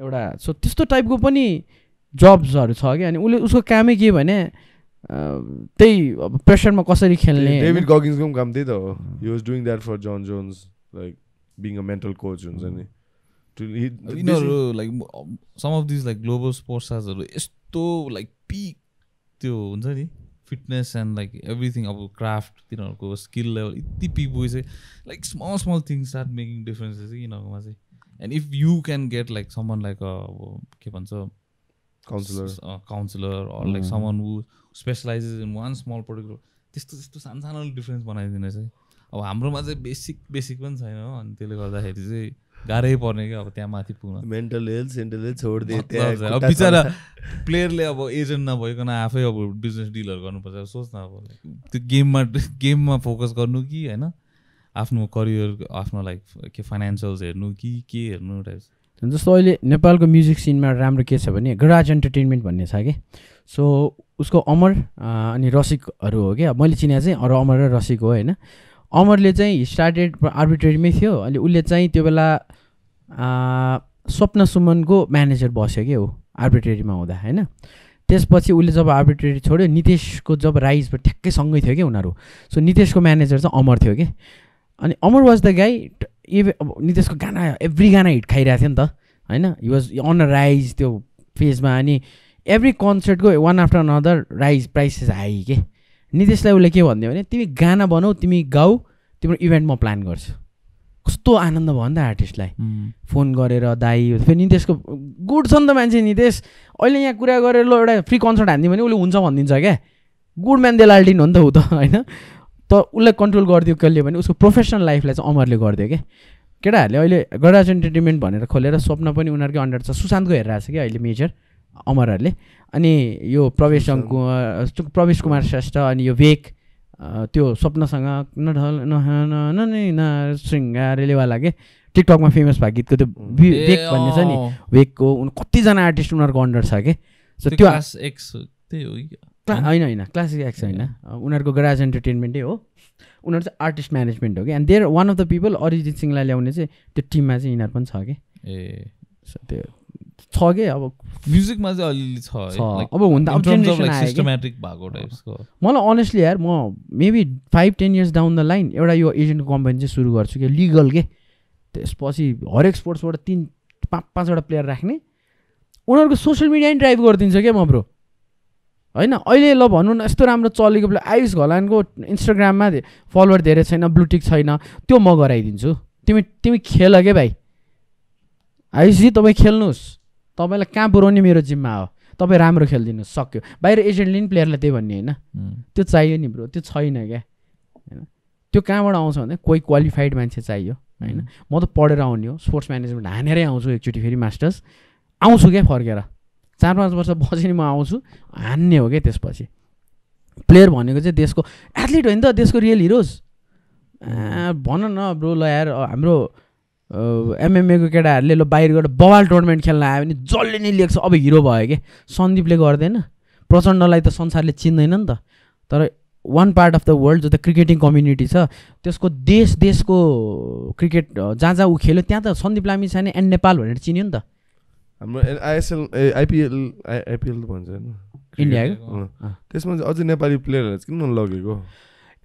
एउटा सो त्यस्तो टाइपको पनि जब्सहरु छ के अनि उले उसको कामै के भने त्यही अब प्रेसरमा कसरी खेल्ने डेभिड गगिन्सको काम त्यही त हो he was doing that for Jon Jones like being a mental coach हुन्छ नि यिनीहरू like some of these like global sports स्टार्सहरू यस्तो लाइक पिक त्यो हुन्छ नि फिटनेस एन्ड लाइक एभ्रिथिङ अब क्राफ्ट तिनीहरूको स्किल लेभल यति पिक पुगेपछि like small small things are making differences यिनीहरूकोमा चाहिँ and if you can get like someone like अब के भन्छ counsellor counsellor or like someone who specialises in one small particular त्यस्तो त्यस्तो सानो सानो डिफ्रेन्स बनाइदिने चाहिँ अब हाम्रोमा चाहिँ बेसिक बेसिक पनि छैन हो अनि त्यसले गर्दाखेरि चाहिँ गाह्रै पर्ने क्या अब त्यहाँ माथि पुग्न मेन्टल हेल्थ सेन्टल हेल्थ छोडिदिए अब बिचरा प्लेयरले अब एजेन्ट नभइकन आफै अब बिजनेस डिलहरू गर्नुपर्छ अब सोच्न अब त्यो गेममा गेममा फोकस गर्नु कि होइन आफ्नो करियर आफ्नो लाइक के फाइनेन्सियल्स हेर्नु कि के हेर्नु टाइप्स जस्तो अहिले नेपालको म्युजिक सिनमा राम्रो के छ भने गराज एन्टरटेनमेन्ट भन्ने छ कि सो उसको अमर अनि रसिकहरू हो क्या मैले चिने चाहिँ अरू अमर र रसिक हो होइन अमरले चाहिँ स्टार्टेड आर्बिट्रेरीमै थियो अनि उसले चाहिँ त्यो बेला स्वप्न सुमनको म्यानेजर बस्यो क्या ऊ आर्बिट्रेरीमा हुँदा होइन त्यसपछि उसले जब आर्बिट्रेरी छोड्यो नितेशको जब राइज ठ्याक्कै सँगै थियो क्या उनीहरू सो नितेशको म्यानेजर चाहिँ अमर थियो कि अनि अमर वाज द गाई इभे अब नितेशको गाना एभ्री गाना हिट खाइरहेको थियो नि त होइन he was on a rise त्यो फेजमा अनि एभ्री कन्सर्टको one after another rise prices high के नितेशलाई उसले के भनिदियो भने तिमी गाना बनाऊ तिमी गाऊ तिम्रो इभेन्ट म प्लान गर्छु कस्तो कस्तो आनन्द भयो नि त आर्टिस्टलाई फोन गरेर दाइ फेरि नितेशको गुड छ नि त मान्छे नितेश अहिले यहाँ कुरा गरेर ल एउटा फ्री कन्सर्ट हान्दियो भने उसले हुन्छ भनिदिन्छ क्या गुड म्यान देलाल्टिन हो नि त ऊ त होइन तर उसलाई कन्ट्रोल गरिदियो कसले भने उसको प्रोफेसनल लाइफलाई चाहिँ अमरले गरिदियो क्या केटाहरूले अहिले गराज इन्टरटेनमेन्ट भनेर खोलेर स्वप्न पनि उनीहरूकै अन्डर छ सुशान्तको हेरेर छ क्या अहिले मेजर अमरहरूले अनि यो प्रवेश प्रवेश कुमार श्रेष्ठ अनि यो वेक त्यो स्वप्नसँग न ढल न श्रृङ्गारेलेवाला के टिकटकमा फेमस भएको गीतको त्यो वेक भन्ने छ नि वेकको कतिजना आर्टिस्ट उनीहरूको अन्डर छ कि सो त्यो होइन होइन क्लासिक एक्स होइन उनीहरूको गराज इन्टरटेनमेन्टै हो उनीहरू चाहिँ आर्टिस्ट म्यानेजमेन्ट हो कि and there one of the people Arijit सिंहलाई ल्याउने चाहिँ त्यो टिममा चाहिँ यिनीहरू पनि छ कि ए सो त्यो छ कि अब म्युजिकमा चाहिँ अलिअलि छ अब हुन त जेनेरेसन सिस्टमेटिक भएको टाइप्सको मलाई अनेस्टली यार म maybe five ten years down the line एउटा यो एजेन्ट कम्पनी चाहिँ सुरु गर्छु कि लिगल के त्यसपछि हरेक स्पोर्ट्सबाट तिन पाँच पाँचवटा प्लेयर राख्ने उनीहरूको सोसियल मिडिया नि ड्राइभ गरिदिन्छ क्या म ब्रो होइन अहिले ल भनौँ न यस्तो राम्रो चलेको बेला आयुष घलानको इन्स्टाग्राममा फलोवर धेरै छैन ब्लुटिक छैन त्यो म गराइदिन्छु तिमी तिमी खेल के भाइ आयुषजी तपाईँ खेल्नुहोस् तपाईँलाई कहाँ पुऱ्याउने मेरो जिम्मा हो तपाईँ राम्रो खेलिदिनुहोस् सक्यो बाहिर एजेन्टले नि प्लेयरलाई त्यही भन्ने होइन त्यो चाहियो नि ब्रो त्यो छैन क्या होइन त्यो कहाँबाट आउँछ भने कोही क्वालिफाइड मान्छे चाहियो होइन म त पढेर आउने हो स्पोर्ट्स म्यानेजमेन्ट हानेरै आउँछु एकचोटि फेरि मास्टर्स आउँछु क्या फर्केर चार पाँच वर्ष पछि म आउँछु हान्ने हो क्या त्यसपछि प्लेयर भनेको चाहिँ देशको एथलिट होइन त देशको रियल हिरोज भन न ब्रो ल यार हाम्रो एमएमएको केटाहरूले ल बाहिरबाट बवाल टुर्नामेन्ट खेल्न आयो भने जसले नै लेख्छ अब हिरो भयो कि सन्दीपले गर्दैन प्रचण्डलाई त संसारले चिन्दैन नि त तर one part of the world जो त क्रिकेटिङ कम्युनिटी छ त्यसको देश देशको क्रिकेट जहाँ जहाँ ऊ खेल्यो त्यहाँ त सन्दीप लामिछाने एन्ड नेपाल भनेर चिन्यो नि त हाम्रो आइएसएल ए आइपिएल आइपिएल भन्छ होइन इन्डियाको त्यसमा चाहिँ अझै नेपाली प्लेयरहरू किन नलगेको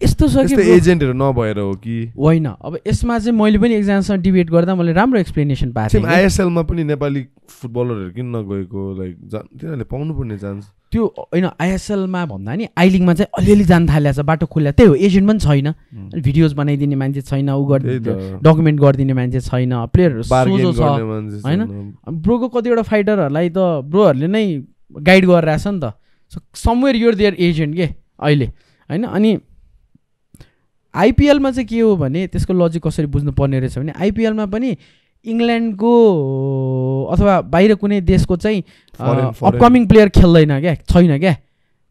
यस्तो छ कि एजेन्टहरू नभएर हो कि होइन अब यसमा चाहिँ मैले पनि एकजनासँग डिबेट गर्दा मैले राम्रो एक्सप्लेनेसन पाएको थिएँ आइएसएलमा पनि नेपाली फुटबलरहरू किन नगएको लाइक तिनीहरूले पाउनुपर्ने चान्स त्यो होइन आइएसएलमा भन्दा नि आई लिगमा चाहिँ अलिअलि जान थालेको छ बाटो खुल्ला त्यही हो एजेन्ट पनि छैन भिडियोज बनाइदिने मान्छे छैन ऊ गरिदिने डकुमेन्ट गरिदिने मान्छे छैन प्लेयरहरू सोझो छ होइन ब्रोको कतिवटा फाइटरहरूलाई त ब्रोहरूले नै गाइड गरिरहेछ नि त so somewhere you're there agent के अहिले होइन अनि आइपिएलमा चाहिँ के हो भने त्यसको लजिक कसरी बुझ्नुपर्ने रहेछ भने आइपिएलमा पनि इङ्ल्यान्डको अथवा बाहिर कुनै देशको चाहिँ अपकमिङ प्लेयर खेल्दैन क्या छैन क्या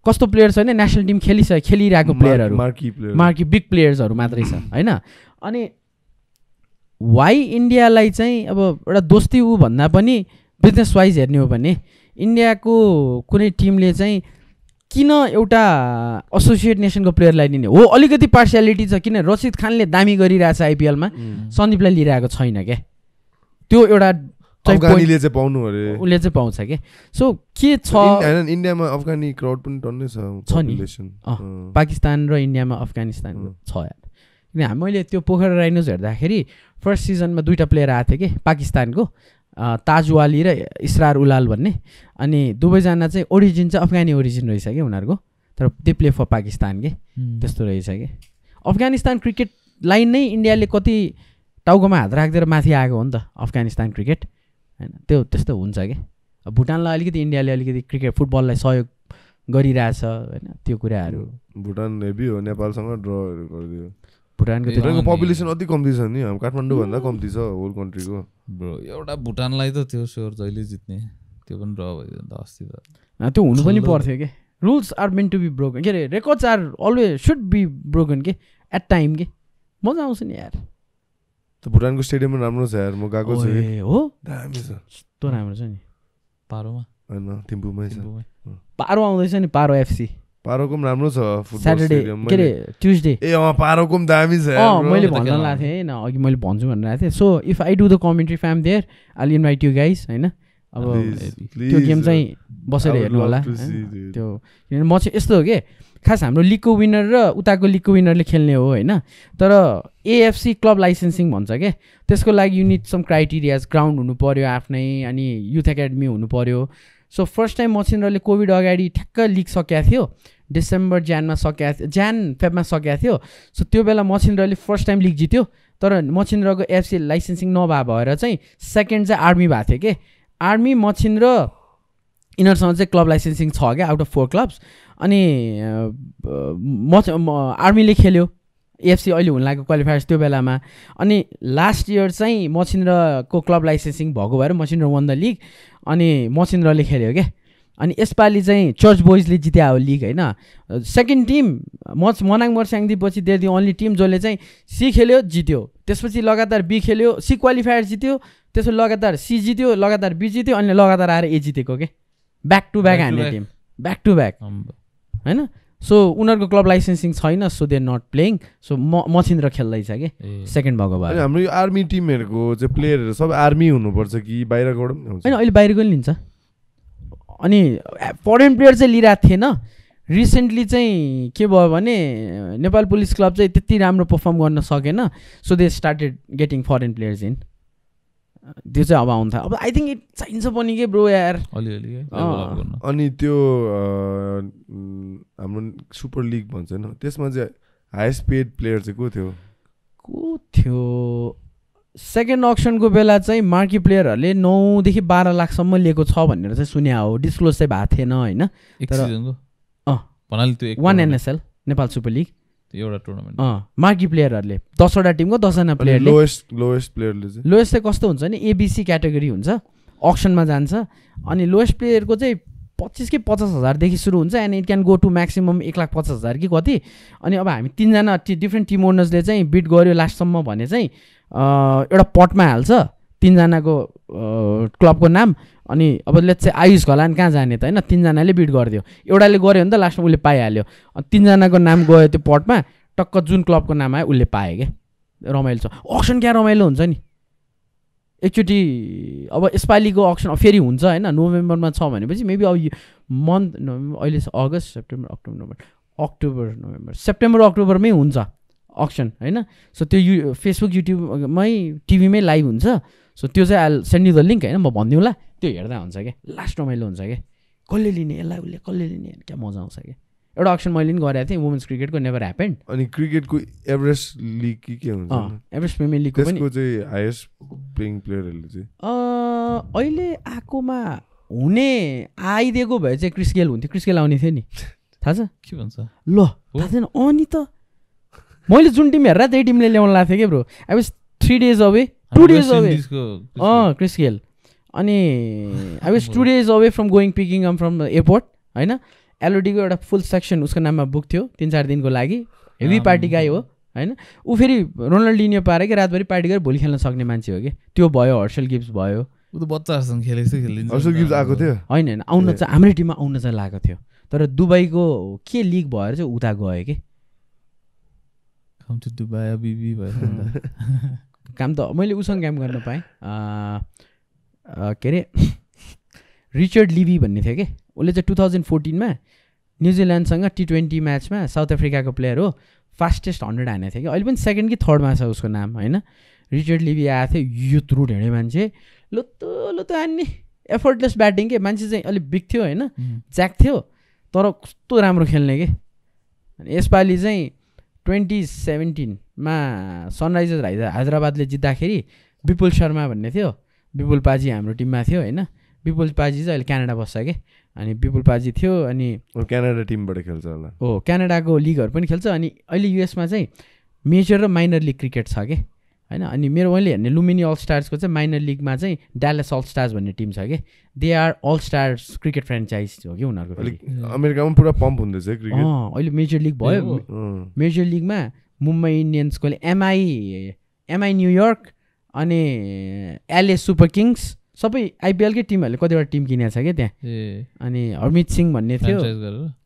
कस्तो प्लेयर छैन नेसनल टिम खेलिसक्यो खेलिरहेको प्लेयरहरू मार्की बिग प्लेयर्सहरू मात्रै छ होइन अनि वाइ इन्डियालाई चाहिँ अब एउटा दोस्ती ऊ भन्दा पनि बिजनेस वाइज हेर्ने हो भने इन्डियाको कुनै टिमले चाहिँ किन एउटा एसोसिएट नेसनको प्लेयरलाई लिने हो अलिकति पार्सियालिटी छ किन रसिद खानले दामी गरिरहेछ आइपिएलमा सन्दीपलाई लिइरहेको छैन क्या त्यो एउटा चाहिँ पाउनु अरे उसले चाहिँ पाउँछ क्या सो के छ इन्डियामा अफगानी क्राउड पनि टन्नै छ नि पाकिस्तान र इन्डियामा अफगानिस्तान छ किन हामी मैले त्यो पोखरा राइनोज हेर्दाखेरि फर्स्ट सिजनमा दुईवटा प्लेयर आएको थियो कि पाकिस्तानको ताजवाली र इसरार उलाल भन्ने अनि दुवैजना चाहिँ ओरिजिन चाहिँ अफगानी ओरिजिन रहेछ कि उनीहरूको तर दे प्ले फर पाकिस्तान के त्यस्तो रहेछ कि अफगानिस्तान क्रिकेटलाई नै इन्डियाले कति टाउकोमा हात राखिदिएर माथि आएको हो नि त अफगानिस्तान क्रिकेट होइन त्यो त्यस्तो हुन्छ कि भुटानलाई अलिकति इन्डियाले अलिकति क्रिकेट फुटबललाई सहयोग गरिरहेछ होइन त्यो कुराहरू भुटान हेभी हो नेपालसँग ड्रहरू गरिदियो भुटानको भुटानको पपुलेसन अति कम्ती छ नि काठमाडौँभन्दा कम्ती छ होल कन्ट्रीको ब्रो एउटा भुटानलाई त त्यो स्वर जहिले जित्ने त्यो पनि ड्र भयो नि त अस्ति त त्यो हुनु पनि पर्थ्यो कि rules are meant to be broken के अरे records are always should be broken के एट टाइम के मजा आउँछ नि यार त भुटानको स्टेडियम पनि राम्रो छ यार म गएको छु हो दामी छ यस्तो राम्रो छ नि पारोमा हैन थिम्पूमै छ पारो आउँदैछ नि पारो एफसी पारोको पनि राम्रो छ फुटबल स्टेडियम के अरे ट्युजडे ए अँ पारोको पनि दामी छ मैले भन्न लाएको थिएँ होइन अघि मैले भन्छु भनेर आएको थिएँ so if I do the commentary from there I invite you guys होइन अब त्यो गेम चाहिँ बसेर हेर्नु होला त्यो किनभने म चाहिँ यस्तो हो कि खास हाम्रो लिगको विनर र उताको लिगको विनरले खेल्ने हो होइन तर एएफसी क्लब लाइसेन्सिङ भन्छ क्या त्यसको लागि युनिट सम क्राइटेरियाज ग्राउन्ड हुनु पऱ्यो आफ्नै अनि युथ एकाडेमी हुनु पऱ्यो सो फर्स्ट टाइम मछिन्द्रले कोभिड अगाडि ठ्याक्क लिग सकेको थियो डिसेम्बर ज्यानमा सकेको ज्यान फेबमा सकेको थियो सो त्यो बेला मछिन्द्रले फर्स्ट टाइम लिग जित्यो तर मछिन्द्रको एफसी लाइसेन्सिङ नभए भएर चाहिँ सेकेन्ड चाहिँ आर्मी भएको थियो के आर्मी मछिन्द्र इनरसँग चाहिँ क्लब लाइसेन्सिङ छ क्या आउट अफ फोर क्लब्स अनि आर्मीले खेल्यो एएफसी अहिले हुन लागेको क्वालिफायर्स त्यो बेलामा अनि लास्ट इयर चाहिँ मछिन्द्रको क्लब लाइसेन्सिङ भएको भएर मछिन्द्र वन द लिग अनि मछिन्द्रले खेल्यो क्या अनि यसपालि चाहिँ चर्च बोइजले जित्या हो लिग हैन सेकेन्ड टिम मच मनाङ मर्स्याङदीपछि देयर दि ओन्ली टिम जसले चाहिँ सी खेल्यो जित्यो त्यसपछि लगातार बी खेल्यो सी क्वालिफायर जित्यो त्यसपछि लगातार सी जित्यो लगातार बी जित्यो अनि लगातार आएर ए जितेको के ब्याक टु ब्याक हान्ने टिम ब्याक टु ब्याक हैन सो उनीहरुको क्लब लाइसेन्सिङ छैन so they are not playing so Machhindra खेल्दैछ के सेकेन्ड भएको भए हाम्रो यो आर्मी टिमहरुको चाहिँ प्लेयरहरु सब आर्मी हुनुपर्छ कि बाहिरको हुन्छ हैन अहिले बाहिरको नि लिन्छ अनि फरेन प्लेयर चाहिँ लिइरहेको थिएन रिसेन्टली चाहिँ के भयो भने नेपाल पुलिस क्लब चाहिँ त्यति राम्रो पर्फर्म गर्न सकेन so they started getting foreign players in त्यो चाहिँ अब आउँछ अब आई थिङ्क इट चाहिन्छ पनि के ब्रो यार अलिअलि अनि त्यो हाम्रो सुपर लिग भन्छ नि त्यसमा चाहिँ हाइएस्ट पेड प्लेयर चाहिँ को थियो को थियो सेकेन्ड अक्सनको बेला चाहिँ मार्की प्लेयरहरुले नौ देखि बाह्र लाखसम्म लिएको छ भनेर चाहिँ सुने हो डिस्क्लोज चाहिँ भएको थिएन हैन भन्नाले त्यो one NSL Nepal super league त्यो एउटा टुर्नामेन्ट अ मार्की प्लेयरहरुले दसवटा टिमको दसजना प्लेयरले लोएस्ट लोएस्ट प्लेयरले चाहिँ लोएस्ट चाहिँ कस्तो हुन्छ नि एबीसी क्याटेगोरी हुन्छ अक्सनमा जान्छ अनि लोएस्ट प्लेयरको चाहिँ पच्चीस के पचास हजार देखि सुरु हुन्छ and it can go to maximum एक लाख पचास हजार कि कति अनि अब हामी तीन जना डिफ्रेन्ट टिम ओनर्सले चाहिँ बिट गर्यो लास्टसम्म भने चाहिँ एउटा पटमा हाल्छ तीन जनाको क्लबको नाम अनि अब लेट्स चाहिँ आयुष घलान कहाँ जाने त हैन तीन जनाले बिट गर्दियो एउटाले गर्यो भने त लास्टमा उले पाइहाल्यो अनि तीन जनाको नाम गयो त्यो पटमा टक्क जुन क्लबको नाम आयो उले पाए के रमाइलो छ अक्सन क्या रमाइलो हुन्छ नि एकचोटी अब यसपालिको अक्सन फेरि हुन्छ हैन नोभेम्बरमा छ भनेपछि मेबी अब मन्थ अहिले August September October November October November September अक्टोबरमै हुन्छ अक्सन हैन सो त्यो यु फेसबुक युट्युबमै टिभीमै लाइभ हुन्छ सो त्यो चाहिँ I send you the link हैन म भनिदिउँला त्यो हेर्दा हुन्छ क्या लास्ट रमाइलो हुन्छ क्या कसले लिने यसलाई उसले कसले लिने क्या मजा आउँछ क्या एउटा अक्सन मैले पनि गरेको थिएँ वुमेन्स क्रिकेटको नेभर ह्यापेन्ड अनि क्रिकेटको एभरेस्ट लिग के के हुन्छ एभरेस्ट प्रिमियर लिगको पनि त्यसको चाहिँ हाइएस्ट प्लेइङ प्लेयरहरुले चाहिँ अहिले आकोमा हुने आइदिएको भए चाहिँ क्रिस गेल हुन्थ्यो क्रिस गेल आउने थियो नि थाहा छ के भन्छ ल थाहा छैन अनि त मैले जुन टिम हेरेर त्यही टिमले ल्याउन लाग्थ्यो के bro I was three days away two days away uh Chris Gayle अनि I was two days away from going picking up from airport होइन एलओडीको एउटा फुल सेक्सन उसको नाममा बुक थियो तीन चार दिनको लागि हेभी पार्टी गाई हो हैन ऊ फेरि रोनाल्डिन्यो पारे कि रातभरि पार्टी गरेर भोलि खेल्न सक्ने मान्छे हो कि त्यो भयो हर्सल गिब्स भयो ऊ त बच्चाहरूसँग खेलेको थियो खेलिन्छ हर्सल गिब्स आएको थियो हैन हैन आउन चाहिँ हाम्रै टिममा आउन चाहिँ लागेको थियो तर दुबईको के लिग भएर चाहिँ उता गयो कि कम टु दुबई बिबी भयो काम त मैले उसँग काम गर्न पाएँ के अरे रिचर्ड लिभी भन्ने थियो कि उसले चाहिँ टु थाउजन्ड फोर्टिनमा न्युजिल्यान्डसँग टी ट्वेन्टी म्याचमा साउथ अफ्रिकाको प्लेयर हो फास्टेस्ट हन्ड्रेड हानेको थियो कि अहिले पनि सेकेन्ड कि थर्डमा छ उसको नाम होइन रिचर्ड लिभी आएको थियो यो त्रुट हिँड्यो मान्छे लोत्तो लोत्तो हान्ने एफर्टलेस ब्याटिङ के मान्छे चाहिँ अलिक बिग थियो होइन ज्याक थियो तर कस्तो राम्रो खेल्ने कि अनि यसपालि चाहिँ ट्वेन्टी सेभेन्टिनमा सनराइजर्स हैदराबादले जित्दाखेरि विपुल शर्मा भन्ने थियो विपुल पाजी हाम्रो टिममा थियो होइन विपुल पाजी चाहिँ अहिले क्यानाडा बस्छ कि अनि विपुल पाजी थियो अनि क्यानाडा टिमबाट खेल्छ होला हो क्यानाडाको लिगहरू पनि खेल्छ अनि अहिले युएसमा चाहिँ मेजर र माइनर लिग क्रिकेट छ कि हैन अनि मेरो मैले हेर्ने लुम्बिनी अल स्टार्सको चाहिँ माइनर लिगमा चाहिँ ड्यालस अल स्टार्स भन्ने टिम छ कि they are all stars cricket franchise हो कि उनीहरूको अमेरिकामा पुरा पम्प हुँदैछ क्रिकेट अँ अहिले मेजर लिग भयो मेजर लिगमा मुम्बई इन्डियन्सको एमआई एमआई न्युयोर्क अनि एलए सुपर किङ्स सबै आइपिएलकै टिमहरूले कतिवटा टिम किनेको छ क्या त्यहाँ अनि हरमित सिंह भन्ने थियो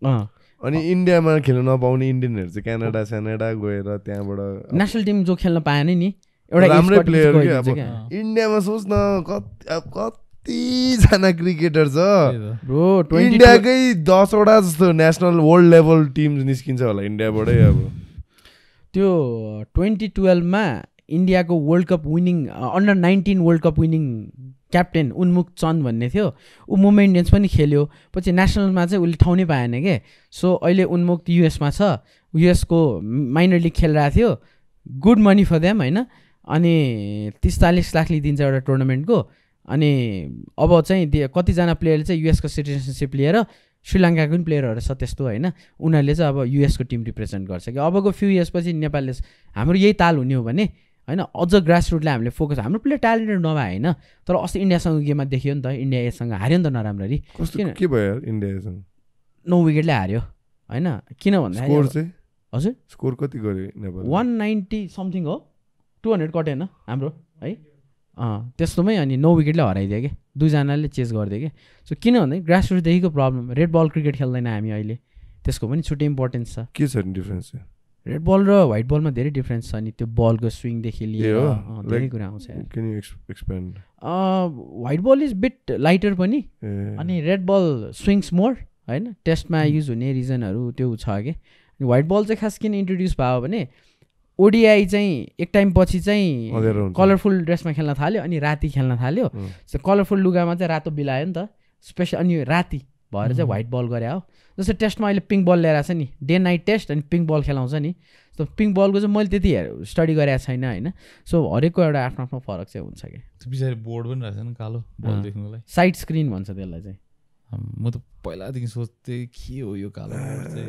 अनि इन्डियामा खेल्न नपाउने इन्डियनहरू चाहिँ क्यानाडा स्यानाडा गएर त्यहाँबाट नेसनल टिम जो खेल्न पाएन नि एउटा राम्रै प्लेयर इन्डियामा सोच्न कतिजना क्रिकेटर छ ब्रो इन्डियाकै दसवटा जस्तो नेसनल वर्ल्ड लेभल टिम निस्किन्छ होला इन्डियाबाटै अब त्यो ट्वेन्टी टुवेल्भमा इन्डियाको world cup winning under nineteen World cup winning captain Unmukt Chand भन्ने थियो ऊ मुम्बई इन्डियन्स पनि खेल्यो पछि नेसनलमा चाहिँ उसले ठाउँ नै पाएन के सो अहिले उन्मुख युएसमा छ युएसको माइनर लिग खेलिरहेको थियो good money for them, हैन अनि thirty forty लाखले दिन्छ एउटा टुर्नामेन्ट को अनि अब चाहिँ कति जना प्लेयरले चाहिँ युएस को सिटिजनशिप लिएर श्रीलङ्का को प्लेयरहरु छ त्यस्तो हैन उनीहरुले चाहिँ अब युएस को टिम रिप्रेजेन्ट गर्छ कि अबको फ्यु इयर्स पछि नेपालले हाम्रो यही ताल हुने हो भने हैन अझ ग्रासरुटले हामीले फोकस हाम्रो प्लेयर ट्यालेन्टेड नभए हैन तर अस्ति इन्डिया सँग गेममा देखियो नि त इन्डिया एसँग हार्यो नि त नराम्ररी के भयो इन्डिया एसँग नौ विकेटले हार्यो हैन किन भन्दा स्कोर चाहिँ हजुर स्कोर कति गर्यो नेपाल one ninety समथिङ हो two hundred कट्यो हैन हाम्रो है अ त्यस्तोमै अनि नौ विकेटले हराइदियो के दुई जनाले चेज गर्दियो के सो किन भन्दा ग्रासरुट देखिको प्रब्लम रेड बल क्रिकेट खेल्दैन हामी अहिले त्यसको पनि छुट्टै इम्पोर्टेन्स छ के छ डिफरेन्स रेड बल र व्हाइट बलमा धेरै डिफरेन्स छ नि त्यो बलको स्विङ देखि लिएर धेरै कुरा आउँछ can you expend a white ball is bit lighter पनि अनि रेड बल स्विङ्स मोर हैन टेस्टमा युज हुने रिजनहरु त्यो छ के अनि व्हाइट बल चाहिँ खास किन इन्ट्रोड्युस भयो भने ओडीआई चाहिँ एक टाइम पछि चाहिँ कलरफुल ड्रेसमा खेल्न थाल्यो अनि राति खेल्न थाल्यो सो कलरफुल लुगामा चाहिँ रातो बिलायो नि त स्पेशल अनि राति भएर चाहिँ व्हाइट बल गरे हो जस्तो टेस्टमा अहिले पिङ्क बल ल्याएर छ नि डे नाइट टेस्ट अनि पिङ्क बल खेलाउँछ नि सो पिङ्क बलको चाहिँ मैले त्यति स्टडी गरेको छैन होइन सो हरेकको एउटा आफ्नो आफ्नो फरक चाहिँ हुन्छ क्या पछाडि बोर्ड पनि रहेछ नि कालो बल देख्नुलाई साइड स्क्रिन भन्छ त्यसलाई चाहिँ म त पहिलादेखि सोच्थेँ के हो यो कालो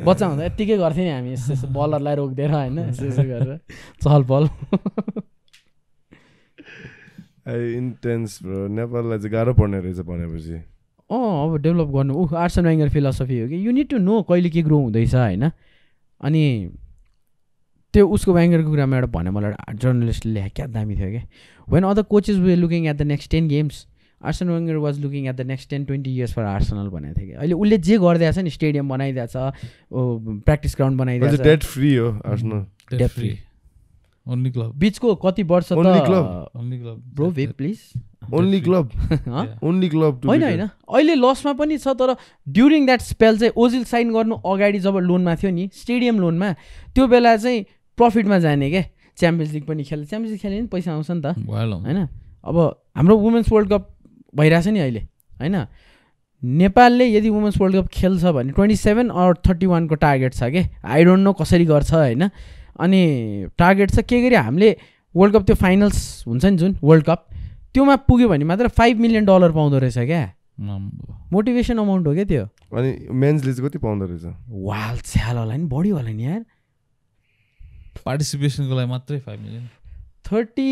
बच्चा हुँदा यत्तिकै गर्थ्यौँ नि हामी यस्तो यस्तो बलरलाई रोकिदिएर होइन यसो यसो गरेर चल बल इन्टेन्स नेपाललाई चाहिँ गाह्रो पर्ने रहेछ भनेपछि अँ अब डेभलप गर्नु ऊ आर्सन वेङ्गर फिलोसफी हो कि यु निड टु नो कहिले के ग्रो हुँदैछ होइन अनि त्यो उसको वेङ्गरको कुरामा एउटा भने मलाई एउटा जर्नलिस्टले लेखे क्या दामी थियो क्या when other coaches were looking at the next ten games Arsene Wenger was looking at the next ten twenty years for Arsenal भनेको थियो कि अहिले उसले जे गरिदिएको छ नि स्टेडियम बनाइदिएको छ प्र्याक्टिस ग्राउन्ड बनाइदिएको छ डेट फ्री हो Arsenal debt free only club बीचको कति वर्ष त only club only club bro wait please only club only club होइन होइन अहिले लसमा पनि छ तर ड्युरिङ द्याट स्पेल चाहिँ ओजिल साइन गर्नु अगाडि जब लोनमा थियो नि स्टेडियम लोनमा त्यो बेला चाहिँ प्रफिटमा जाने क्या च्याम्पियन्स लिग पनि खेल्यो च्याम्पियन्स लिग खेल्यो नि पैसा आउँछ नि त होइन अब हाम्रो वुमेन्स वर्ल्ड कप भइरहेछ नि अहिले हैन नेपालले यदि वुमेन्स वर्ल्ड कप खेल्छ भने ट्वेन्टी सेभेन अर थर्टी वानको टार्गेट छ के आई डोन्ट नो कसरी गर्छ हैन अनि टार्गेट छ के गरी हामीले वर्ल्ड कप त्यो फाइनल्स हुन्छ नि जुन वर्ल्ड कप त्योमा पुग्यो भने मात्र फाइभ मिलियन डलर पाउँदो रहेछ क्या मोटिभेसन अमाउन्ट हो क्या त्यो अनि मेन्सले चाहिँ कति पाउँदो रहेछ वाल छ्याल होला नि बढी होला नि यार पार्टिसिपेसनको लागि मात्रै फाइभ मिलियन थर्टी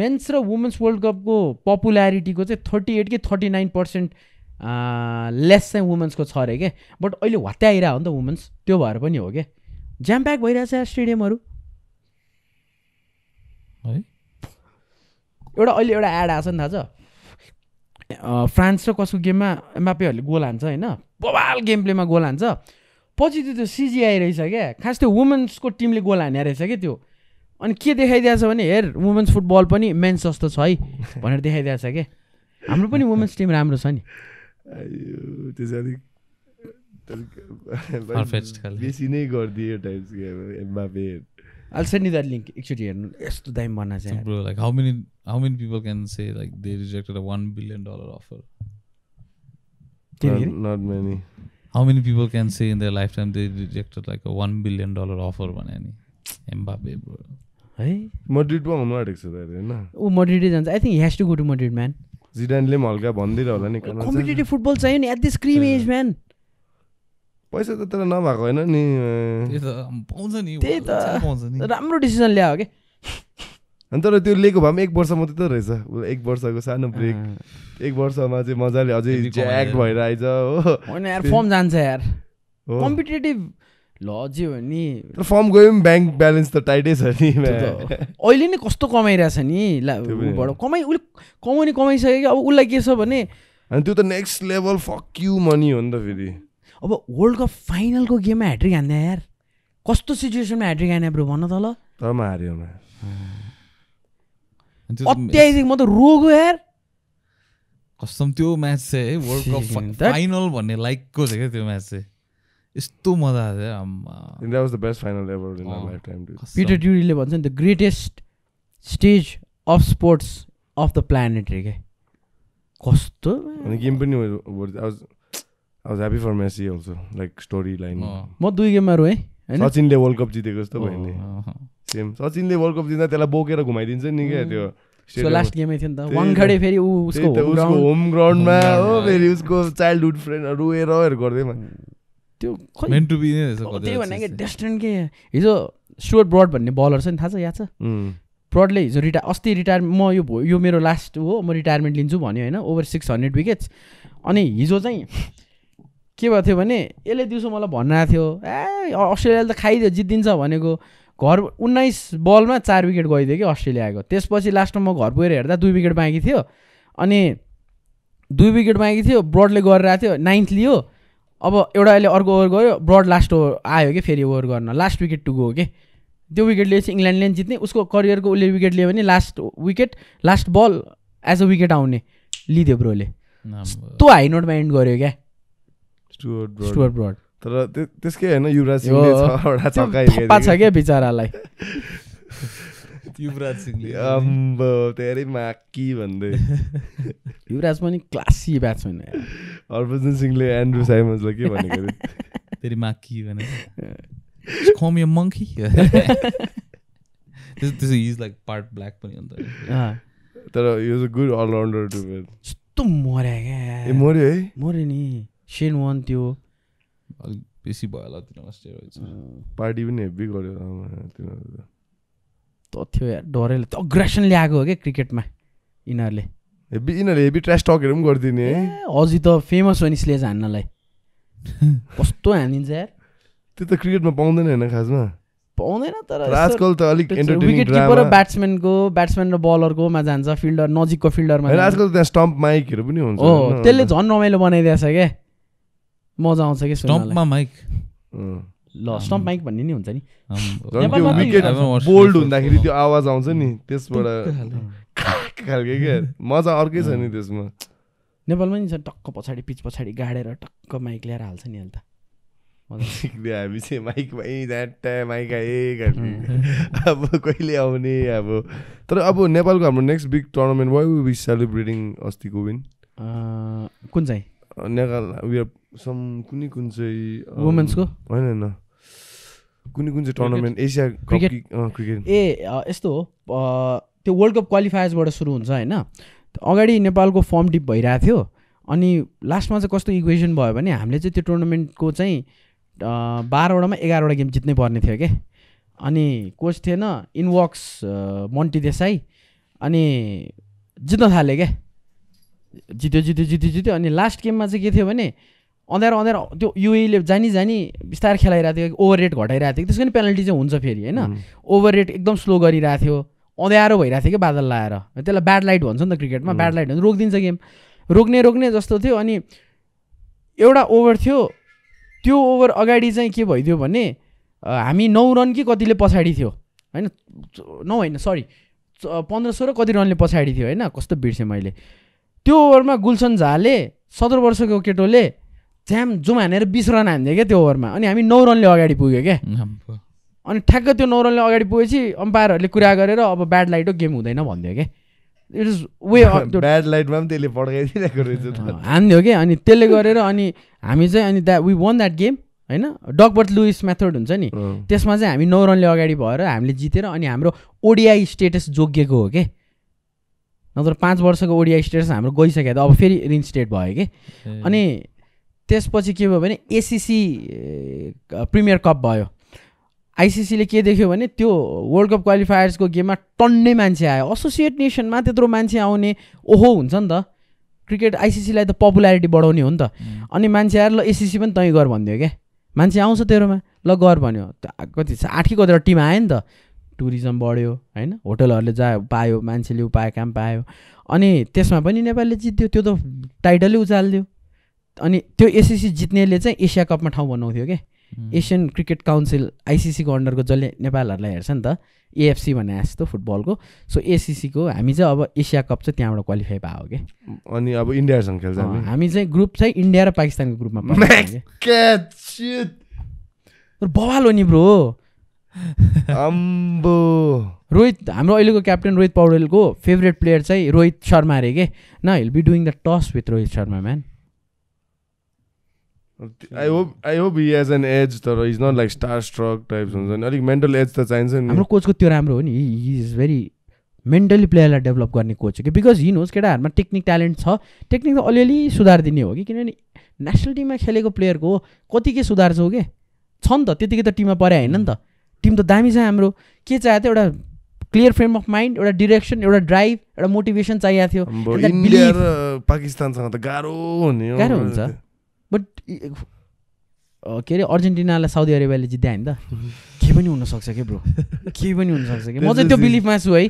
मेन्स र वुमेन्स वर्ल्ड कपको पपुल्यारिटीको चाहिँ थर्टी एट कि थर्टी नाइन पर्सेन्ट लेस चाहिँ वुमेन्सको छ अरे क्या बट अहिले हत्या आइरहेको हो नि त वुमेन्स त्यो भएर पनि हो क्या ज्याम प्याक भइरहेछ स्टेडियमहरू है एउटा अहिले एउटा एड आएको छ नि थाहा छ फ्रान्स र कसको गेममा एमबापेहरूले गोल हान्छ होइन बवाल गेम प्लेमा गोल हान्छ पछि त्यो त्यो सिजिआई रहेछ क्या खास त्यो वुमेन्सको टिमले गोल हाने रहेछ क्या त्यो अनि के देखाइदिएको छ भने हेर वुमेन्स फुटबल पनि मेन्स जस्तो छ है भनेर देखाइदिएको छ क्या हाम्रो पनि वुमेन्स टिम राम्रो छ नि बेसी नै गरिदियो types I'll send you that link एकचोटि हेर्नु यस्तो दामी बनाएको छ bro like how many how many people can say like they rejected a one billion dollar offer not many how many people can say in their lifetime they rejected like a one billion dollar offer भने नि Mbappe bro है मड्रिडमा हुन आँटेको छ त हैन ऊ मड्रिडै जान्छ I think he has to go to Madrid man जिडानले पनि हल्का भन्दिर होला नि कम्पिटिटिभ फुटबल चाहियो नि at this prime age man पैसा त तर नभएको हैन नि त्यो त पाउँछ नि पाउँछ नि राम्रो डिसिजन ल्यायो के अनि तर त्यो लिएको भए पनि एक वर्ष मात्रै त रहेछ एक वर्षको सानो ब्रेक एक वर्षमा चाहिँ मजाले अझै ज्याक्ट भएर आइज हो हैन यार फर्म जान्छ यार कम्पिटिटिभ लज्यो नि फर्म गयो पनि ब्याङ्क ब्यालेन्स त टाइटै छ नि अहिले नै कस्तो कमाइरहेछ नि ऊबाट कमाइ उसले कमाउने कमाइसक्यो कि अब उसलाई के छ भने अनि त्यो त next level fuck you money हो नि त फेरि अब वर्ल्ड कप फाइनलको गेममा ह्याट्रिक हान्दा यार कस्तो सिचुएसनमा ह्याट्रिक हाने ब्रो भन त ल तर म हार्यो अत्याधिक म त रोगो यार कसम त्यो म्याच चाहिँ वर्ल्ड कप फाइनल भन्ने लाइकको छ क्या त्यो म्याच चाहिँ यस्तो मजा आयो that was the best final ever in my lifetime Peter ड्युरीले भन्छ नि the greatest stage of sports of the planet रे के कस्तो अनि गेम पनि I was I was happy for Messi also like story line म दुई गेममा रोएँ हैन सचिनले वर्ल्ड कप जितेको जस्तो भयो नि सेम सचिन ले वर्ल्ड कप दिँदा त्यसलाई बोकेर घुमाइदिन्छ नि के त्यो सो लास्ट गेमै थियो नि त वाङखडे फेरि उ उसको होम ग्राउन्डमा हो फेरि उसको चाइल्डहुड फ्रेन्ड रोएर रोएर गर्दैमा त्यो मेन्ट टु बी नै रहेछ कतै त्यो भने के डेस्टिन के हिजो स्टुअर्ट ब्रड भन्ने बलर छ नि थाहा छ याद छ ब्रडले हिजो रिटा अस्ति रिटायर म यो यो मेरो लास्ट हो म रिटायरमेन्ट लिन्छु भन्यो हैन ओभर six hundred विकेट्स अनि हिजो चाहिँ के भएको थियो भने यसले दिउँसो मलाई भनिरहेको थियो ए अस्ट्रेलियाले त खाइदियो जित्दिन्छ भनेको घर उन्नाइस बलमा चार विकेट गइदियो कि अस्ट्रेलियाको त्यसपछि लास्टमा म घर पुगेर हेर्दा दुई विकेट बाँकी थियो अनि दुई विकेट बाँकी थियो ब्रडले गरिरहेको थियो नाइन्थ लियो अब एउटा अहिले अर्को ओभर गयो ब्रड लास्ट ओभर आयो कि फेरि ओभर गर्न लास्ट विकेट टु गयो कि त्यो विकेट लिएपछि इङ्ल्यान्डले जित्ने उसको करियरको उसले विकेट लियो भने last wicket last ball as a wicket आउने लिदियो ब्रोले त्यो हाई नोटमा एन्ड गऱ्यो क्या स्टुअर्ट ब्रड तर त्यसकै हैन युवराज सिंहले एउटा छक्का हिर्काइदियो पाछ के बिचारालाई युवराज सिंहले अम्बो तेरी माकी भन्दै युवराज पनि क्लासी ब्याट्सम्यान हो यार हरभजन सिंहले एन्ड्रु साइमन्सलाई के भनेको रे तेरी माकी भने call me a monkey this this is like part black पनि हो नि त तर he was a good all rounder to it यस्तो मर्या के ए मर्यो है मर्यो नि सेन वान थियो अलिक बेसी भयो होला तिनीहरूलाई स्टेरोइड्स पार्टी पनि हेभी गर्यो तिनीहरू त थियो यार डरैले त अग्रेसन ल्याएको हो क्या क्रिकेटमा यिनीहरूले हेभी यिनीहरूले हेभी ट्र्यास टकहरू पनि गरिदिने है अझै त फेमस हो नि स्लेज हान्नलाई कस्तो हानिन्छ यार त्यो त क्रिकेटमा पाउँदैन होइन खासमा पाउँदैन तर आजकल त अलिक एन्टरटेनिङ विकेट किपर र ब्याट्सम्यानको ब्याट्सम्यान र बलरकोमा जान्छ फिल्डर नजिकको फिल्डरमा आजकल त्यहाँ स्टम्प माइकहरू पनि हुन्छ हो त्यसले झन् रमाइलो बनाइदिएछ क्या मजा आउँछ के स्टम्पमा माइक ल स्टम्प माइक भन्ने नि हुन्छ नि नेपालमा विकेट बोल्ड हुँदाखेरि त्यो आवाज आउँछ नि त्यसबाट खालको के मजा अर्कै छ नि त्यसमा नेपालमा नि छ टक्क पछाडि पिच पछाडि गाडेर टक्क माइक ल्याएर हाल्छ नि अहिले त हामी चाहिँ माइकमा ए झ्याट्टा माइका ए अब कहिले आउने अब तर अब नेपालको हाम्रो next big tournament why we be celebrating अस्तिको विन कुन चाहिँ नेपाल वी आर सम कुनै कुन चाहिँ वुमेन्सको होइन होइन कुनै कुन चाहिँ टुर्नामेन्ट एसिया क्रिकेट क्रिकेट ए यस्तो हो त्यो वर्ल्ड कप क्वालिफायर्सबाट सुरु हुन्छ होइन अगाडि नेपालको फर्म डिप भइरहेको थियो अनि लास्टमा चाहिँ कस्तो इक्वेसन भयो भने हामीले चाहिँ त्यो टुर्नामेन्टको चाहिँ बाह्रवटामा एघारवटा गेम जित्नै पर्ने थियो क्या अनि कोच थिएन इनवक्स मन्टी देसाई अनि जित्न थाले क्या जित्यो जित्यो जित्यो जित्यो अनि लास्ट गेममा चाहिँ के थियो भने अँध्यारो अँध्यारो त्यो युएले जानी जानी बिस्तारै खेलाइरहेको थियो ओभर रेट घटाइरहेको थियो त्यसको नि पेनाल्टी चाहिँ हुन्छ फेरि होइन ओभर रेट एकदम स्लो गरिरहेको थियो अँध्यारो भइरहेको थियो कि बादल लाएर त्यसलाई ब्याड लाइट भन्छ नि त क्रिकेटमा ब्याड लाइट भन्छ रोकिदिन्छ गेम रोक्ने रोक्ने जस्तो थियो अनि एउटा ओभर थियो त्यो ओभर अगाडि चाहिँ के भइदियो भने हामी नौ रन कि कतिले पछाडि थियो होइन नौ होइन सरी पन्ध्र सोह्र कति रनले पछाडि थियो होइन कस्तो बिर्सेँ मैले त्यो ओभरमा गुलसन झाले सत्र वर्षको केटोले झ्याम जुम हानेर बिस रन हान्थ्यो क्या त्यो ओभरमा अनि हामी नौ रनले अगाडि पुग्यो क्या अनि ठ्याक्क त्यो नौ रनले अगाडि पुगेपछि अम्पायरहरूले कुरा गरेर अब ब्याड लाइट हो गेम हुँदैन भन्थ्यो क्या इट इज वे ब्याड लाइटमा पनि त्यसले पड्काइदिरहेको रहेछ हान्थ्यो क्या अनि त्यसले गरेर अनि हामी चाहिँ अनि that we won that game होइन डगबर्ट लुइस मेथड हुन्छ नि त्यसमा चाहिँ हामी नौ रनले अगाडि भएर हामीले जितेर अनि हाम्रो ओडिआई स्टेटस जोगिएको हो क्या नत्र पाँच वर्षको ओडिआई स्टेटस हाम्रो गइसक्यो त अब फेरि रिन्स्टेट भयो कि अनि त्यसपछि के भयो भने एसिसी प्रिमियर कप भयो आइसिसीले के देख्यो भने त्यो वर्ल्ड कप क्वालिफायर्सको गेममा टन्नै मान्छे आयो एसोसिएट नेसनमा त्यत्रो मान्छे आउने ओहो हुन्छ नि त क्रिकेट आइसिसीलाई त पपुलारिटी बढाउने हो नि त अनि मान्छे आएर ल एसिसी पनि तैँ गर भनिदियो क्या मान्छे आउँछ तेरोमा ल गर भन्यो कति छ आठ कि कतिवटा टिम आयो नि त टुरिज्म बढ्यो होइन होटलहरूले जा पायो मान्छेले उपायो काम पायो अनि त्यसमा पनि नेपालले जित्यो त्यो त टाइटलै उचालिदियो अनि त्यो एसिसी जित्नेले चाहिँ एसिया कपमा ठाउँ बनाउँथ्यो क्या एसियन क्रिकेट काउन्सिल आइसिसीको अन्डरको जसले नेपालहरूलाई हेर्छ नि त एएफसी भने जस्तो फुटबलको सो एसिसीको हामी चाहिँ अब एसिया कप चाहिँ त्यहाँबाट क्वालिफाई भयो क्या अनि अब इन्डियासँग खेल्छ हामी चाहिँ ग्रुप चाहिँ इन्डिया र पाकिस्तानको ग्रुपमा बवाल हो नि ब्रो अम्बो रोहित हाम्रो अहिलेको क्याप्टेन रोहित पौडेलको फेभरेट प्लेयर चाहिँ रोहित शर्मा अरे के न he'll be doing the toss with Rohit Sharma man I hope I hope he has an edge. Though he's not like starstruck type something. I think mental edge that science and. Amro coach ko tyo ramro ni. He is very mentally player la develop garne coach because he knows keda harma technical talent cha. Technique ta aliali sudhar dine hogi kinani national team ma kheleko player ko kati ke sudhar chha ke chhan ta tetike ta team ma pare haina ni ta. Team ta dami cha hamro ke chahiyo tyo euta clear frame of mind, एउटा direction, एउटा drive, एउटा motivation चाहिएको थियो. India र पाकिस्तानसँग त गाह्रो हुने हो. गाह्रो हुन्छ. बट के अरे अर्जेन्टिनालाई साउदी अरेबियाले जित्दै नि त. के पनि हुन सक्छ के ब्रो. के पनि हुन सक्छ के. म चाहिँ त्यो बिलिफमा छु है.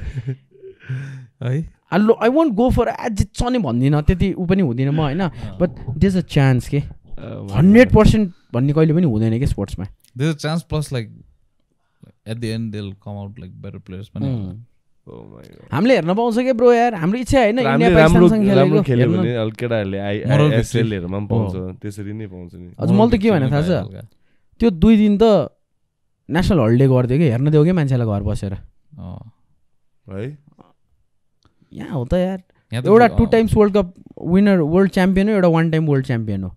है. I won't go for a जित्छ नि भन्दिन. त्यति उ पनि हुँदिन म हैन. But there is a chance के. हन्ड्रेड पर्सेन्ट भन्ने कहिले पनि हुँदैन के स्पोर्ट्समा. There is a chance plus like at the end they'll come out like better players man. Mm. Oh my god, हामीले हेर्न पाउँछ के ब्रो यार. हाम्रो इच्छा हैन इन्डिया पाकिस्तानसँग खेलेको खेल्यो भने अलकेडाहरुले आईएसएल हेर्नमा पनि पाउँछ, त्यसरी नै पाउँछ नि. अझ मलाई त के भने थाहा छ, त्यो दुई दिन त नेशनल हलिडे गर्दियो के, हेर्न दियो के मान्छेलाई घर बसेर. अ है यहाँ हो त यार, एउटा two times world cup winner world champion हो, एउटा वान टाइम वर्ल्ड च्याम्पियन हो.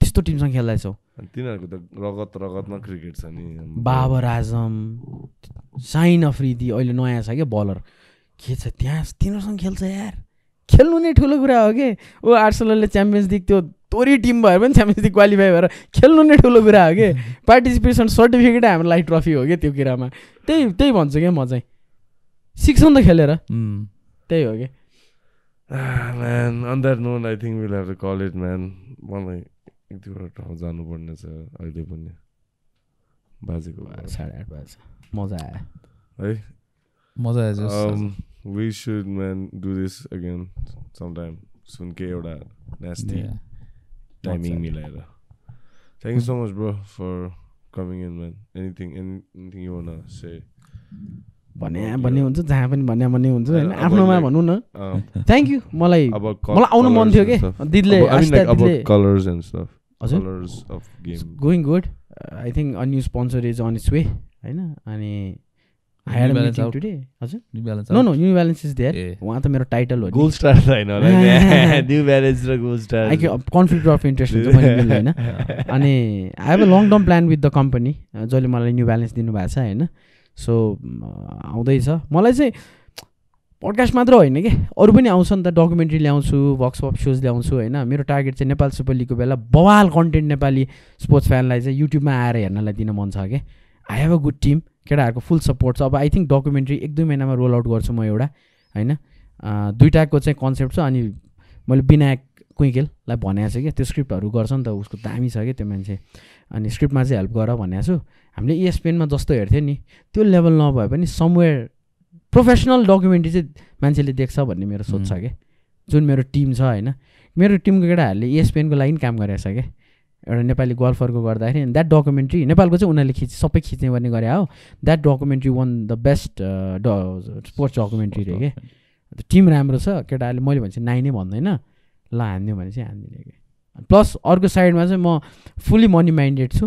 त्यस्तो टिमसँग खेल्दैछौ. तिनीहरुको त रगत रगतमा क्रिकेट छ नि. बाबर आजम, साइन अफ्रिदी अहिले नयाँ छ के बलर, के छ त्यहाँ तिनीहरुसँग खेल्छ यार. खेल्नु नै ठुलो कुरा हो के. ओ आर्सेनलले च्याम्पियन्स लिग त्यो तोरी टिम भएर पनि च्याम्पियन्स लिग क्वालिफाई भएर खेल्नु नै ठुलो कुरा हो के. पार्टिसिपेसन सर्टिफिकेट हाम्रो लागि ट्रफी हो के. त्यो कुरामा त्यही त्यही भन्छु के म चाहिँ. सिक्छन् त खेलेर, त्यही हो के. On that note, I think we'll have to call it, man. मलाई यतिवटा ठाउँ जानुपर्ने छ अहिले पनि. बाजेको साढे आठ बाजे. मजा आयो है, मजा आयो. We should man do this again sometime सुन, के एउटा नेस्टी टाइमिङ मिलाएर. Thank you so much bro for coming in man. Anything anything you want to say भन्ने भन्ने हुन्छ, जहाँ पनि भन्ने भन्ने हुन्छ हैन, आफ्नोमा भन्नु न. Thank you. मलाई मलाई आउन मन थियो के. दिदीले about colours and stuff, colours of game going good. I think a new sponsor is on its way हैन. अनि हायर ब्यालेन्स आउट टुडे. हजुर New Balance. No no New Balance is there. वहा त मेरो टाइटल हो नि, gold star त हैन होला. न्यू ब्यालेन्स र Gold Star I conflict of interest हुन्छ मलाई मिल्दैन हैन. अनि I have a long term plan with the company जसले मलाई न्यू ब्यालेन्स दिनु भएको छ हैन. सो आउँदैछ. मलाई चाहिँ पडकास्ट मात्र होइन कि अरू पनि आउँछ नि त. डकुमेन्ट्री ल्याउँछु, वर्कसप सोज ल्याउँछु होइन. मेरो टार्गेट चाहिँ नेपाल सुपर लिगको बेला बवाल कन्टेन्ट नेपाली स्पोर्ट्स फ्यानलाई चाहिँ युट्युबमा आएर हेर्नलाई दिन मन छ कि. I have a good team, केटाहरूको फुल सपोर्ट छ. अब आई थिङ्क डकुमेन्ट्री एक दुई महिनामा रोल आउट गर्छु म एउटा होइन. दुईवटाको चाहिँ कन्सेप्ट छ. अनि मैले विनायक कुइकेललाई भनेको छु कि त्यो स्क्रिप्टहरू गर्छ नि त, उसको दामी छ कि त्यो मान्छे. अनि स्क्रिप्टमा चाहिँ हेल्प गर भनेको छु. हामीले इएसपिएनमा जस्तो हेर्थ्यो नि त्यो लेभल नभए पनि समवेयर प्रोफेसनल डकुमेन्ट्री चाहिँ मान्छेले देख्छ भन्ने मेरो सोच छ कि. जुन मेरो टिम छ होइन, मेरो टिमको केटाहरूले इएसपिएनको लागि काम गरेको छ कि. एउटा नेपाली गोल्फरको गर्दाखेरि द्याट डकुमेन्ट्री नेपालको चाहिँ उनीहरूले खिच सबै खिच्ने गर्ने गरे हो. That documentary one the best sports documentary रे के. टिम राम्रो छ, केटाहरूले मैले भने चाहिँ नाइ नै भन्दैन, ल हान्दियो भने चाहिँ हान्दिने कि. प्लस अर्को साइडमा चाहिँ म फुल्ली मनी माइन्डेड छु,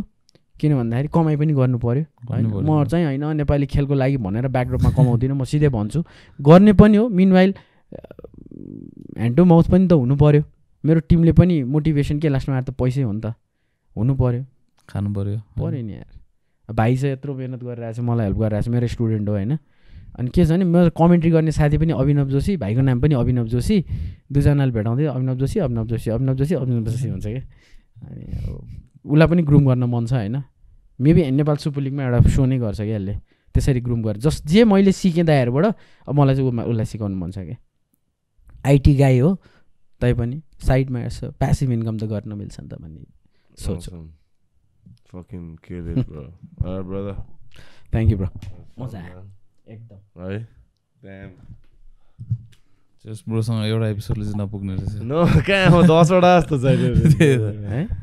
किन भन्दाखेरि कमाइ पनि गर्नु पऱ्यो होइन. म चाहिँ होइन नेपाली खेलको लागि भनेर ब्याकड्रपमा कमाउँदिनँ, म सिधै भन्छु गर्ने पनि हो. मिनवाइल ह्यान्ड टु माउथ पनि त हुनु पऱ्यो. मेरो टिमले पनि मोटिभेसन के लास्टमा आएर त पैसै हो नि त, हुनु पऱ्यो, खानु पऱ्यो पऱ्यो नि यार. भाइ चाहिँ यत्रो मिहिनेत गरिरहेको छ, मलाई हेल्प गरिरहेको छ, मेरो स्टुडेन्ट हो होइन. अनि के छ भने मेरो कमेन्ट्री गर्ने साथी पनि अभिनव जोशी, भाइको नाम पनि अभिनव जोशी, दुईजनाले भेटाउँदै अभिनव जोशी अभिनव जोशी अभिनव जोशी अभिनव जोशी हुन्छ क्या. अनि अब उसलाई पनि ग्रुम गर्न मन छ होइन. मेबी नेपाल सुपर लिगमा एउटा सो नै गर्छ क्या यसले, त्यसरी ग्रुम गर्छ. जस जे मैले सिकेँ दाइहरूबाट, अब मलाई चाहिँ उसलाई सिकाउनु मन छ क्या. आइटी गाई हो तैपनि साइडमा यसो प्यासिभ इन्कम त गर्न मिल्छ नि त भन्ने सोच. थ्याङ्क यू ब्रो, मजा आयो एकदम है. त्यस ब्रोसँग एउटा एपिसोडले चाहिँ नपुग्ने रहेछ. नो कहाँ हो, दसवटा जस्तो चाहियो है.